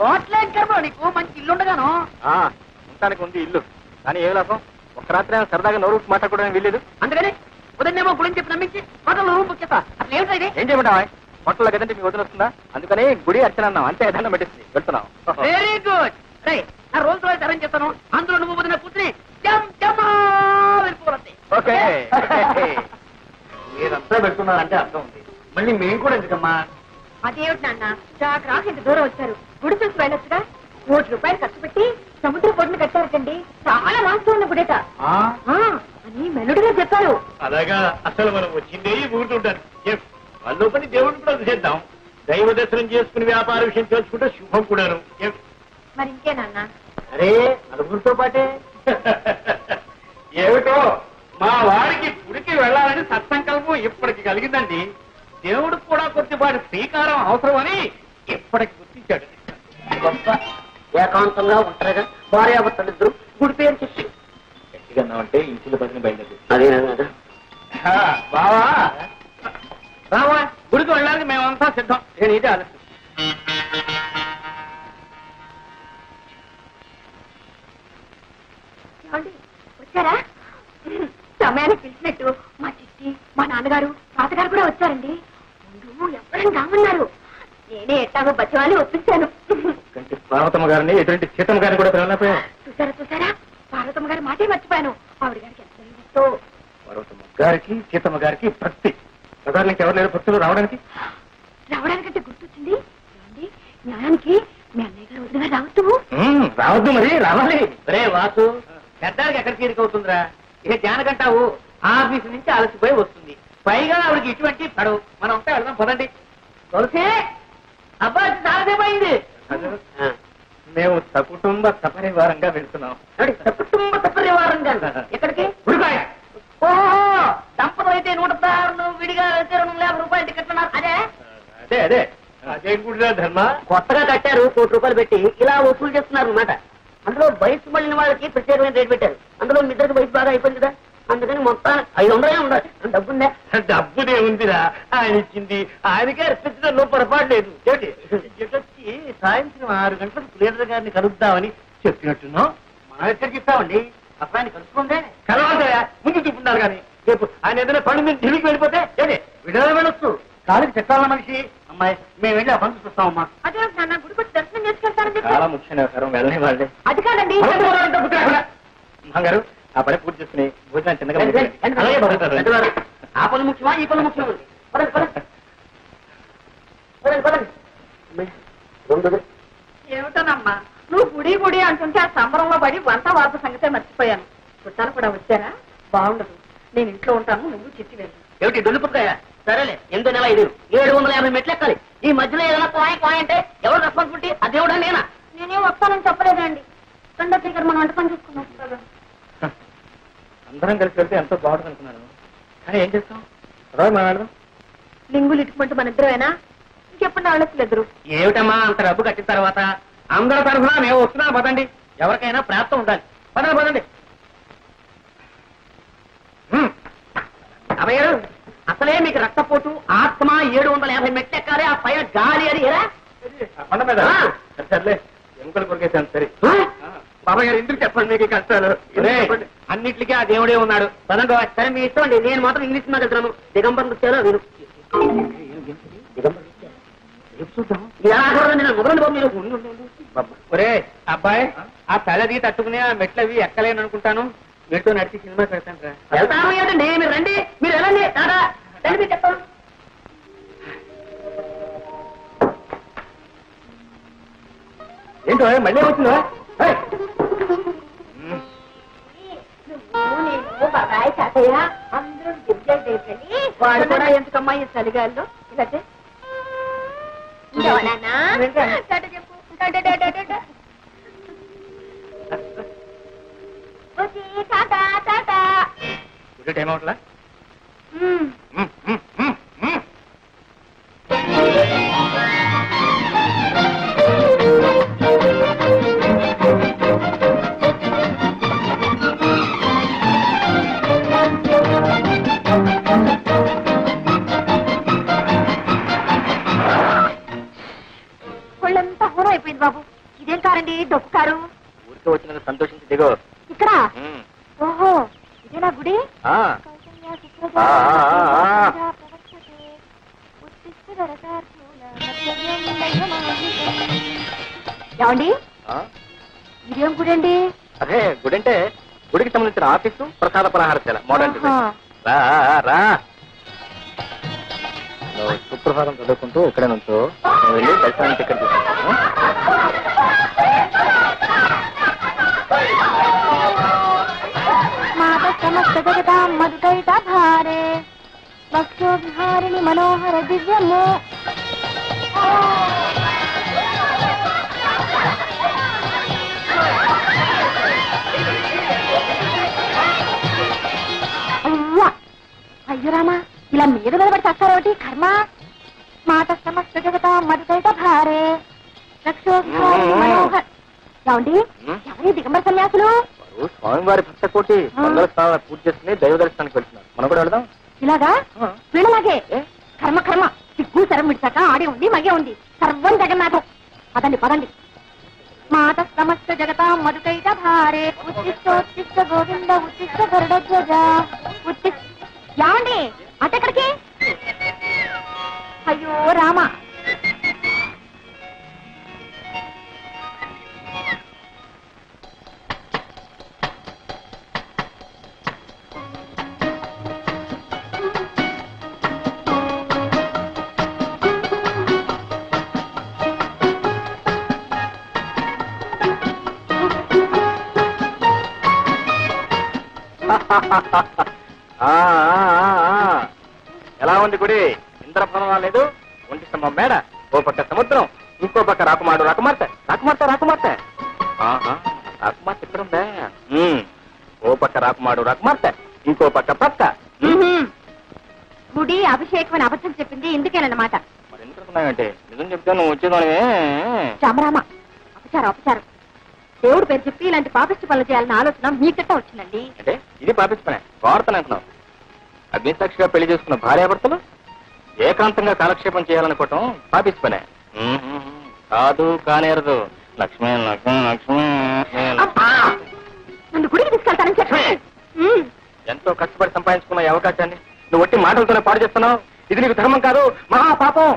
హోటల్ ఏంకర్మో నీకు మంచి ఇల్లు ఉండగాను ఉంటానికి ఉంది ఇల్లు కానీ ఏ లాభం ఒక రాత్రి సరదాగా నోరుకు మాట్లాడుకోవడానికి వెళ్ళలేదు అందుకని ఉదయమేమో గుడిని చెప్పి నమ్మించి హోటల్ రూమ్ బుక్ చేస్తా అసలు ఏమిటా ఇది ఏం చేయమంటావా హోటల్లో గదంటే మీకు వదిన వస్తుందా అందుకని గుడి అర్చన అన్నాం అంతే ఏదన్నా పెట్టింది వెళ్తున్నాం వెరీ గుడ్ రే ఆ రోల్స్ రాయ్ అరేంజ్ చేస్తాను అందులో నువ్వు వదిన కూతురి జమ్ జమా వెళ్ళిపోవాలి ఓకే మీరంతా పెట్టున్నారంటే అర్థం ఉంది మళ్ళీ మేము కూడా ఎందుకమ్మా అదేమిటి నాన్న చాకరాకి ఇంత దూరం వచ్చారు గుడి చూసి వెళ్ళొచ్చుగా ₹100 ఖర్చు పెట్టి సముద్ర బొడ్డును కట్టారటండి చాలా లాస్ట్ ఉన్న గుడేట అని మెలుడుగా చెప్పారు అలాగా అసలు మనం వచ్చిందే ఊరుతుంటాను వాళ్ళు పని దేవుడిని కూడా చేద్దాం దైవ దర్శనం చేసుకుని వ్యాపార విషయం తెలుసుకుంటే శుభం కూడాను మరి ఇంకే నాన్న అరే నలుగురితో పాటే ఏమిటో మా వారికి గుడికి వెళ్ళాలని సత్సంకల్పం ఇప్పటికి కలిగిందండి దేవుడు కూడా కొద్దిపాటి శ్రీకారం అవసరమని ఎప్పటికి గుర్తించాడు గొప్ప ఏకాంతంగా ఉంటారుగా భార్యాభర్తలిద్దరు గుడి పేరు చెప్పి గట్టిగా అంటే ఇంట్లో పదిని బయలుదేరు అదేనా బావా బావా గుడికి వెళ్ళడానికి మేమంతా సిద్ధం నేను ఇదే ఆలోచన వచ్చారా సమయానికి పిలిచినట్టు మా చిట్టి మా నాన్నగారు తాతగారు కూడా వచ్చారండి నేనే ఎట్టాగో బచ్చవాళ్ళు ఒప్పించాను పార్వతమ్మ గారిని ఎటువంటి సీతమ్మ గారిని కూడా పిలవలేకపోయా చూసారా చూసారా పార్వతమ్మ గారి మాటే మర్చిపోయాను ఆవిడ గారికి ఎంత పార్వతమ్మ గారికి సీతమ్మ గారికి భక్తి ప్రధానికి ఎవరు లేరు భక్తులు రావడానికి రావడానికంటే గుర్తొచ్చింది జ్ఞానానికి మీ అన్నయ్య గారు వదిన రావద్దు రావద్దు మరి రావాలి రే వాసు పెద్దానికి ఎక్కడ చేరికవుతుందిరా ఇక జ్ఞానకంటావు ఆఫీసు నుంచి అలసిపోయి వస్తుంది పైగా ఆవిడకి ఇటువంటి పడవు మనం అంతా వెళ్దాం పదండి తులసి అబ్బాయి సాధ్యమైంది మేము సకుటుంబ సపరివారంగా వెళ్తున్నాం సకుటుంబ సపరివారంగా ఎక్కడికి ఉడికాయ ఓహో దంపతులు అయితే ₹106 విడిగా అయితే ₹250 టికెట్లు అదే అదే అదే అదేం కూడా ధర్మ కొత్తగా కట్టారు ₹100 పెట్టి ఇలా వసూలు చేస్తున్నారు అనమాట అందులో వయసు పడిన వాళ్ళకి ప్రత్యేకమైన రేట్ పెట్టారు అందులో ఇద్దరికి వయసు బాగా అయిపోయింది కదా అందుకని మొత్తం ₹500 ఉండాలి డబ్బుందా డబ్బునే ఉందిరా ఆయన ఇచ్చింది ఆయనకే అర్పించడంలో పొరపాటు లేదు జగత్కి సాయంత్రం 6 గంటలకు ప్రియర్ గారిని కలుద్దామని చెప్పినట్టున్నాం మనం ఎక్కడికి ఇస్తామండి అబ్బాయిని కలుసుకుంటే కలవాల్సా ముందు చూపుతున్నారు కానీ రేపు ఆయన ఏదైనా పళ్ళు మీద ఢిల్లీకి వెళ్ళిపోతే ఏదే విడుదల వెళ్ళొచ్చు కాలికి చెప్పాలన్న మనిషి అమ్మాయి మేము వెళ్ళి ఆ పనులు చూస్తామమ్మా అదే గుడికి దర్శనం చేసుకెళ్తారని చాలా ముఖ్యమైన అవసరం వెళ్ళని వాళ్ళే అది కాదండి గారు ఆ పని పూర్తి చేసుకుని భోజనాలు చిన్నగా ఆ పనులు ముఖ్యమా ఈ పనులు ముఖ్యమా ఏమిటోనమ్మా నువ్వు గుడి గుడి అంటుంటే ఆ సంబరంలో పడి వంట వార్త సంగతే మర్చిపోయాను చుట్టాలు కూడా వచ్చారా బాగుండదు నేను ఇంట్లో ఉంటాను నువ్వు చిట్టి వెళ్ళి ఏమిటి డొల్లుపుతాయా సరేలే 8,500 750 మెట్లు ఎక్కాలి ఈ మధ్యలో ఏదైనా కాయ కాయ అంటే ఎవరు రెస్పాన్సిబిలిటీ అదేవిడా నేనా నేనే వస్తానని చెప్పలేదండి రెండో దగ్గర మనం వంట పని చూసుకున్నాం కదా అందరం కలిసి వెళ్తే ఎంతో బాగుంటుంది అనుకున్నాను కానీ ఏం చేస్తాం మనం లింగులు ఇటుకుంటూ మన ఇద్దరేనా ఇంకెప్పుడు ఆలోచనలిద్దరు ఏమిటమ్మా అంత డబ్బు కట్టిన తర్వాత అందరి తరఫున మేము వస్తున్నాను పదండి ఎవరికైనా ప్రాప్తం ఉండాలి పదండి పదండి అమ్మయ్య అసలే మీకు రక్తపోటు ఆత్మ 750 మెట్లు ఎక్కాలి ఆ పైన గాలి అని ఎలా పండ మీద సర్లే ఎముకలు కొరికేసాను సరే బాబాయ్ గారు ఎందుకు చెప్పండి మీకు కష్టాలు అన్నింటికి ఆ దేవుడే ఉన్నాడు పదండి సరే మీ ఇష్టం అండి నేను మాత్రం ఇంగ్లీష్ మీద వెళ్తున్నాను దిగంబరం వచ్చారో విను ఒరే అబ్బాయి ఆ తలది తట్టుకునే ఆ మెట్లు అవి ఎక్కలేను అనుకుంటాను మెట్టు నడిచి సినిమా పెడతాను రాదండి మీరు రండి మీరు వెళ్ళండి చెప్పండి ఏంటో మళ్ళీ వచ్చిందా బాబాయ్ తాతయ్య అందరూ దిగ్గజని వాడు కూడా ఎందుకమ్మా ఈ చలిగాల్లో ఇలా చెప్పు ఏమవుట్లా అయిపోయింది బాబు. ఇదేం కారండి దొక్కారు? ఊరికే వచ్చిన సంతోషించి దిగో. ఇక్కడ ఓహో ఇదేనా గుడి? ఏమండి ఇదేం గుడి అండి? అదే గుడి అంటే గుడికి సంబంధించిన ఆఫీసు, ప్రసాద పలహారశాల, మోడర్న్ రా. సుప్రభాతం చదువుకుంటూ ఇక్కడ నుంచో వెళ్ళి దర్శనానికి ఇక్కడ చూస్తాను. భక్తోహారిణి మనోహర దివ్యము అయ్యురామా ఇలా మీరు నిలబడి తక్కరోటి కర్మ. మాట సమస్త జగత మధుకైట భారే లక్షోండి. ఎవరి దిగంబర సన్యాసులు? స్వామివారి భక్త కోటి మంగళ స్థానాల పూజ చేసుకుని దైవ దర్శనానికి వెళ్తున్నారు. మనం కూడా వెళదాం. ఇలాగా వీళ్ళలాగే కర్మ కర్మ సిగ్గు సరం విడిచాక ఆడే ఉంది మగే ఉంది సర్వం జగన్నాథం. పదండి పదండి. మాట సమస్త జగత మధుకైట భారే ఉత్తిష్ట ఉత్తిష్ట గోవింద ఉత్తిష్ట గరుడ ధ్వజ ఉత్తిష్ట. ఏమండి అటెక్కడికి? అయ్యో రామ ఎలా ఉంది గుడి? ఇంద్రప్రవణం లేదు, ఒంటి స్తంభం మేడ, ఓ పక్క సముద్రం, ఇంకో పక్క రాకుమాడు రాకుమార్తె రాకుమార్తె రాకుమార్తె రాకుమార్తె ఇక్కడ ఉందా? ఓ పక్క రాకుమాడు రాకుమార్తె, ఇంకో పక్క పక్క గుడి అభిషేకం అని అబద్ధం చెప్పింది ఎందుకేనమాట. మరి ఎందుకున్నాయంటే నిజం చెప్తే నువ్వు వచ్చేదానివే. రామరామ అపచారం అపచారం. దేవుడు పేరు చెప్పి ఇలాంటి పాపిష్టి పనులు చేయాలని ఆలోచన మీకట్ట వచ్చిందండి. అంటే ఇది పాపిష్టి పనే వార్తను అంటున్నావు. అగ్నిసాక్షిగా పెళ్లి చేసుకున్న భార్యాభర్తలు ఏకాంతంగా కాలక్షేపం చేయాలనుకోవటం పాపిష్టి పనే కాదు కానేరదు. లక్ష్మీ లక్ష్మీ లక్ష్మీ నన్ను గుడికి తీసుకెళ్తానని చెప్పి ఎంతో కష్టపడి సంపాదించుకున్న ఈ అవకాశాన్ని నువ్వు వట్టి మాటలతోనే పాడు చేస్తున్నావు. ఇది నీకు ధర్మం కాదు, మహా పాపం.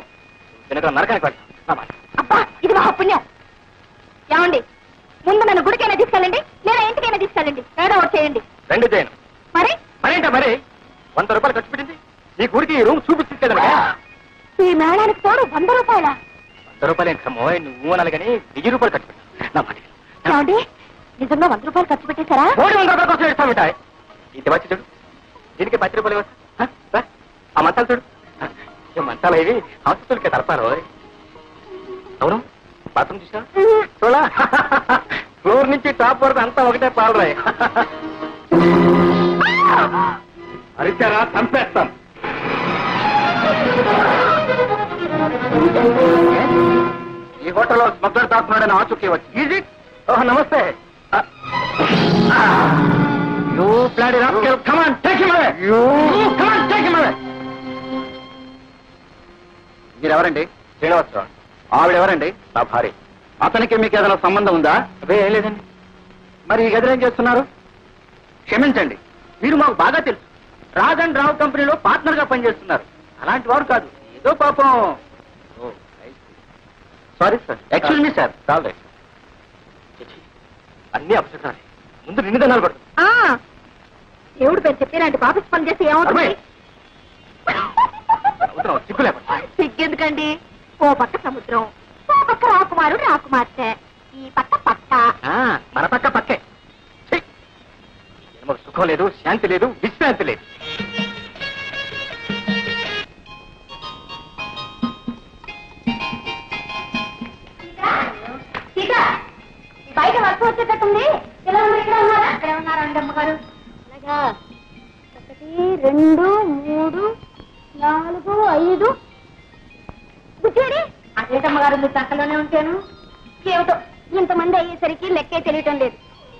వెనక నరకానికి పడుతుంది. అబ్బా ఇది మహా పుణ్యం. ఏమండి ముందు నన్ను గుడికైనా తీసుకెళ్ళండి లేదా ఇంటికైనా తీసుకెళ్ళండి, ఏదో ఒకటి చేయండి. రెండు చేయను. మరి మరేంటా? మరి 100 రూపాయలు ఖర్చు పెట్టింది నీ గుడికి రూమ్ చూపించే ఈ మేడానికి తోడు 100 రూపాయల 100 రూపాయలు ఏంటమ్మో నువ్వు అనాలి కానీ 1000 రూపాయలు ఖర్చు పెట్టండి. నిజంగా 100 రూపాయలు ఖర్చు పెట్టేశారా? 100 రూపాయలు ఖర్చు పెడతామంటాయి. ఇది వచ్చి చూడు దీనికి 10 రూపాయలు ఇవ్వచ్చు. ఆ మంచాలు చూడు, ఈ మంచాలు ఇవి హాస్పిటల్కే తరపారు. అవును బాత్రూమ్ చూసా చూడా, ఫ్లోర్ నుంచి టాప్ వరకు అంతా ఒకటే పాలరాయి. అరిచారా చంపేస్తాం. ఈ హోటల్లో స్మగ్లర్ తాకున్నాడని ఆచూకీ వచ్చి ఈజీ. ఓహో నమస్తే. మీరెవరండి? శ్రీనివాసరావు. ఆవిడెవరండి? నా భార్య. అతనికి మీకు ఏదైనా సంబంధం ఉందా? అవే ఏం లేదండి. మరి ఈ గదిలో ఏం చేస్తున్నారు? క్షమించండి, మీరు మాకు బాగా తెలుసు. రాజ్ అండ్ రావు కంపెనీలో పార్ట్నర్ గా పనిచేస్తున్నారు. అలాంటి వారు కాదు, ఏదో పాపం. Sorry sir, excuse me sir. అన్ని అపశకాలే, ముందు నిన్ను దండాలు పడుతుంది. ఎవడు పేరు చెప్పి ఇలాంటి పాపస్ పని చేస్తే ఏమవుతుంది? సిగ్గెందుకండి, ఓ పక్క సముద్రం, ఓ పక్క రాకుమారుడు రాకుమార్తె, ఈ పక్క పక్క మన పక్క పక్కే. సుఖం లేదు, శాంతి లేదు, విశ్రాంతి లేదు. బయట వర్క్ వచ్చేటట్టుంది. అక్కడే ఉన్నారా అండి అమ్మగారు? 1 2 3 4 5 కూర్చోండి. అదేటమ్మగారు మీ పక్కలోనే ఉంటాను. ఏమిటో ఇంతమంది అయ్యేసరికి లెక్కే తెలియటం లేదు.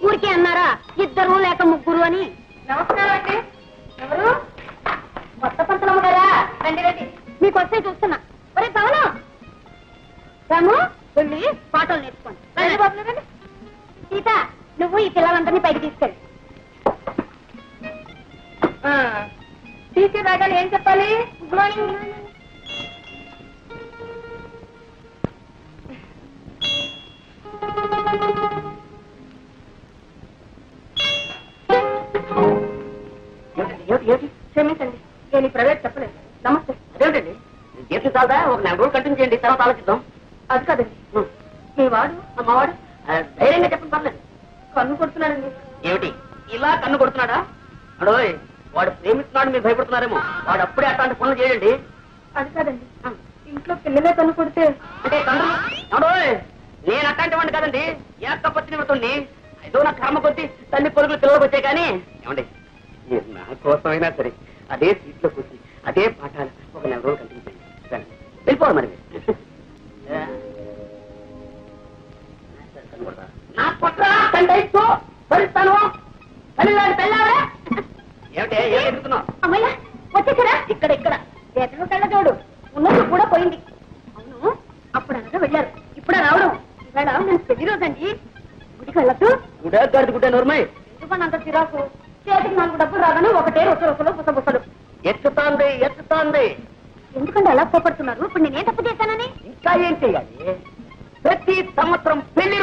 ఊరికే అన్నారా 2 లేక 3 అని. నమస్కారం అండి. ఎవరు? కొత్త పంతలమ్మగారా? రండి రండి, మీకు వస్తే చూస్తున్నా. ఒరే పవను రాము వెళ్ళి పాట వాళ్ళందరినీ పైకి తీసుకెళ్ళి. టీచర్ రాగానే ఏం చెప్పాలి? Good morning. క్షమించండి, నేను ప్రైవేట్ చెప్పలేదు. నమస్తే. అదేమిటండి, చేసిన చాలా ఒక 4 రోజులు కంటిన్యూ చేయండి, తర్వాత ఆలోచిద్దాం. అది కాదండి, మీ వాడు అమ్మవాడు ధైర్యంగా చెప్పడం పర్లేదు. కన్ను కొడుతున్నాడండి. ఏమిటి ఇలా కన్ను కొడుతున్నాడా? అడోయ్, వాడు ప్రేమిస్తున్నాడు, మీరు భయపడుతున్నారేమో. వాడు అప్పుడే అట్లాంటి పనులు చేయండి. అది కాదండి, ఇంట్లో పిల్లలే కన్ను కొడితే అంటే కన్ను. అడోయ్, నేను అట్లాంటి వాడిని కాదండి, ఏ అక్క పత్రిని పెడుతుంది. ఏదో నా కర్మ కొద్ది తల్లి పొరుగులు పిల్లలకు వచ్చాయి. కానీ ఏమండి, మీరు నా కోసమైనా సరే అదే సీట్లో కూర్చొని అదే పాఠాలు ఒక 4 రోజులు కనిపించండి. వెళ్ళిపోవాలి మరి. ఇక్కడ ఇక్కడ ఎక్కడ కళ్ళతోడు ఉన్నట్టు కూడా పోయింది. అవును, అప్పుడు అనగా వెళ్ళారు, ఇప్పుడు రావడం. ఇవాళ నేను ప్రతిరోజండి గుడికి వెళ్ళొద్దు. గుడ్డ నోర్మై ఎందుకని అంత చిరాకు? చేతికి 4 డబ్బులు రాగానే ఒకటే రొక్కలు బుసబుసలు. ఎక్కుతాంది ఎక్కుతాంది. ఎందుకంటే అలా కోపడుతున్నారు? ఇప్పుడు నేనే తప్పు చేశానని? ఇంకా ఏం చేయాలి? ప్రతి సంవత్సరం పెళ్లి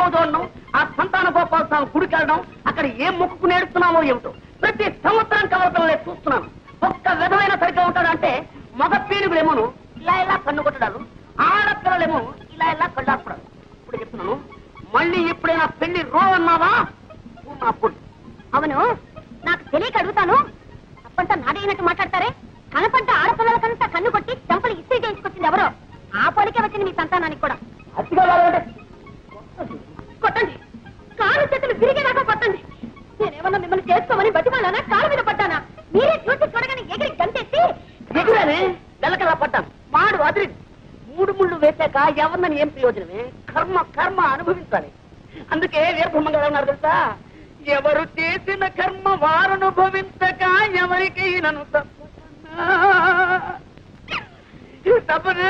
రోజు అన్నాం, ఆ సంతాన గోపాల స్వామి గుడికి వెళ్ళడం, అక్కడ ఏం మొక్కుకుని ఏడుస్తున్నామో ఏమిటో ప్రతి సంవత్సరం కలవతలే చూస్తున్నాను. ఒక్క విధమైన సరిగ్గా ఉంటాడంటే మగ పీనుగులేమోను ఇలా ఇలా కన్ను కొట్టడాలు, ఆడపిల్లలేమో ఇలా ఇలా కళ్ళాడుతున్నాడు. ఇప్పుడు చెప్తున్నాను, మళ్ళీ ఇప్పుడైనా పెళ్లి రోజు అన్నావా? అవును, నాకు తెలియక అడుగుతాను. అప్పంతా నాడైనట్టు మాట్లాడతారే. కనపంట ఆడపిల్లలకంతా కన్ను కొట్టి చెంపలు ఇస్త్రీ చేయించుకొచ్చింది ఎవరో. ఆ పోలికే వచ్చింది మీ సంతానానికి కూడా. కొట్టండి, కాలు చేతులు విరిగేదాకా కొట్టండి. నేనేమన్నా మిమ్మల్ని చేసుకోమని బతిమాలానా? కాలు మీద పడ్డానా? మీరే చూసి చూడగానే ఎగిరి గంటేసి ఎగురని వెలకలా పడ్డాను. వాడు అదిరి 3 ముళ్ళు వేసాక ఎవరినని ఏం ప్రయోజనమే? కర్మ అనుభవించాలి. అందుకే వీరబ్రహ్మంగా ఉన్నారు తెలుసా, ఎవరు చేసిన కర్మ వారు అనుభవించక ఎవరికి నన్ను తప్పనే.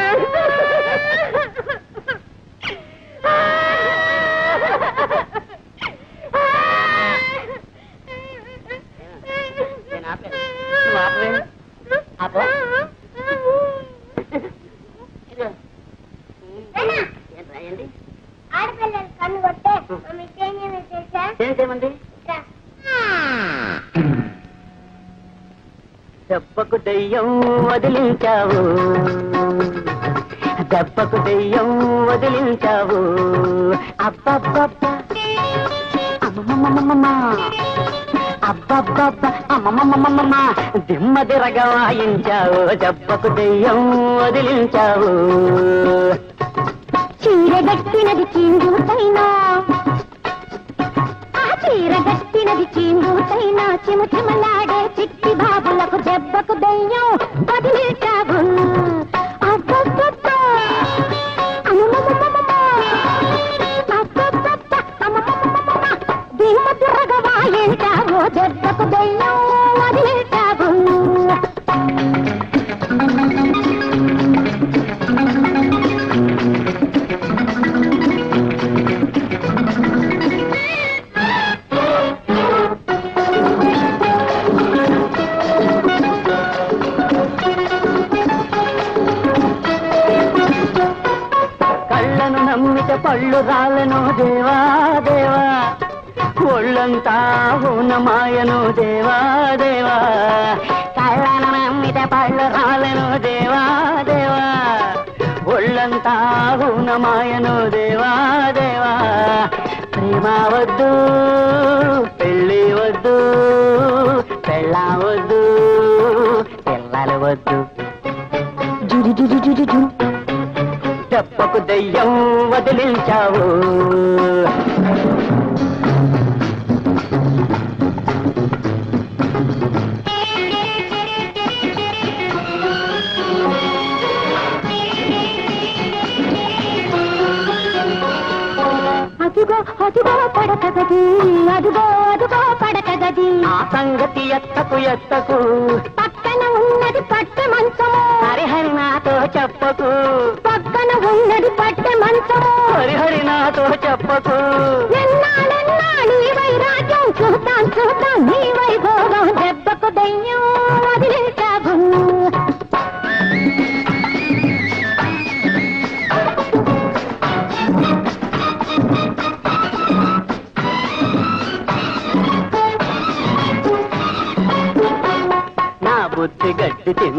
ఆడపిల్లలు కన్ను కొట్టే ఏమండి? దెబ్బకు దయ్యం వదిలించావు, దెబ్బకు దయ్యం వదిలించావు. అబ్బబ్బబ్బ అమ్మమ్మమ్మ, అబ్బబ్బబ్బ అమ్మమ్మమ్మ, దిమ్మదిరగా వాయించావు. దెబ్బకు దయ్యం వదిలించావు. చీరగట్టినది చీందు పైనా, చీరగట్టినది చీందు పైనా, చిముచిమలాడే చిట్టి బాబులకు దెబ్బకు దయ్యం వదిలించావు. పళ్ళు రాలను దేవా దేవా, ఒళ్ళంతా హూనమాయను దేవా దేవా. కళ్ళను నమ్మిత పళ్ళు రాలను దేవా దేవా, ఒళ్ళంతా హూనమాయను దేవా దేవా. ప్రేమ వద్దు, పెళ్ళి వద్దు, పెళ్ళా వద్దు, పిల్లలు వద్దు. జుడు జుడు జుడు జు, దెబ్బకు దయ్యం వదిలించావు. అదుగో అదుగో పడకగది, అదుగో అదుగో పడకగది. ఆ సంగతి ఎత్తకు ఎత్తకు, పక్కన ఉన్నది పట్టె మంచం. హరిహరి నాతో చెప్పకు, పక్కన ఉన్నది పట్టె మంచం. హరిహరి నాతో చెప్పకు, ఎన్నాళ్ళెన్నాళ్ళు ఇవై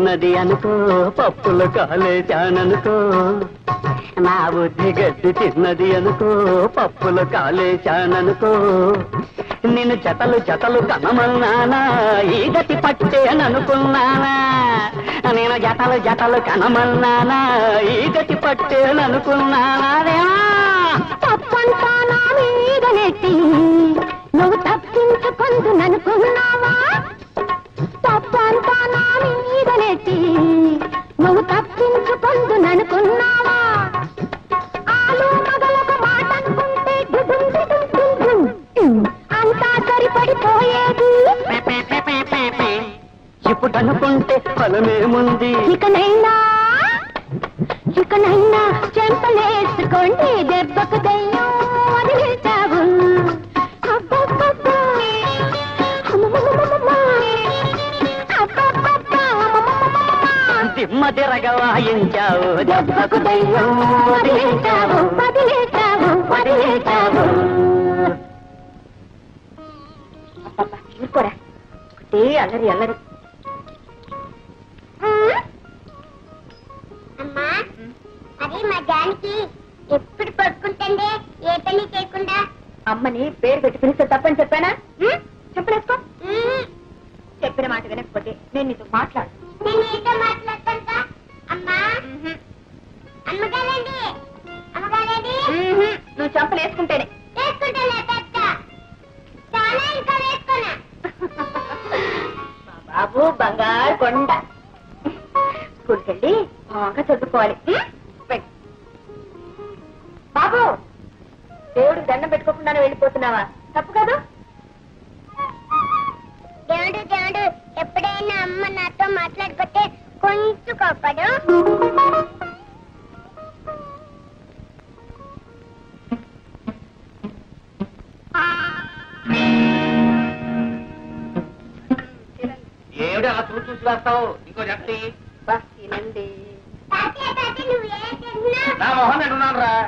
ఉన్నది అనుకో, పప్పులు కాలేశాననుకో. నా బుద్ధి గడ్డి తిన్నది అనుకో, పప్పులు కాలేశాననుకో. నిన్ను చెతలు చెతలు కనమన్నానా, ఈ గతి పట్టేననుకున్నానా. నేను జతలు జతలు కనమన్నానా, ఈ గతి పట్టేననుకున్నానా. తప్పంటానా మీద నెట్టి నువ్వు తప్పించుకుందుననుకున్నావా? తప్పంతా నా మీద నెట్టి నువ్వు తప్పించుకుందుననుకున్నావా? ఆలు మగలకు మాట అనుకుంటే అంతా సరిపడిపోయేది. ఇప్పుడు అనుకుంటే ఫలమేముంది? ఇకనైనా చెంపలేసుకోండి, దెబ్బకు దయ్యం వదిలిచావు. దిమ్మ తిరగ వాయించావు, దెబ్బకు దయ్యం వదిలిచావు వదిలిచావు వదిలిచావు. చూసుకోరా, ఒకటే అల్లరి అల్లరి. అమ్మా, అది మా జానికి ఎప్పుడు పడుకుంటుండే, ఏ పని చేయకుండా. అమ్మని పేరు పెట్టి పిలిస్తే తప్పని చెప్పానా? చెప్పలేసుకో. చెప్పిన మాట వినకపోతే నేను నీతో మాట్లాడతాను. అమ్మా, అమ్మగారండి అమ్మగారండి. నువ్వు చంపలేసుకుంటేనే బాబు బంగారు కొండ. స్కూల్కెళ్ళి బాగా చదువుకోవాలి. బాబు, దేవుడికి దండం పెట్టుకోకుండానే వెళ్ళిపోతున్నావా? తప్పు కదా. దేవుడు దేవుడు, ఎప్పుడైనా అమ్మ నాతో మాట్లాడుకుంటే కొంచెం కోపడు. ఏమిటి అలా చూసి చూసి వస్తావు? ఇంకో చెప్తే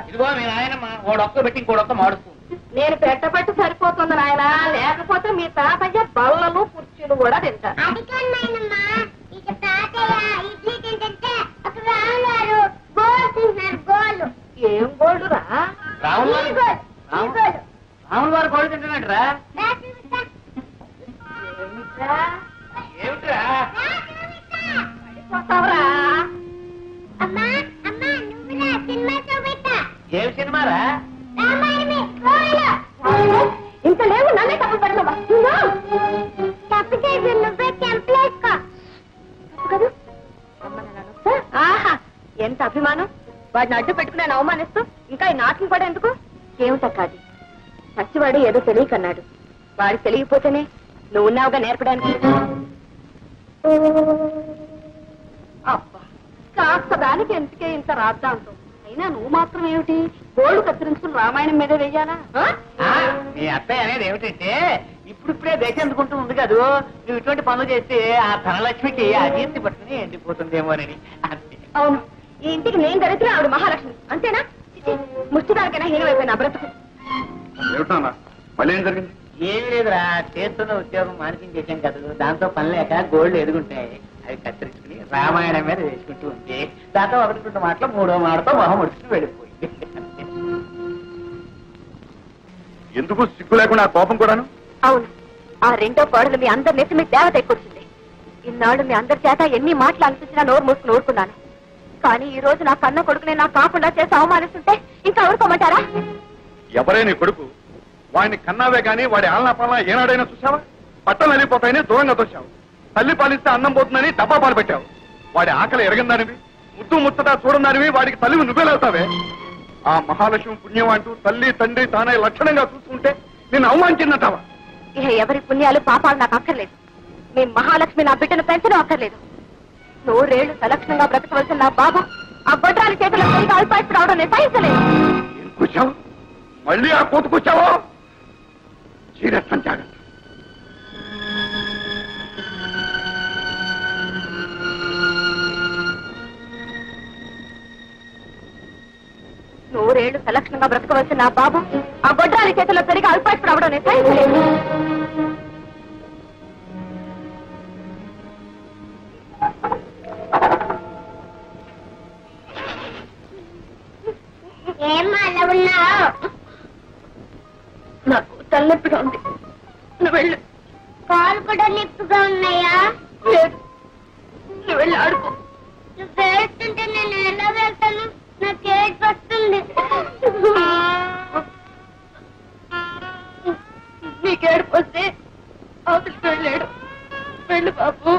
ఇదిగో మీ నాయనమ్మ ఓడొక్క పెట్టి ఇంకోడొక్క మాడుస్తుంది. నేను పెట్టబట్టి సరిపోతుంది నాయన, లేకపోతే మీ తాతయ్య బల్లలు కుర్చీలు కూడా తింటారు. ఏం గోళ్ళు రాముల వారు గోళ్ళు తింటున్నాడు రా. ఏమిట్రా ఏమి సినిమారా? ఇంత లేవు నన్నే తప్పు పడతావా? తప్పు చేసి నువ్వే చెంపలేసుకో. తప్పు కదా. ఆహా, ఎంత అభిమానం! వాడిని అడ్డు పెట్టుకున్నాను అవమానిస్తూ. ఇంకా ఈ నాటకం కూడా ఎందుకు? ఏమిటక్కాది, పచ్చివాడు ఏదో తెలియకన్నాడు. వాడు తెలియకపోతేనే నువ్వు ఉన్నావుగా నేర్పడానికి. అబ్బా, కాస్త దానికి ఎందుకే ఇంత రాద్దాంతో. అయినా నువ్వు మాత్రం ఏమిటి, గోళ్ళు కత్తిరించుకుని రామాయణం మీద వేయాలా? మీ అత్తయ్య అనేది ఏమిటంటే, ఇప్పుడిప్పుడే దేశం అందుకుంటూ ఉంది కదూ, నువ్వు ఇటువంటి పనులు చేస్తే ఆ ధనలక్ష్మికి అజీర్తి పట్టుకుని ఎండిపోతుందేమోనని. అంతే. అవును, ఈ ఇంటికి నేను దరిద్రం, ఆవిడ మహాలక్ష్మి. అంతేనా? ముష్టిదారికైనా హీనమైపోయినా బ్రతుకు. ఏమి లేదురా, చేస్తున్న ఉద్యోగం మానిపించి చేశాం కదా, దాంతో పని లేక గోళ్ళు ఎదుగుంటాయి. అవి కత్తిరించుకుని రామాయణం మీద వేసుకుంటూ ఉంటే దాంతో ఒకటికుంటే మాటలో మూడో మాటతో మొహం ఉడుచుకుని వెళ్ళిపోయింది. ఎందుకు సిగ్గు లేకుండా కోపం కూడాను? అవును, ఆ రెండో కోడలు మీ అందరి నెత్తి మీ దేవత ఎక్కువచ్చింది. ఇన్నాళ్ళు మీ అందరి చేత ఎన్ని మాటలు అనిపించినా నోరు మూసుకుని ఊరుకున్నాను. కానీ ఈ రోజు నా కన్న కొడుకునే నాకు కాకుండా చేసి అవమానిస్తుంటే ఇంకా ఊరుకోమంటారా? ఎవరైనా కొడుకు వాడిని కన్నావే కానీ వాడి ఆలనా పాలనా ఏనాడైనా చూసావా? పట్టలు వెళ్ళిపోతాయని దూరంగా తోసావు. తల్లి పాలిస్తే అన్నం పోతుందని డబ్బా పాలు పెట్టావు. వాడి ఆకలి ఎరగందానివి, ముద్దు ముచ్చట చూడందానివి, వాడికి తల్లివి నువ్వేలవుతావే. ఆ మహాలక్ష్మి పుణ్యం అంటూ తల్లి తండ్రి తానే లక్షణంగా చూస్తుంటే నేను అవమానించిందంటావా? ఇహ ఎవరి పుణ్యాలు పాపాలు నాకు అక్కర్లేదు. మీ మహాలక్ష్మి నా బిడ్డను పెంచడం అక్కర్లేదు. నూరేళ్లు సలక్షణంగా బ్రతకవలసిన నా బాబా ఆ గొడ్రాల చేతులు అల్పాయిస్తు రావడం నేను సహించలేదు. కూర్చావు మళ్ళీ ఆ కోతుకొచ్చావో? చీరత్వం జాగ్రత్త. నూరేళ్లు సలక్షణంగా బ్రతకవలసిన నా బాబు ఆ గొడ్రాల చేతుల్లో పెరిగి అల్పాయిస్తు రావడం నేను సహించలేదు. ఏమా అలా ఉన్నావు? నాకు తలనొప్పిగా ఉంది, నువ్వు వెళ్ళు. కాలు కూడా నొప్పిగా ఉన్నాయా? నువ్వు వెళ్ళి ఆడుకో. నువ్వు ఏడుతుంటే నేను ఎలా వెళ్తాను? నాకు ఏడుపు వస్తుంది. నీకు ఏడుపు వస్తే అవతలికి వెళ్ళాడు. వెళ్ళు బాబు,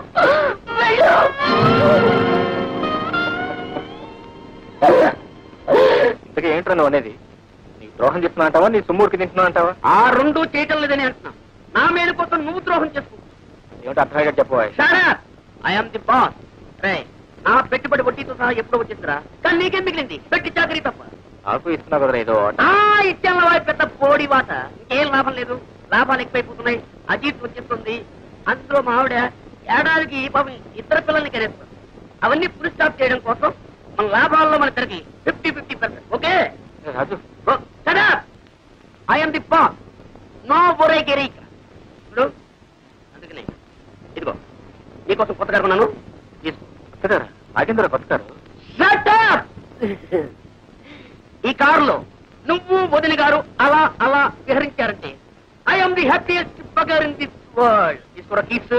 వెళ్ళు. ఇంతగా ఏంట్రా నువ్వు అనేది? నీకు ద్రోహం చెప్తున్నా అంటావా, నీ సుమ్మూరికి తింటున్నా అంటావా? ఆ రెండు చేయటం లేదని అంటున్నా. నా మీద కోసం నువ్వు ద్రోహం చేసుకు. ఏమిటి అర్థమయ్యా చెప్పు. I'm the boss. నా పెట్టుబడి వడ్డీతో సహా ఎప్పుడు వచ్చిందిరా? కానీ నీకేం మిగిలింది? పెట్టి చాకరీ తప్ప. నాకు ఇస్తున్నావు కదరా ఏదో ఇచ్చాను. పెద్ద పోడి వాత, ఇంకేం లాభం లేదు. లాభాలు ఎక్కువైపోతున్నాయి. అజీత్ వచ్చిస్తుంది. అందులో మా ఆవిడ ఏడాదికి పాపం ఇద్దరు పిల్లల్ని కనేస్తాం. అవన్నీ ఫుల్ స్టాప్ చేయడం కోసం మన లాభాల్లో మన తరగతి 50-50%. ఓకే రాజు, సరే ఐఎమ్ ది బాస్. నో బొరే గెరీ. ఇప్పుడు అందుకనే ఇదిగో నీకోసం కొత్త కారు కొన్నాను. ఈ కారులో నువ్వు వదిన గారు అలా అలా విహరించారంటే I am the happiest bugger in this world. తీసుకోరా కీస్.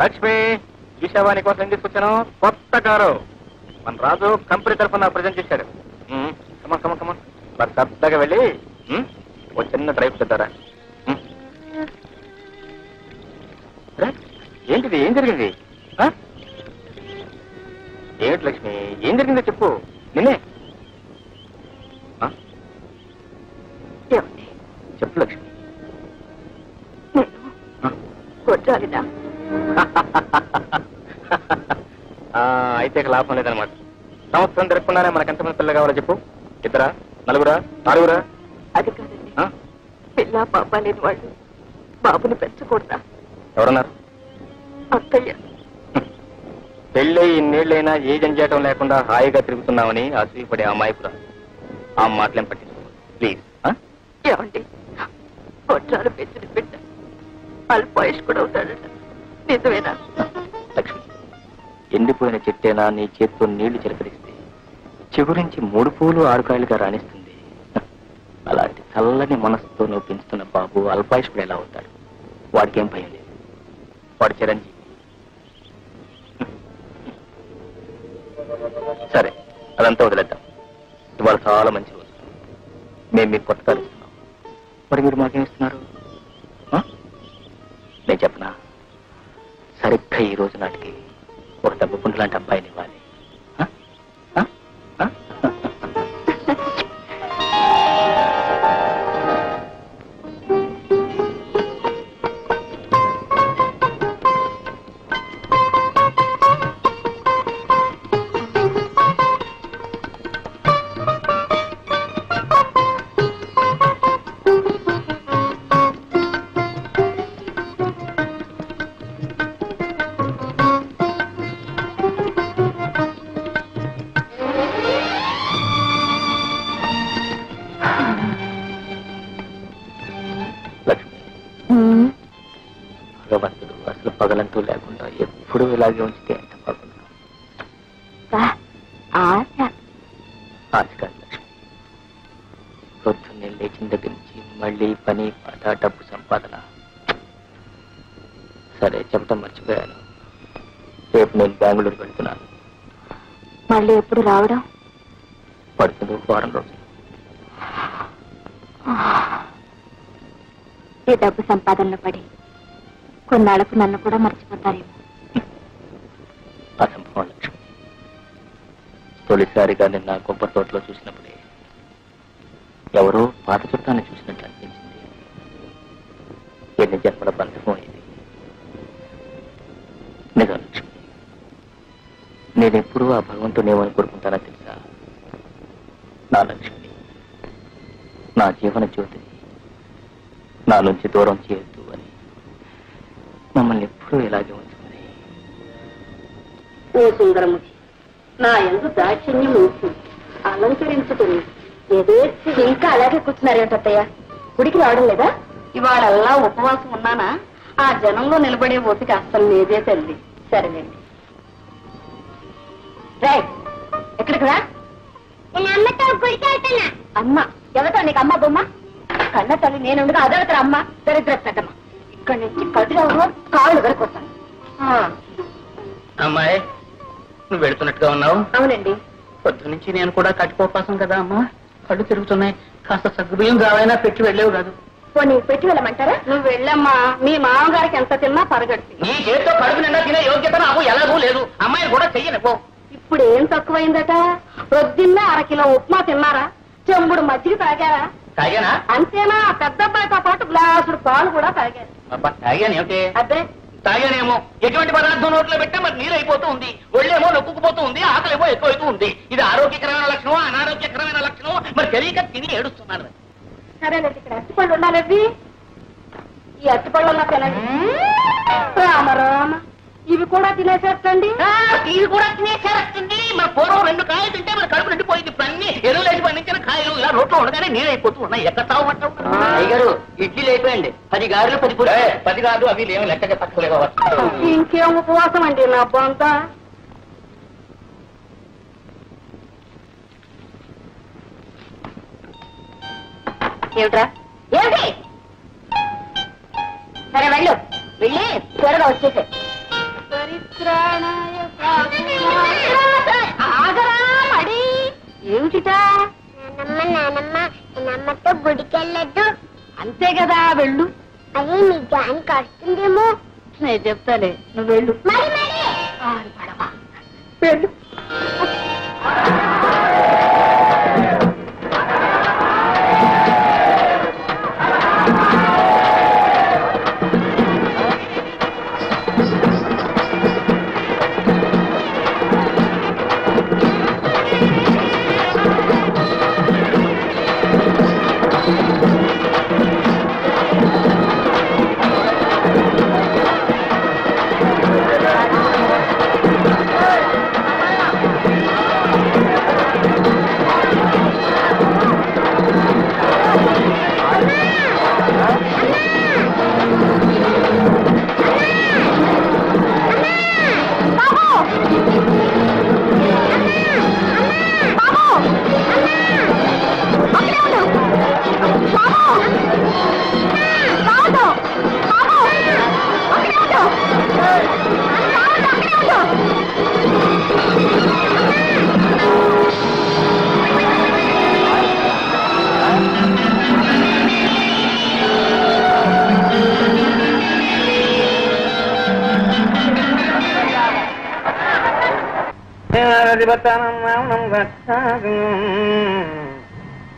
లక్ష్మి, ఈశావాణి కోసం తీసుకొచ్చాను కొత్త కారు. మన రాజు కంపెనీ తరఫున ప్రజెంట్ చేశాడు. కమా పెద్దగా వెళ్ళి ఒక చిన్న డ్రైవ్ చేద్దారా? ఏంటిది? ఏం జరిగింది? ఏమిటి లక్ష్మి, ఏం జరిగిందో చెప్పు. నిన్నే చెప్పు లక్ష్మి. అయితే లాభం లేదనమాట. సంవత్సరం జరగకుండానే మనకు ఎంతమంది పిల్లలు కావాలో చెప్పు. ఇద్దరా, నలుగురా, ఆరుగురా? అది కాదండి, పిల్ల పాప లేని వాళ్ళు బాబుని పెంచకూడదా? ఎవరన్నారు? అత్తయ్య. పెళ్ళి ఇన్నేళ్ళైనా ఏ జంజాటం లేకుండా హాయిగా తిరుగుతున్నామని ఆశ్చర్యపడే అమాయకురా. ఆ మాటలేం పట్టించుకో ప్లీజ్. ఏమండి, కొట్టాలు పెంచిన బిడ్డ అల్పాయుష్ కూడా అవుతాడట, నిజమేనా? లక్ష్మి, ఎండిపోయిన చెట్టేనా నీ చేతితో నీళ్లు చిలకరిస్తే చిగురించి 3 పూలు 6 కాయలుగా రాణిస్తుంది. అలాంటి చల్లని మనసుతో నువ్వు పెంచుతున్న బాబు అల్పాయుష్కుడు ఎలా అవుతాడు? వాడికి ఏం భయం లేదు, వాడు చిరంజీవి. సరే, అదంతా వదిలేద్దాం. ఇవాళ చాలా మంచి రోజు. మేము మీకు కొత్త కాలు ఇస్తున్నాం, మరి మీరు మాకేమిస్తున్నారు? నేను చెప్పనా? సరిగ్గా ఈ రోజు నాటికి ఒక తప్పుకుంటు లాంటి అబ్బాయిని ఇవ్వాలి. ఉంచితే ఎంత బాగుంది. పొద్దున్నే లేచిన దగ్గర నుంచి మళ్ళీ పని పాట, డబ్బు సంపాదన. సరే, చెప్పడం మర్చిపోయాను, రేపు నేను బెంగళూరు వెళ్తున్నాను. మళ్ళీ ఎప్పుడు రావడం? పడుతుంది 4 రోజులు. ఈ డబ్బు సంపాదనలో పడి కొన్నాళ్ళకు నన్ను కూడా మర్చిపోతారేమో. అసంభవం లక్ష్మి. తొలిసారిగా నిన్న కొబ్బరి తోటలో చూసినప్పుడే ఎవరో పాత చుట్టాన్ని చూసినట్టు అనిపించింది. ఎన్ని జన్మల బంధకం ఇది. నిజం లక్ష్మి, నేనెప్పుడు ఆ భగవంతునేమని కోరుకుంటానో తెలుసా? నా లక్ష్మిని, నా జీవన జ్యోతిని నా నుంచి దూరం చేయొద్దు అని. మమ్మల్ని ఎప్పుడూ ఇలాగే ఉంది. ఓ సుందరముఖి, నా ఎందు దాక్షిణ్యం ఉంచి అలంకరించుకుని యథేచ్ఛగా ఇంకా అలాగే కూర్చున్నారేంటయ్యా? గుడికి రావడం లేదా? ఇవాళల్లా ఉపవాసం ఉన్నానా? ఆ జనంలో నిలబడే ఓపిక అస్సలు లేదే తల్లి. సరేనండి, ఎక్కడికి రా. అమ్మ ఎవరితో నీకు అమ్మ బొమ్మ? కన్న తల్లి నేనుండగా అదొకరు అమ్మ దరిద్ర పెద్దమ్మ. ఇక్కడి నుంచి కదిలో కాళ్ళు వరకు వస్తాను. అమ్మాయి నువ్వు వెళుతున్నట్టుగా ఉన్నావు. అవునండి, పొద్దు నుంచి నేను కూడా కట్టుకోపాసం కదా అమ్మా, కళ్ళు తిరుగుతున్నాయి. కాస్త సగ్గుబియ్యం కావైనా పెట్టి వెళ్ళేవు కాదు. పోనీ పెట్టి వెళ్ళమంటారా? నువ్వు వెళ్ళమ్మా, మీ మామగారికి ఎంత తిన్నా పరగడుతుంది. నీ చేతితో కడుపు నిండా తినే యోగ్యత నాకు ఎలాగూ లేదు. అమ్మాయిని కూడా చెయ్యనిపో. ఇప్పుడు ఏం తక్కువైందట? రొద్దిన్నే అరకిలో ఉప్మా తిన్నారా? చెంబుడు మజ్జిగ తాగారా? తాగానా? అంతేనా? పెద్దబ్బాయితో పాటు గ్లాసుడు పాలు కూడా తాగారు. అబ్బే తాగానేమో. ఎటువంటి పదార్థం నోట్లో పెట్టా మరి నీరైపోతూ ఉంది, ఒళ్ళేమో నొక్కుపోతూ ఉంది, ఆకలేమో ఎక్కువైతూ ఉంది. ఇది ఆరోగ్యకరమైన లక్షణం, అనారోగ్యకరమైన లక్షణం. మరి తెలియక తిని ఏడుస్తున్నారు. సరేనండి, ఇక్కడ అరటిపళ్ళు ఉన్నారండి. ఈ అరటిపళ్ళు నాకు ఎలాంటి రామరామ, ఇవి కూడా తినేసేస్తండి. ఇవి కూడా తినేసేస్తుంది. మన పూర్వం రెండు కాయలు తింటే మన కడుపు నిండిపోయింది. ఇప్పుడు అన్ని ఎరువులేసి పండించిన కాయలు ఇలా రోడ్లో ఉండగానే నీరైపోతూ ఉన్నాయి. ఎక్కడ తాగుమంటారు? ఇడ్లీలు అయిపోయండి. 10 గారులు 10 గారులు అవి ఏమి లెక్కగా పక్కలేవా? ఇంకేం ఉపవాసం అండి నా అబ్బంతా. ఏమిట్రా ఏమిటి? సరే వెళ్ళు, వెళ్ళి త్వరగా వచ్చేసే. ఏమిటితో గుడికెళ్ళద్దు అంతే కదా? వెళ్ళు, అది మీ జానికి వస్తుందేమో. నేను చెప్తాలే, నువ్వు వెళ్ళు. వెళ్ళు.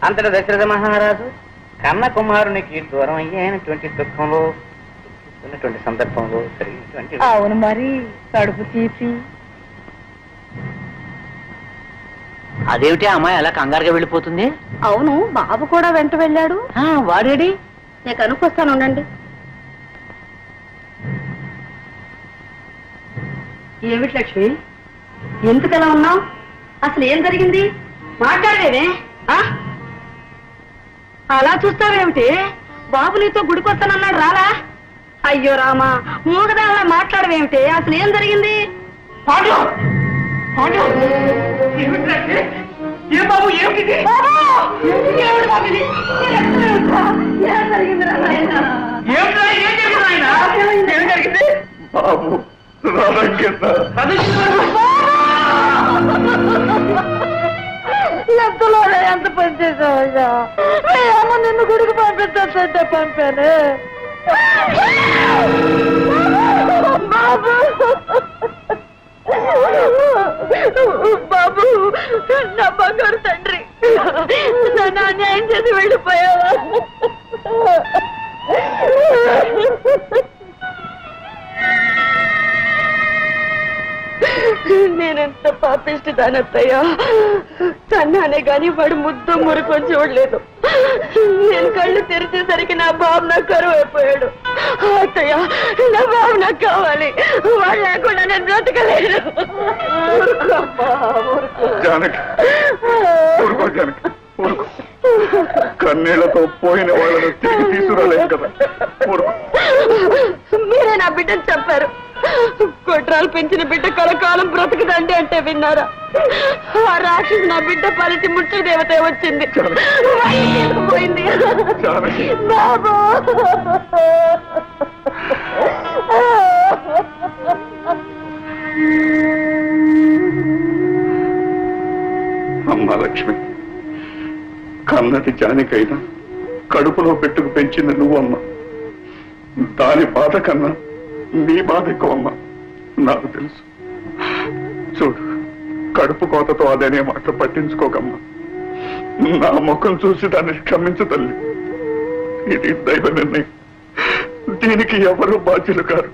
అంతట దశరథ మహారాజు కన్న కుమారునికి దూరం అయ్యేటువంటి దుఃఖంలో ఉన్నటువంటి సందర్భంలో జరిగినటువంటి. అవును మరి, కడుపు తీసి అదేమిటి అమ్మాయి అలా కంగారుగా వెళ్ళిపోతుంది? అవును, బాబు కూడా వెంట వెళ్ళాడు. వాడేడి? నేను కనుక్కొస్తాను, ఉండండి. ఏమిటి లక్ష్మి, ఎందుకలా ఉన్నావు? అసలు ఏం జరిగింది? మాట్లాడలేదే? అలా చూస్తావేమిటి? బాబు నీతో గుడికొస్తానన్నాడు, రాలా? అయ్యో రామా, మూగదాలా మాట్లాడవేమిటి? అసలు ఏం జరిగింది? ఎంతలో ఎంత పని చేసావయ్యా? అమ్మ నిన్ను గుడికి పంపిస్తాంటే పంపాను. బాబు బాబు, నా బంగారు తండ్రి, నన్ను అన్యాయం చేసి వెళ్ళిపోయావా? నేనంత పాపిష్టి దానత్తయ్యా, కన్నానే గాని వాడు ముద్ద మురుకొని చూడలేదు. నేను కళ్ళు తెరిచేసరికి నా బాబు నాకు కరువు అయిపోయాడు. అత్తయ్య, నా బాబు నాకు కావాలి, వాడు లేకుండా నేను బ్రతకలేను. కన్నీళ్లతో పోయిన వాళ్ళను తిరిగి తీసుకురాలేదు కదా. మీరే నా బిడ్డని చెప్పారు. కొట్రాలు పెంచిన బిడ్డ కలకాలం బ్రతుకుదండి అంటే విన్నారా? ఆ రాక్షసు నా బిడ్డ పలిచి ముచ్చు దేవత వచ్చింది, పోయింది. బాబా అమ్మా లక్ష్మి, కన్నటి జానికైనా కడుపులో పెట్టుకు పెంచిన నువ్వమ్మ, దాని బాధ కన్నా నీ బాధ ఎక్కువమ్మ, నాకు తెలుసు. చూడు, కడుపు కోతతో అదనే మాట పట్టించుకోకమ్మా. నా ముఖం చూసి దాన్ని క్షమించు తల్లి. ఇది దైవ నిర్ణయం, దీనికి ఎవరు బాధ్యులు కారు,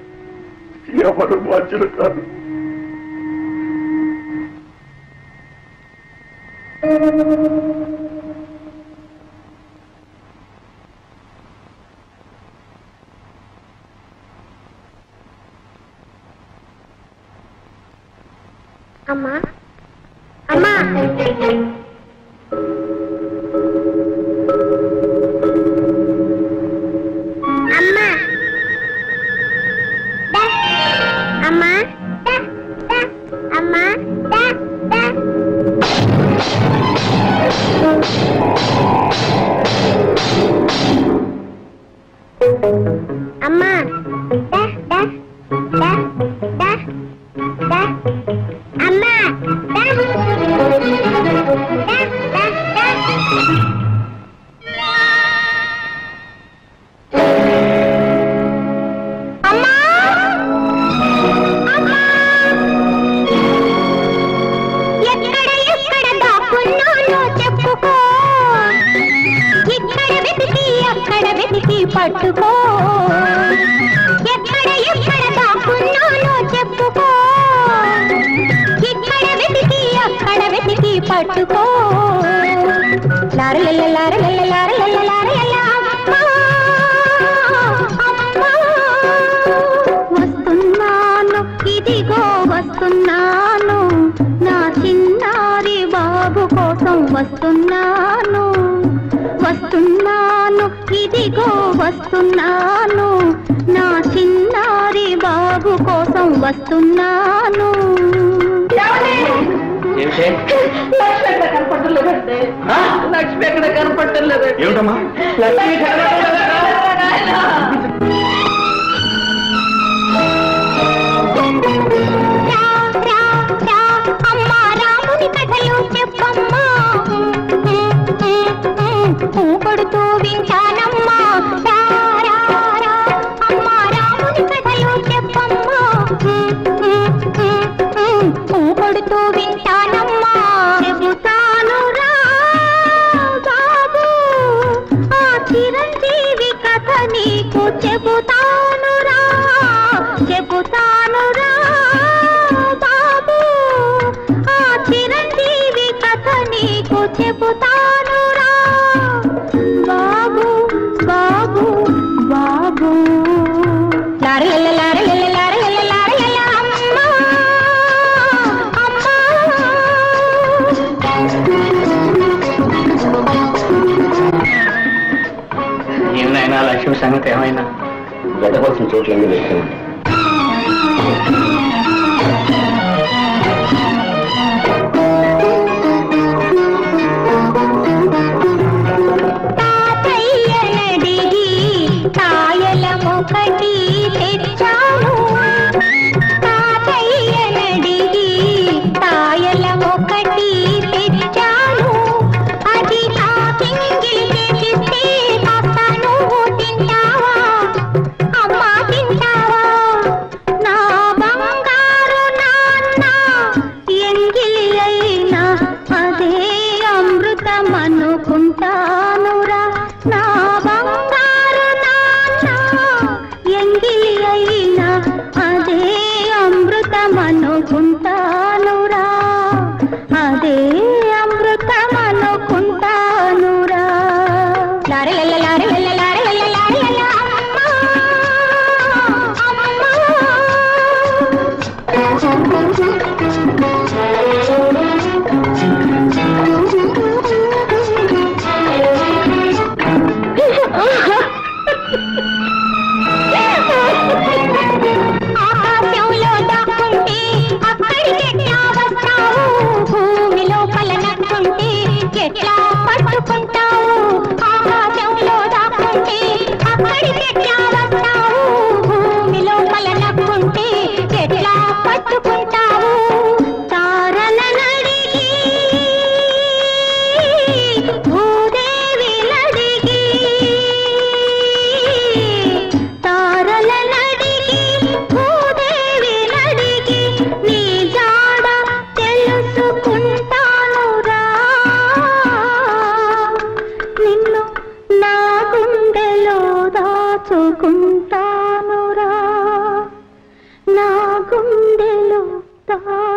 ఎవరు బాధ్యులు కారు. అమ్మా, అమ్మా,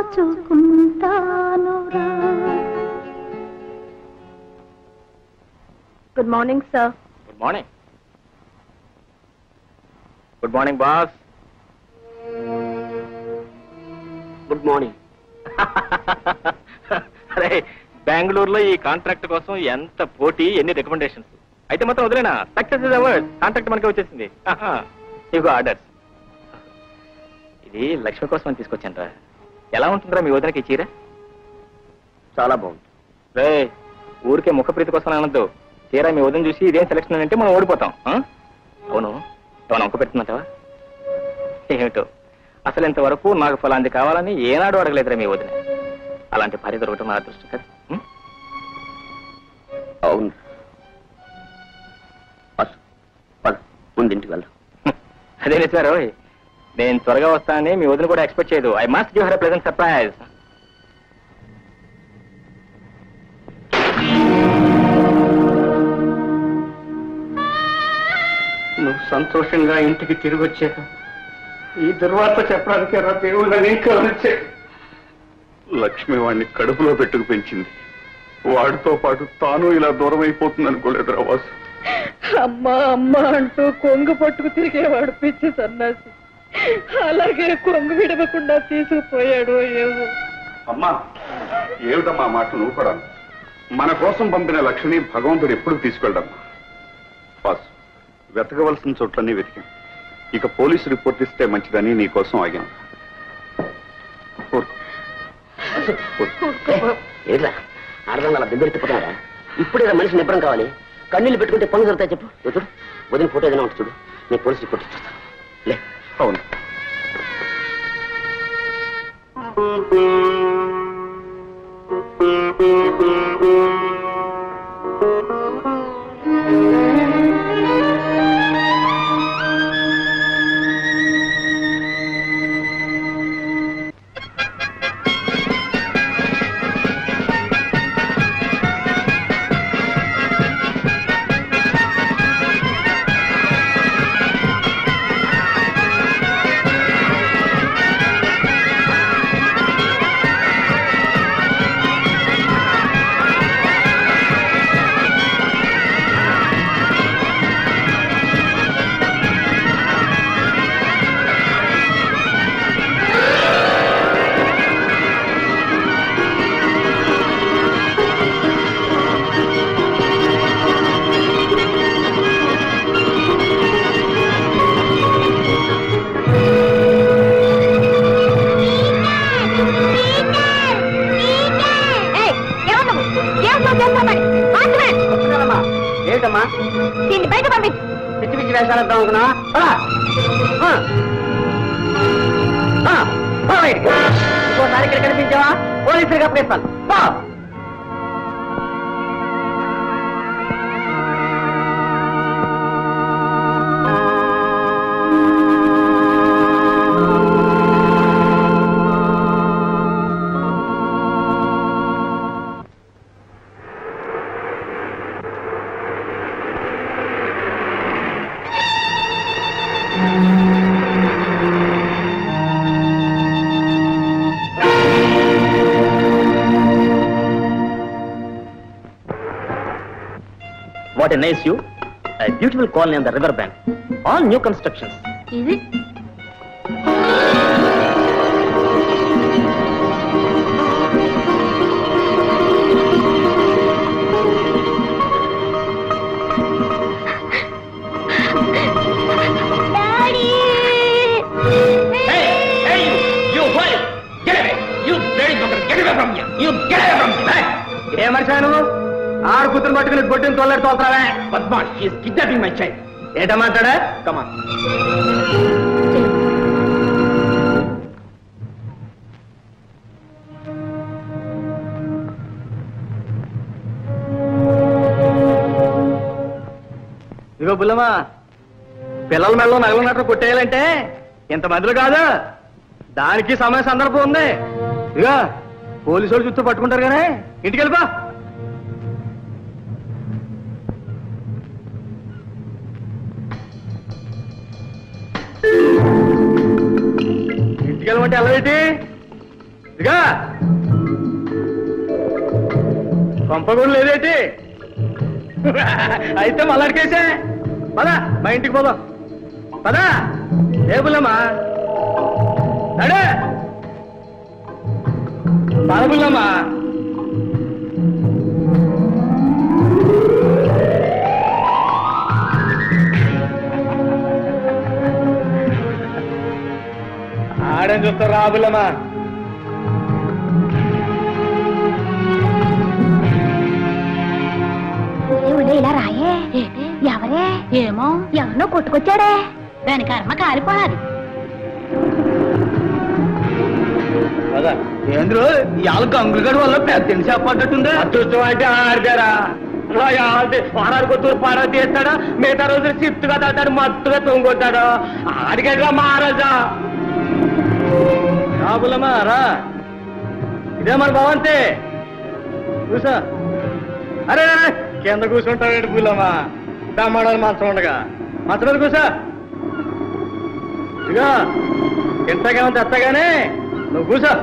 దాచుకుంటానురా. Good morning, sir. Good morning. Good morning, boss. Good morning. అరే బెంగళూరులో ఈ కాంట్రాక్ట్ కోసం ఎంత పోటీ, ఎన్ని రికమెండేషన్స్. అయితే మాత్రం వదిలేనా, సక్సెస్ ఇస్ అవర్స్. కాంట్రాక్ట్ మనకే వచ్చేసింది. ఇదిగో ఆర్డర్స్. ఇది లక్ష్మి కోసం అని తీసుకొచ్చాను రా. ఎలా ఉంటుందిరా మీ వదినకి ఈ చీర? చాలా బాగుంది రే. ఊరికే ముఖప్రీతి కోసం అనద్దు. చీర మీ వదిన చూసి ఇదేం సెలక్షన్ అంటే మనం ఓడిపోతాం. అవును, ఏమైనా ఒక్క పెడుతుందంటావా ఏమిటో? అసలు ఇంతవరకు నాకు ఫలాంది కావాలని ఏనాడు అడగలేదురా మీ వదిన. అలాంటి భార్య దొరకటం నా అదృష్టం కదా. అవును, ముందింటికి వెళ్దాం. అదే నిజారు, నేను త్వరగా వస్తానని మీ వదిన కూడా ఎక్స్పెక్ట్ చేయదు. I must give her a pleasant surprise. నువ్వు సంతోషంగా ఇంటికి తిరిగి వచ్చాక ఈ దుర్వార్త చెప్పడానికి రా దేవుళ్ళని కవరించే. లక్ష్మి వాడిని కడుపులో పెట్టుకు పెంచింది. వాడితో పాటు తాను ఇలా దూరం అయిపోతుంది అనుకోలేదు రా వాసు. అమ్మా అమ్మ అంటూ కొంగు పట్టుకు తిరిగేవాడు పిచ్చి సన్నాసి. అలాగే కొంగు విడవకుండా తీసుకుపోయాడు ఏమో. అమ్మా ఏమిటమ్మా మాట? నువ్వు కూడా మన కోసం పంపిన లక్ష్మి భగవంతుడు ఎప్పుడు తీసుకెళ్ళడమ్మా. వాసు, వెతకవలసిన చోట్లన్నీ వెతికాం. ఇక పోలీసు రిపోర్ట్ ఇస్తే మంచిదని నీకోసం ఆగాం. ఏట్లా అర్థం అలా దిబ్బెత్తిపోతారా? ఇప్పుడే మనిషి నిబ్బరం కావాలి. కన్నీళ్ళు పెట్టుకుంటే పనులు జరుగుతాయి. చెప్పు చూడు, వదిన ఫోటో ఏదైనా ఉంటుంది చూడు. నేను పోలీసు రిపోర్ట్ ఇస్తాను. లే అవును, a nice view, a beautiful colony on the river bank, all new constructions. Is it? Daddy! Hey, hey you, you boy, get away, you dirty fucker, get away from here, you get away from here, hey! Hey Marshanu, ఆరు కూతురు పట్టుకుని గొడ్డని తోలేరు తోలుతావే. పద్మాష్ is kidnapping my child. ఏటమాటాడా? Come on. ఇదిగో బుల్లమ్మా, పిల్లల మెడలో నగలున్నట్లు కొట్టేయాలంటే ఇంతమందిలో కాదు, దానికి సమయ సందర్భం ఉంది. ఇదిగో పోలీసు వాళ్ళు చుట్టూ పట్టుకుంటారు కానీ ఇంటికి వెళ్ళిపో. పంపకూడ లేదేటి? అయితే మళ్ళడికేసా పదా, మా ఇంటికి పోదాం పదా. ఏబుల్లమ్మా నడే, బలబుల్లమ్మా ఆడని చూస్తారు రాబుల్లమ్మా. ఇలా రాయే, ఎవరే ఏమో ఎవరినో కొట్టుకొచ్చాడే, దాని కర్మ కాలిపోరాదు. ఏంద్రు ఇవాళ గంగులుగడ వల్ల పెద్ద చెప్పట్టుందా? అదృష్టం అంటే ఆడారా వారాడుకొత్తూరు పారా తీస్తాడా, మిగతా రోజులు చిత్తుగా తాతాడు, మత్తుగా తొంగొట్టాడు. ఆడిగడ్రా మహారాజా రాబులమ్మా రా, ఇదే మన భవంతే చూసా. అరే కింద కూర్చుంటాడు పూలమ్మా, దమ్మాడాలి మంచం ఉండగా మంచం మీద కూసా. ఇదిగా ఎంతగా ఉంది అత్తగానే, నువ్వు కూసా.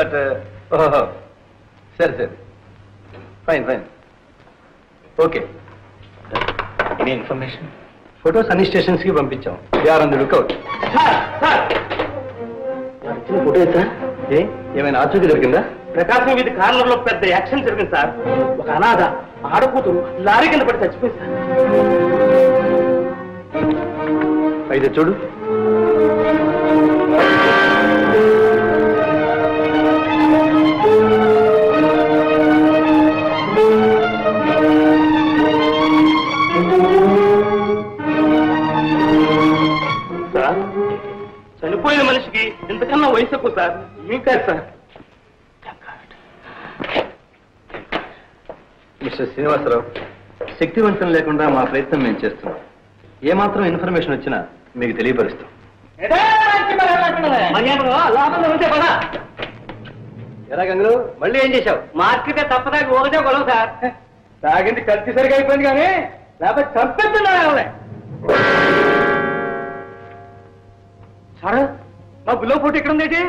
பட் சரி சரி fine fine okay. Any information photos అన్ని స్టేషన్స్ కి పంపించాం. ఫోటో సార్ ఏమైనా ఆచూకీ దొరికిందా? ప్రకాశం వీధి కార్నర్లో పెద్ద యాక్షన్ జరిగింది సార్. ఒక అనాథ ఆడకూతురు లారీ కింద పడి చచ్చిపోయింది సార్. అయితే చూడు చనిపోయిన మనిషికి ఎంతకన్నా వయసు ఎక్కువ సార్. ఇంకా సార్ మిస్టర్ శ్రీనివాసరావు, శక్తివంతం లేకుండా మా ప్రయత్నం మేము చేస్తున్నాం. ఏమాత్రం ఇన్ఫర్మేషన్ వచ్చినా మీకు తెలియపరుస్తాం. ఎలా గంగులు మళ్ళీ ఏం చేశావు? మార్కెట్ తప్పదా ఓకే కొలవు సార్. తాగింది కలిసి సరిగా అయిపోయింది, కానీ లేకపోతే చంపేస్తున్నా. సార్ మా బుల్లో ఫోటో ఇక్కడ ఉందేటి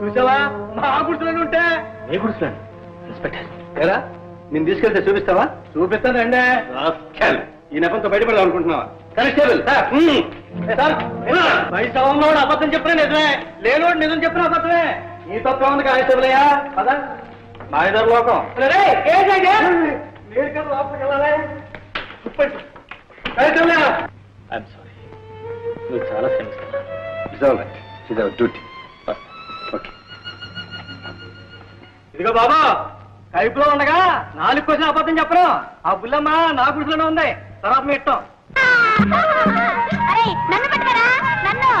చూసావా? మా గుడిసెలోనే ఉంటే ఏ గుడిసెలో? ఇన్స్పెక్టర్ కదా నేను తీసుకెళ్తే చూపిస్తావా? చూపిస్తానండి. ఈ నెపంతో బయటపడదాం అనుకుంటున్నావా? కానిస్టేబుల్ సార్ బయట సభంలో అబద్ధం చెప్పినా నిజమే, లేనోడు నిజం చెప్పిన అబద్ధమే. ఈ తత్వం ఉంది కానిస్టేబుల్ అయ్యా కదా మా ఇద్దరు లోకం. నేను కదా లోపలికి వెళ్ళాలి. కానిస్టేబుల్ అయ్యా చాలా శ్రమిస్తున్నాను. ఇదిగో బాబా కైపులో ఉండగా నాలుగు కోసం అబద్ధం చెప్పను. ఆ బుల్లమ్మ నా గుడిసెలోనే ఉంది. తర్వాత మీ ఇట్టం కొట్టేరా కొట్టేరా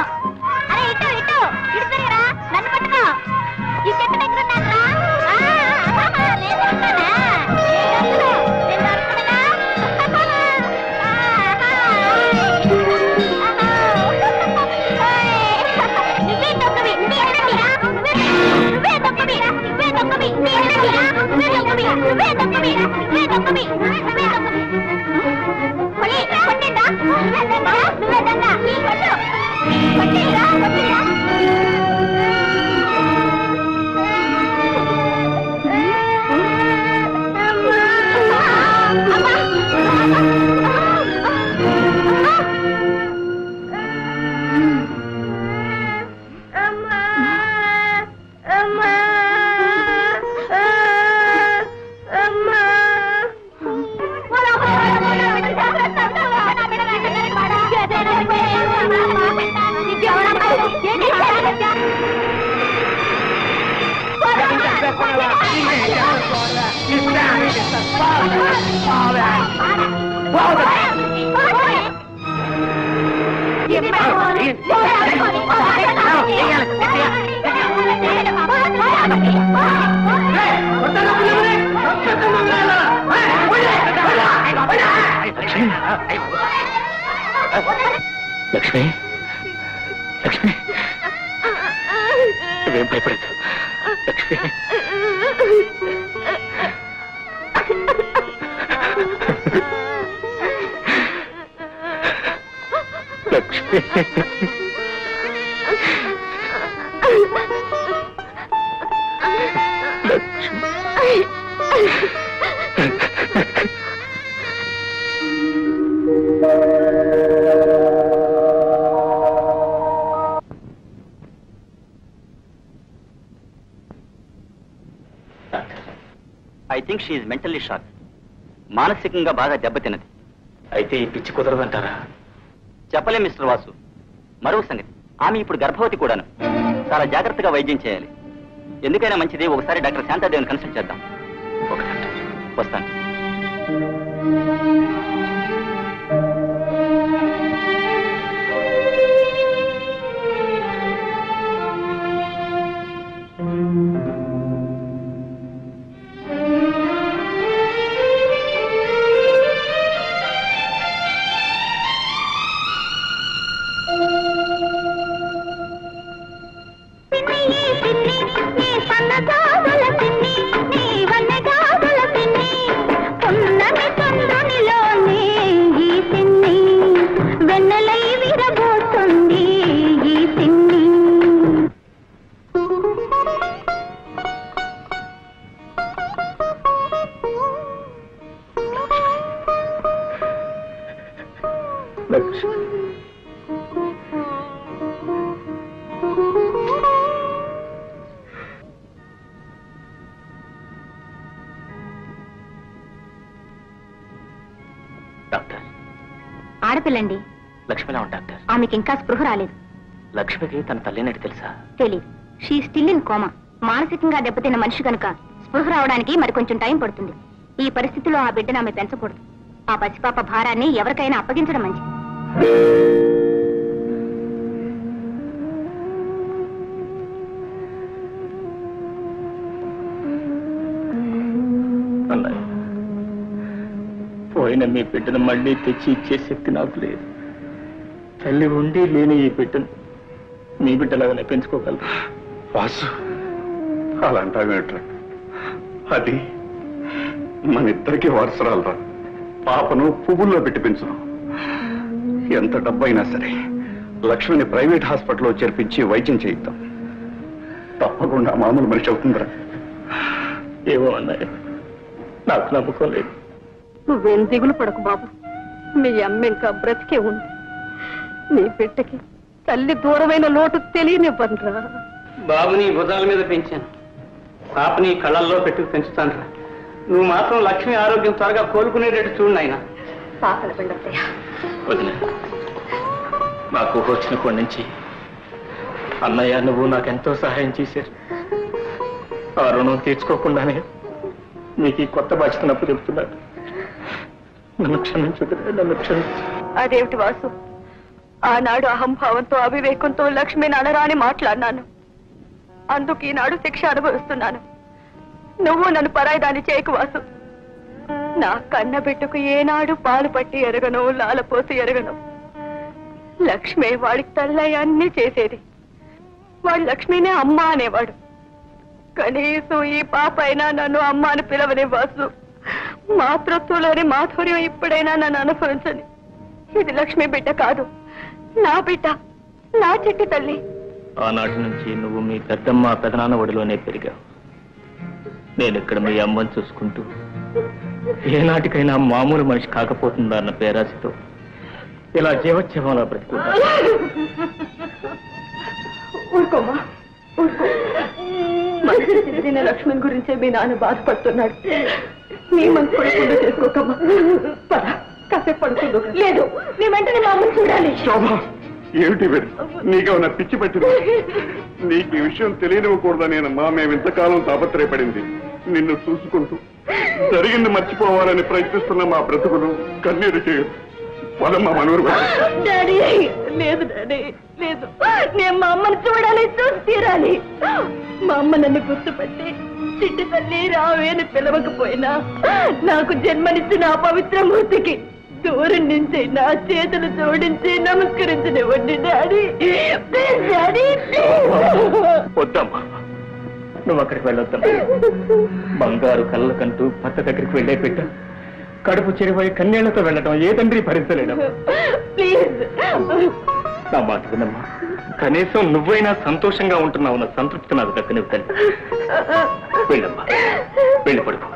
Lakshmi Lakshmi भयपड़ Lakshmi Lakshmi She is mentally shocked. మానసికంగా బాగా దెబ్బతిన్నది. అయితే ఈ పిచ్చి కుదరదంటారా? చెప్పలే మిస్టర్ వాసు. మరో సంగతి, ఆమె ఇప్పుడు గర్భవతి కూడాను. చాలా జాగ్రత్తగా వైద్యం చేయాలి. ఎందుకైనా మంచిది ఒకసారి డాక్టర్ శాంతాదేవిని కన్సల్ట్ చేద్దాం. ఓకే డాక్టర్, వస్తాను. ఇంకా స్పృహ రాలేదు. లక్ష్మికి తన తల్లినట్టు తెలుసా? తెలియదు. She still in coma. మానసికంగా దెబ్బతిన్న మనిషి కనుక స్పృహ రావడానికి మరికొంచెం టైం పడుతుంది. ఈ పరిస్థితిలో ఆ బిడ్డను ఆమె పెంచకూడదు. ఆ పసిపాప భారాన్ని ఎవరికైనా అప్పగించడం మంచిది. పోయిన మీ బిడ్డను మళ్ళీ తెచ్చి ఇచ్చే శక్తి నాకు లేదు. తల్లి ఉండి లేని ఈ బిడ్డను మీ బిడ్డలాగానే పెంచుకోగలరు. వాసు, అలా అంటావేట్రా? అది మన ఇద్దరికి వారసురాలరా. పాపను పువ్వుల్లో పెట్టి పెంచును. ఎంత డబ్బైనా సరే లక్ష్మిని ప్రైవేట్ హాస్పిటల్లో చేర్పించి వైద్యం చేయిద్దాం. తప్పకుండా మామూలు మనిషి అవుతుందిరా. ఏమో అన్నాయి, నాకు నమ్మకం లేదు. నువ్వేం దిగులు పడకు బాబు. మీ అమ్మ ఇంకా బ్రతికే ఉంది. నీ బిడ్డకి తల్లి దూరమైన లోటు తెలియనివ్వనరా. బాబుని భుజాల మీద పెంచాను, పాపని కళ్ళల్లో పెట్టుకు పెంచుతాను రా. నువ్వు మాత్రం లక్ష్మి ఆరోగ్యం త్వరగా కోలుకునేటట్టు చూడు నాయన. మాకు వచ్చిన కోడి నుంచి అన్నయ్య నువ్వు నాకెంతో సహాయం చేశారు. ఆ రుణం తీర్చుకోకుండానే నీకు ఈ కొత్త బాధ్యతనప్పు చెప్తున్నాను. నన్ను క్షమించదు, నన్ను క్షమించు. అదేమిటి వాసు, ఆనాడు అహంభావంతో అవివేకంతో లక్ష్మి అనరాని మాట్లాడినాను. అందుకు ఈనాడు శిక్ష అనుభవిస్తున్నాను. నువ్వు నన్ను పరాయిదాన్ని చేయకు వాసు. నా కన్న బిడ్డకు ఏనాడు పాలు పట్టి ఎరగను, లాలపోసి ఎరగను. లక్ష్మి వాడికి తల్లయ్య అన్ని చేసేది. వాడు లక్ష్మినే అమ్మ అనేవాడు. కనీసం ఈ పాప అయినా నన్ను అమ్మ అని పిలవని వాసు. మాతృత్వంలోని మాధుర్యం ఇప్పుడైనా నన్ను అనుభవించని. ఇది లక్ష్మి బిడ్డ కాదు, నా బిడ్డ, నా చెట్టు తల్లి. ఆనాటి నుంచి నువ్వు మీ పెద్దమ్మ పెదనాన్న ఒడిలోనే పెరిగావు. నేను ఇక్కడ మీ అమ్మని చూసుకుంటూ ఏనాటికైనా మామూలు మనిషి కాకపోతుందా అన్న పేరాశతో ఇలా జీవోత్సవంలా బ్రతుకున్నా. ఊరుకోమా, ఊరుకో. మనిషి తిరిగిన లక్ష్మణ్ గురించే మీ నాన్న బాధపడుతున్నాడు. నీ మనసు పడకుండా చేసుకోకమ్మా. కాసేపు పడుతుంది. లేదు, నీ వెంటనే మా అమ్మని చూడాలి. ఏమిటి నీకు నా పిచ్చి పట్టింది? నీకు ఈ విషయం తెలియనివ్వకూడదా? నేనమ్మా మేము ఇంతకాలం తాపత్రయపడింది, నిన్ను చూసుకుంటూ జరిగింది మర్చిపోవాలని ప్రయత్నిస్తున్న మా బ్రతుకులు కన్నీరు చేయు. వదమ్మా మనూరు. లేదు డాడీ, లేదు, నేను మా అమ్మను చూడాలి, చూసి తీరాలి. మా అమ్మ నన్ను గుర్తుపట్టి చిట్టి తల్లి రావే అని పిలవకపోయినా, నాకు జన్మనిచ్చిన ఆ పవిత్ర మూర్తికి దూరం నుంచి నా చేతులు జోడించి నమస్కరించనివ్వండి డాడీ. వద్దమ్మా, నువ్వు అక్కడికి వెళ్ళొద్దమ్మా. బంగారు కళ్ళకంటూ భర్త దగ్గరికి వెళ్ళే బిడ్డ కడుపు చెరిపోయి కన్నేళ్లతో వెళ్ళటం ఏ తండ్రి భరించలేడమ్మా. ప్లీజ్ నా మాట వినమ్మా. కనీసం నువ్వైనా సంతోషంగా ఉంటున్నావు, నా సంతృప్తి నాకు దక్కనివ్వు తల్లి. వెళ్ళమ్మా, వెళ్ళి పడుకో.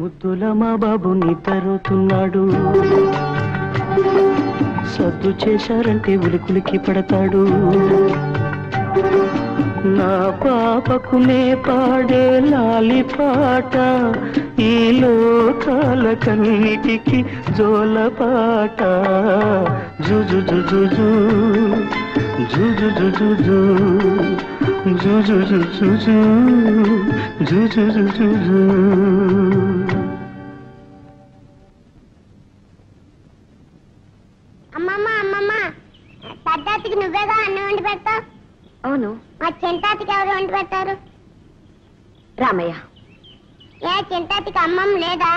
ముద్దుల మా బాబు నిద్రపోతున్నాడు, సద్దు చేశారంటే ఉలికులికి పడతాడు. నా పాపకునే పాడే లాలి పాట ఈ లోకాల కన్నిటికి జోల పాట. జుజు జుజు జుజు జుజు జుజు జుజు జుజు జుజు. అమ్మమ్మ అమ్మమ్మ పెద్దాతికి నువ్వేగా అన్నం వండి పెడతావు? అవును. మా చింతాతికి ఎవరు వండి పెడతారు? రామయ్య. ఏ చింతాతికి అమ్మమ్మ లేదా?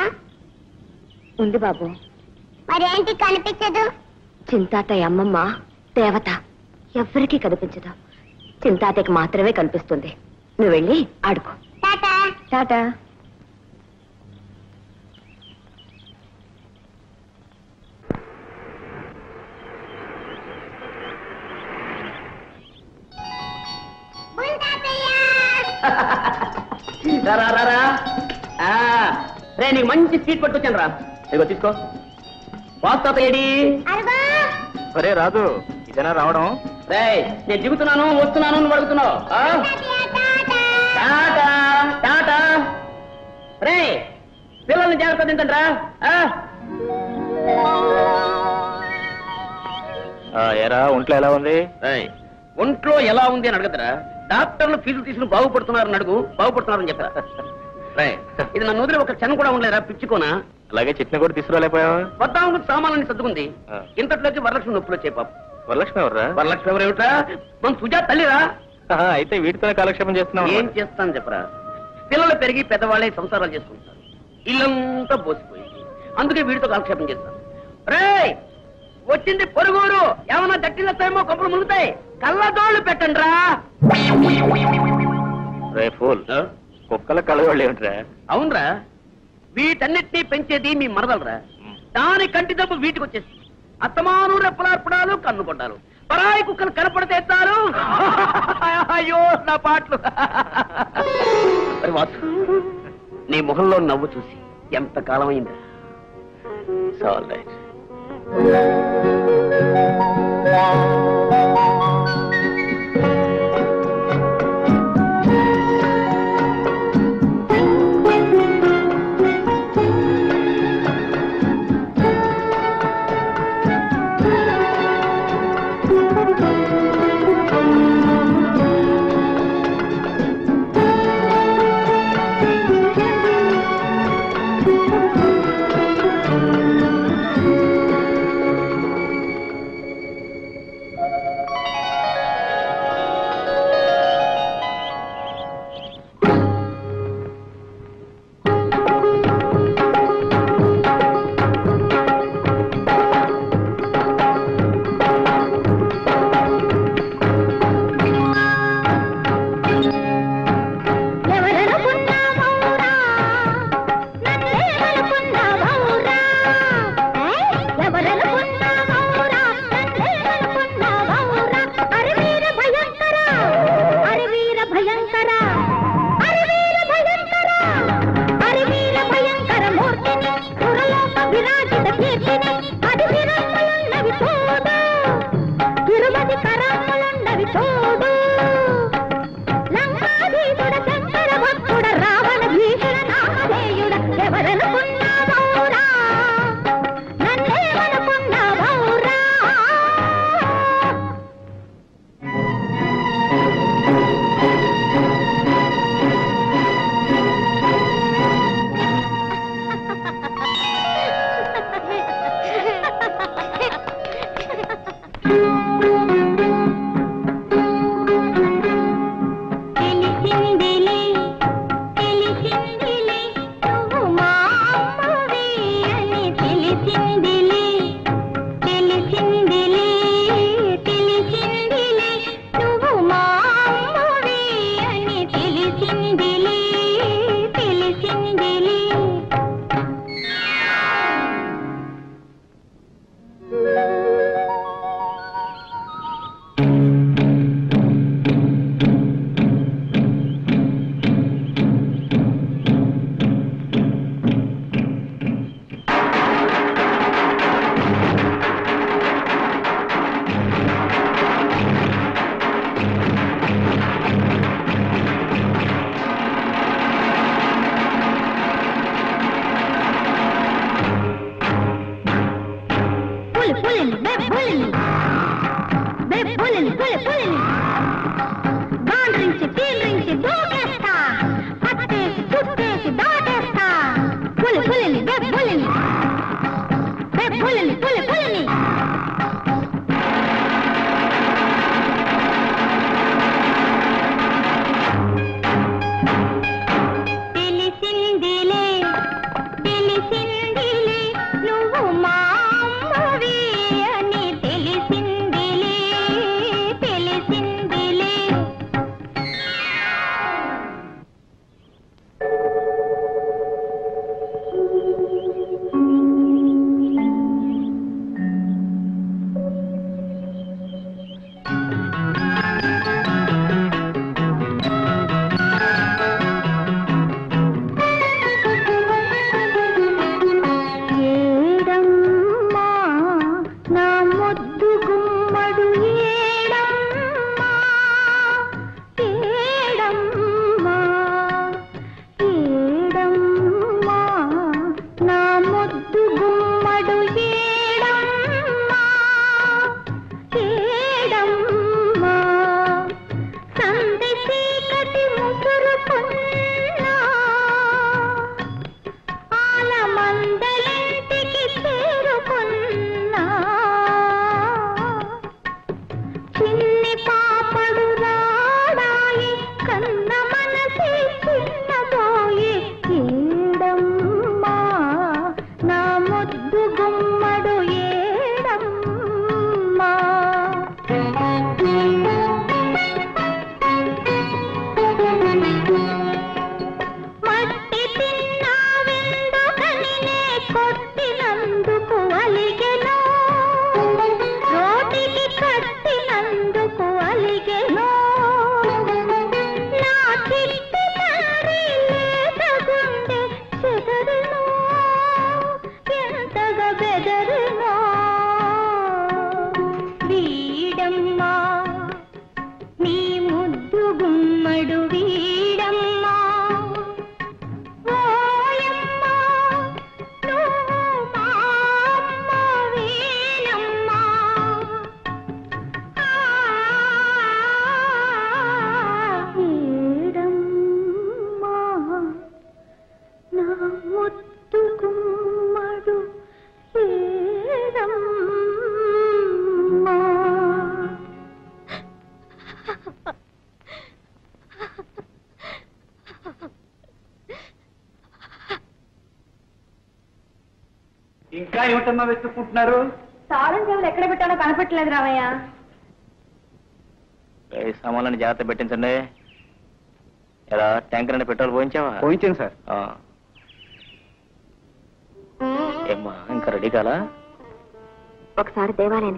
ఉంది బాబు. మరేంటి కనిపించదు? చింతాతయ్య అమ్మమ్మ దేవత, ఎవరికీ కనిపించదు. చింతాతయ్యకి మాత్రమే కనిపిస్తుంది. నువ్వు వెళ్ళి ఆడుకో. టాటా. టాటా. రే నీకు మంచి స్వీట్ పట్టుకొచ్చాను రా, ఇదిగో తీసుకో. వాస్తాత ఏడి? సరే రాదు, ఇదేనా రావడం? రే నేను దిగుతున్నాను, వస్తున్నాను, నువ్వు అడుగుతున్నావు. రే పిల్లల్ని జాగ్రత్త తింటాను రా. ఏరా ఒంట్లో ఎలా ఉంది? ఒంట్లో ఎలా ఉంది అని అడగదురా, డాక్టర్లు ఫీజులు తీసుకుని బాగుపడుతున్నారని అడుగు. బాగుపడుతున్నారని చెప్పరా? ఇది నన్ను వదిలి ఒక క్షణం కూడా ఉండలేరా పిచ్చుకోనా? అలాగే చిట్ని కూడా తీసుకురాలేకపోయావా? వద్దాము సామాన్లని సర్దుకుంది. ఇంతట్లోకి వరలక్ష్మి నొప్పులు వచ్చే పాపం. వరలక్ష్మి ఎవరా? వరలక్ష్మి ఎవరేమిట్రా, మన సుజాత తల్లిరా. అయితే వీటితో కాలక్షేపం చేస్తున్నావు? ఏం చేస్తాను చెప్పరా, పిల్లలు పెరిగి పెద్దవాళ్ళే సంసారాలు చేసుకుంటారు, ఇల్లంతా పోసిపోయింది, అందుకే వీటితో కాలక్షేపం చేస్తాను. రే వచ్చింది పొరుగురు, ఏమన్నా దక్కిలేస్తాయేమో కొంపలు మునుగుతాయి, కళ్ళదోళ్ళు పెట్టండి రా. కుక్కల కళ్ళదోళ్ళు ఏమిట్రా? అవునరా, వీటన్నిటినీ పెంచేది మీ మరదలరా, దాని కంటి జబ్బు వీటికి వచ్చేసి అత్తమాను రెప్పలార్పడాలు, కన్నుకొండాలు, పరాయి కుక్కలు కనపడతేస్తారు. అయ్యో నా పాటలు. నీ మొహంలో నవ్వు చూసి ఎంత కాలం అయిందా? దేవాలయానికి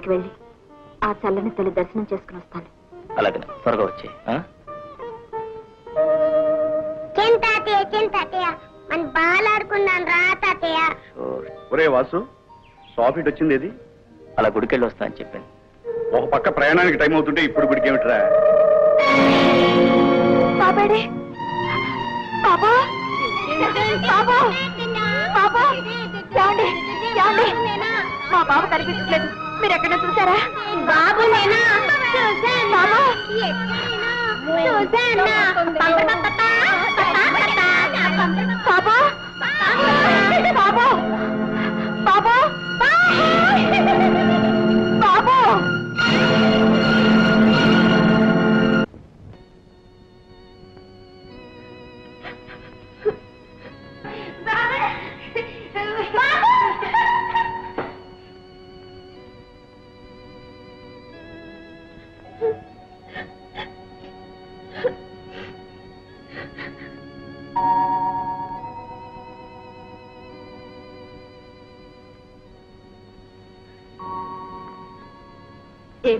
వెళ్ళి ఆ చల్లని తల్లి దర్శనం చేసుకుని వస్తాను. అలాగే త్వరగా వచ్చి వచ్చింది అలా గుడికెళ్ళి వస్తా అని చెప్పింది. ఒక పక్క ప్రయాణానికి టైం అవుతుంటే ఇప్పుడు గుడికి ఏమిట్రా మా బాబు కనిపించలేదు. మీరు ఎక్కడ చూసారా బాబు? నేనా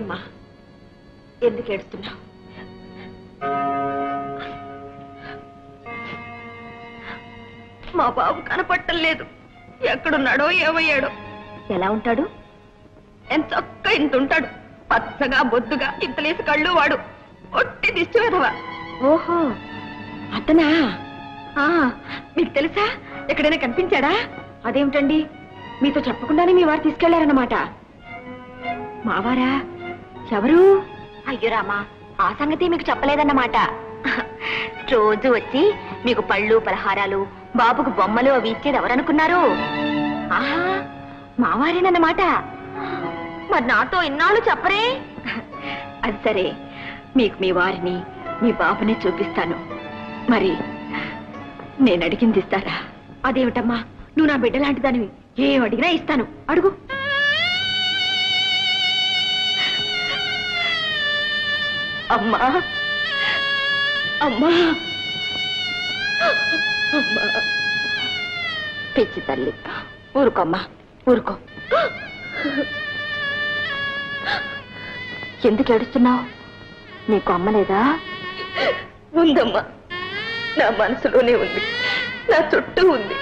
ఏమ్మా ఎందుకు ఏడుస్తున్నావు? మా బాబు కనపట్టలేదు. ఎక్కడున్నాడో ఏమయ్యాడో. ఎలా ఉంటాడు? ఎంతొక్క ఇంత ఉంటాడు. పచ్చగా బొద్దుగా ఇంతలేసి కళ్ళు వాడు ఒట్టి దిష్టి వెదవా. ఓహో అతనా? మీకు తెలుసా? ఎక్కడైనా కనిపించాడా? అదేమిటండి మీతో చెప్పకుండానే మీ వారు తీసుకెళ్లారన్నమాట. మావారా ఎవరు? అయ్యో రామా, ఆ సంగతి మీకు చెప్పలేదన్నమాట. రోజు వచ్చి మీకు పళ్ళు పలహారాలు, బాబుకు బొమ్మలు అవి ఇచ్చేది ఎవరనుకున్నారు? ఆహా, మావారేనన్నమాట. మరి నాతో ఇన్నాళ్ళు చెప్పరే. అది సరే, మీకు మీ వారిని మీ బాబుని చూపిస్తాను. మరి నేను అడిగింది ఇస్తారా? అదేమిటమ్మా, నువ్వు నా బిడ్డలాంటి దానివి, ఏం అడిగినా ఇస్తాను. అడుగు. అమ్మా అమ్మా అమ్మా, పిచ్చి తల్లి, ఊరుకోమ్మా ఊరుకో. ఎందుకు ఏడుస్తున్నావు? నీకు అమ్మ లేదా? ఉందమ్మా, నా మనసులోనే ఉంది, నా చుట్టూ ఉంది,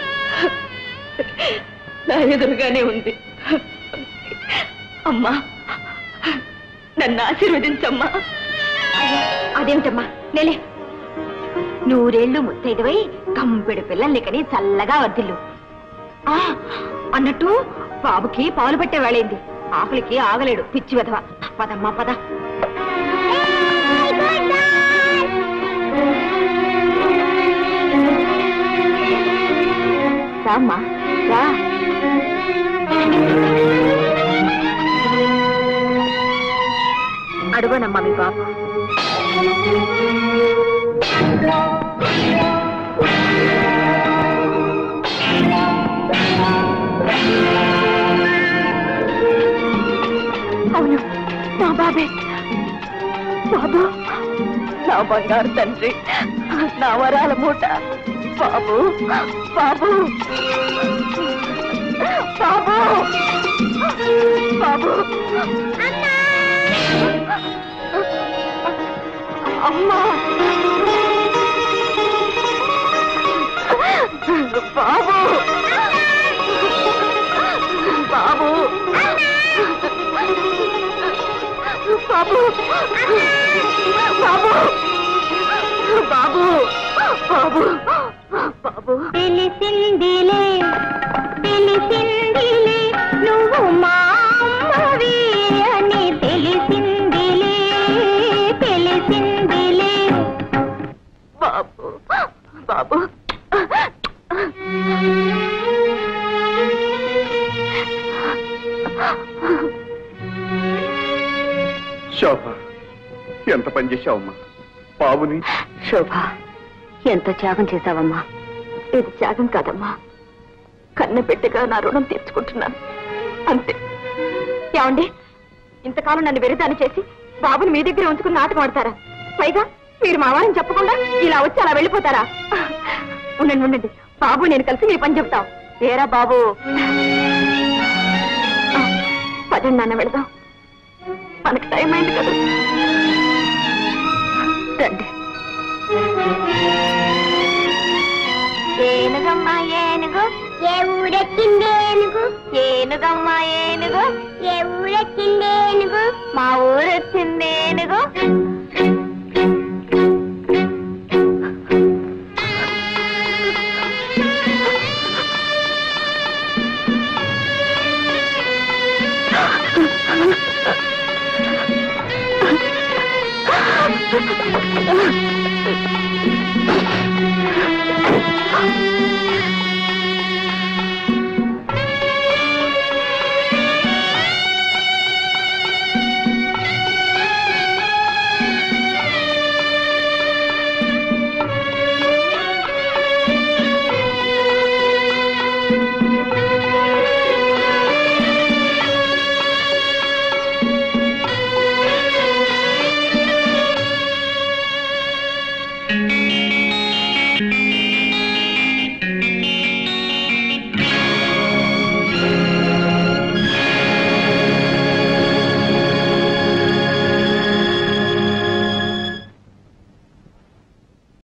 నా ఎదురుగానే ఉంది. అమ్మా, నన్ను ఆశీర్వదించమ్మా. అదేమిటమ్మా, నేలే నూరేళ్లు ముత్తైదువై కంపెడు పిల్లల్ని కని చల్లగా వర్దిల్లు. అన్నట్టు బాబుకి పాలు పట్టే వేళైంది, ఆకలికి ఆగలేడు పిచ్చి వెధవ. పదమ్మా పద. రామ్మా రా. అడుగునమ్మా మీ బాబు. అవును, నా బాబే. బాబు, నా బంగారు తండ్రి, నా వరాల మూట. బాబు బాబు బాబు బాబు. అమ్మా బాబు బాబు బాబు బాబు బాబు బాబు బాబు. తెలిసిందిలే తెలిసిందిలే నువ్వు మా అమ్మవి అని, తెలిసిందిలే తెలిసిందిలే. బాబు బాబు, ఎంత పని చేశావమ్మా బాబుని. శోభ, ఎంత త్యాగం చేశావమ్మా. ఇది త్యాగం కాదమ్మా, కన్న బిడ్డగా నా రుణం తీర్చుకుంటున్నాను అంతే. ఏమండి, ఇంతకాలం నన్ను వెరిదాన్ని చేసి బాబుని మీ దగ్గర ఉంచుకుని నాటకం ఆడతారా? పైగా మీరు మా వారిని చెప్పకుండా ఇలా వచ్చి అలా వెళ్ళిపోతారా? ఉండండి ఉండండి, బాబు నేను కలిసి మీ పని చెప్తాం. ఏరా బాబు, పదండి నాన్న వెళదాం, మనకు టైం అయింది కదా. రండి. ఏనుగమ్మ ఏనుగు ఏ ఊరెక్కింది ఏనుగు, ఏనుగమ్మ ఏనుగు ఏ ఊరెక్కింది ఏనుగు, మా ఊరొచ్చింది ఏనుగు.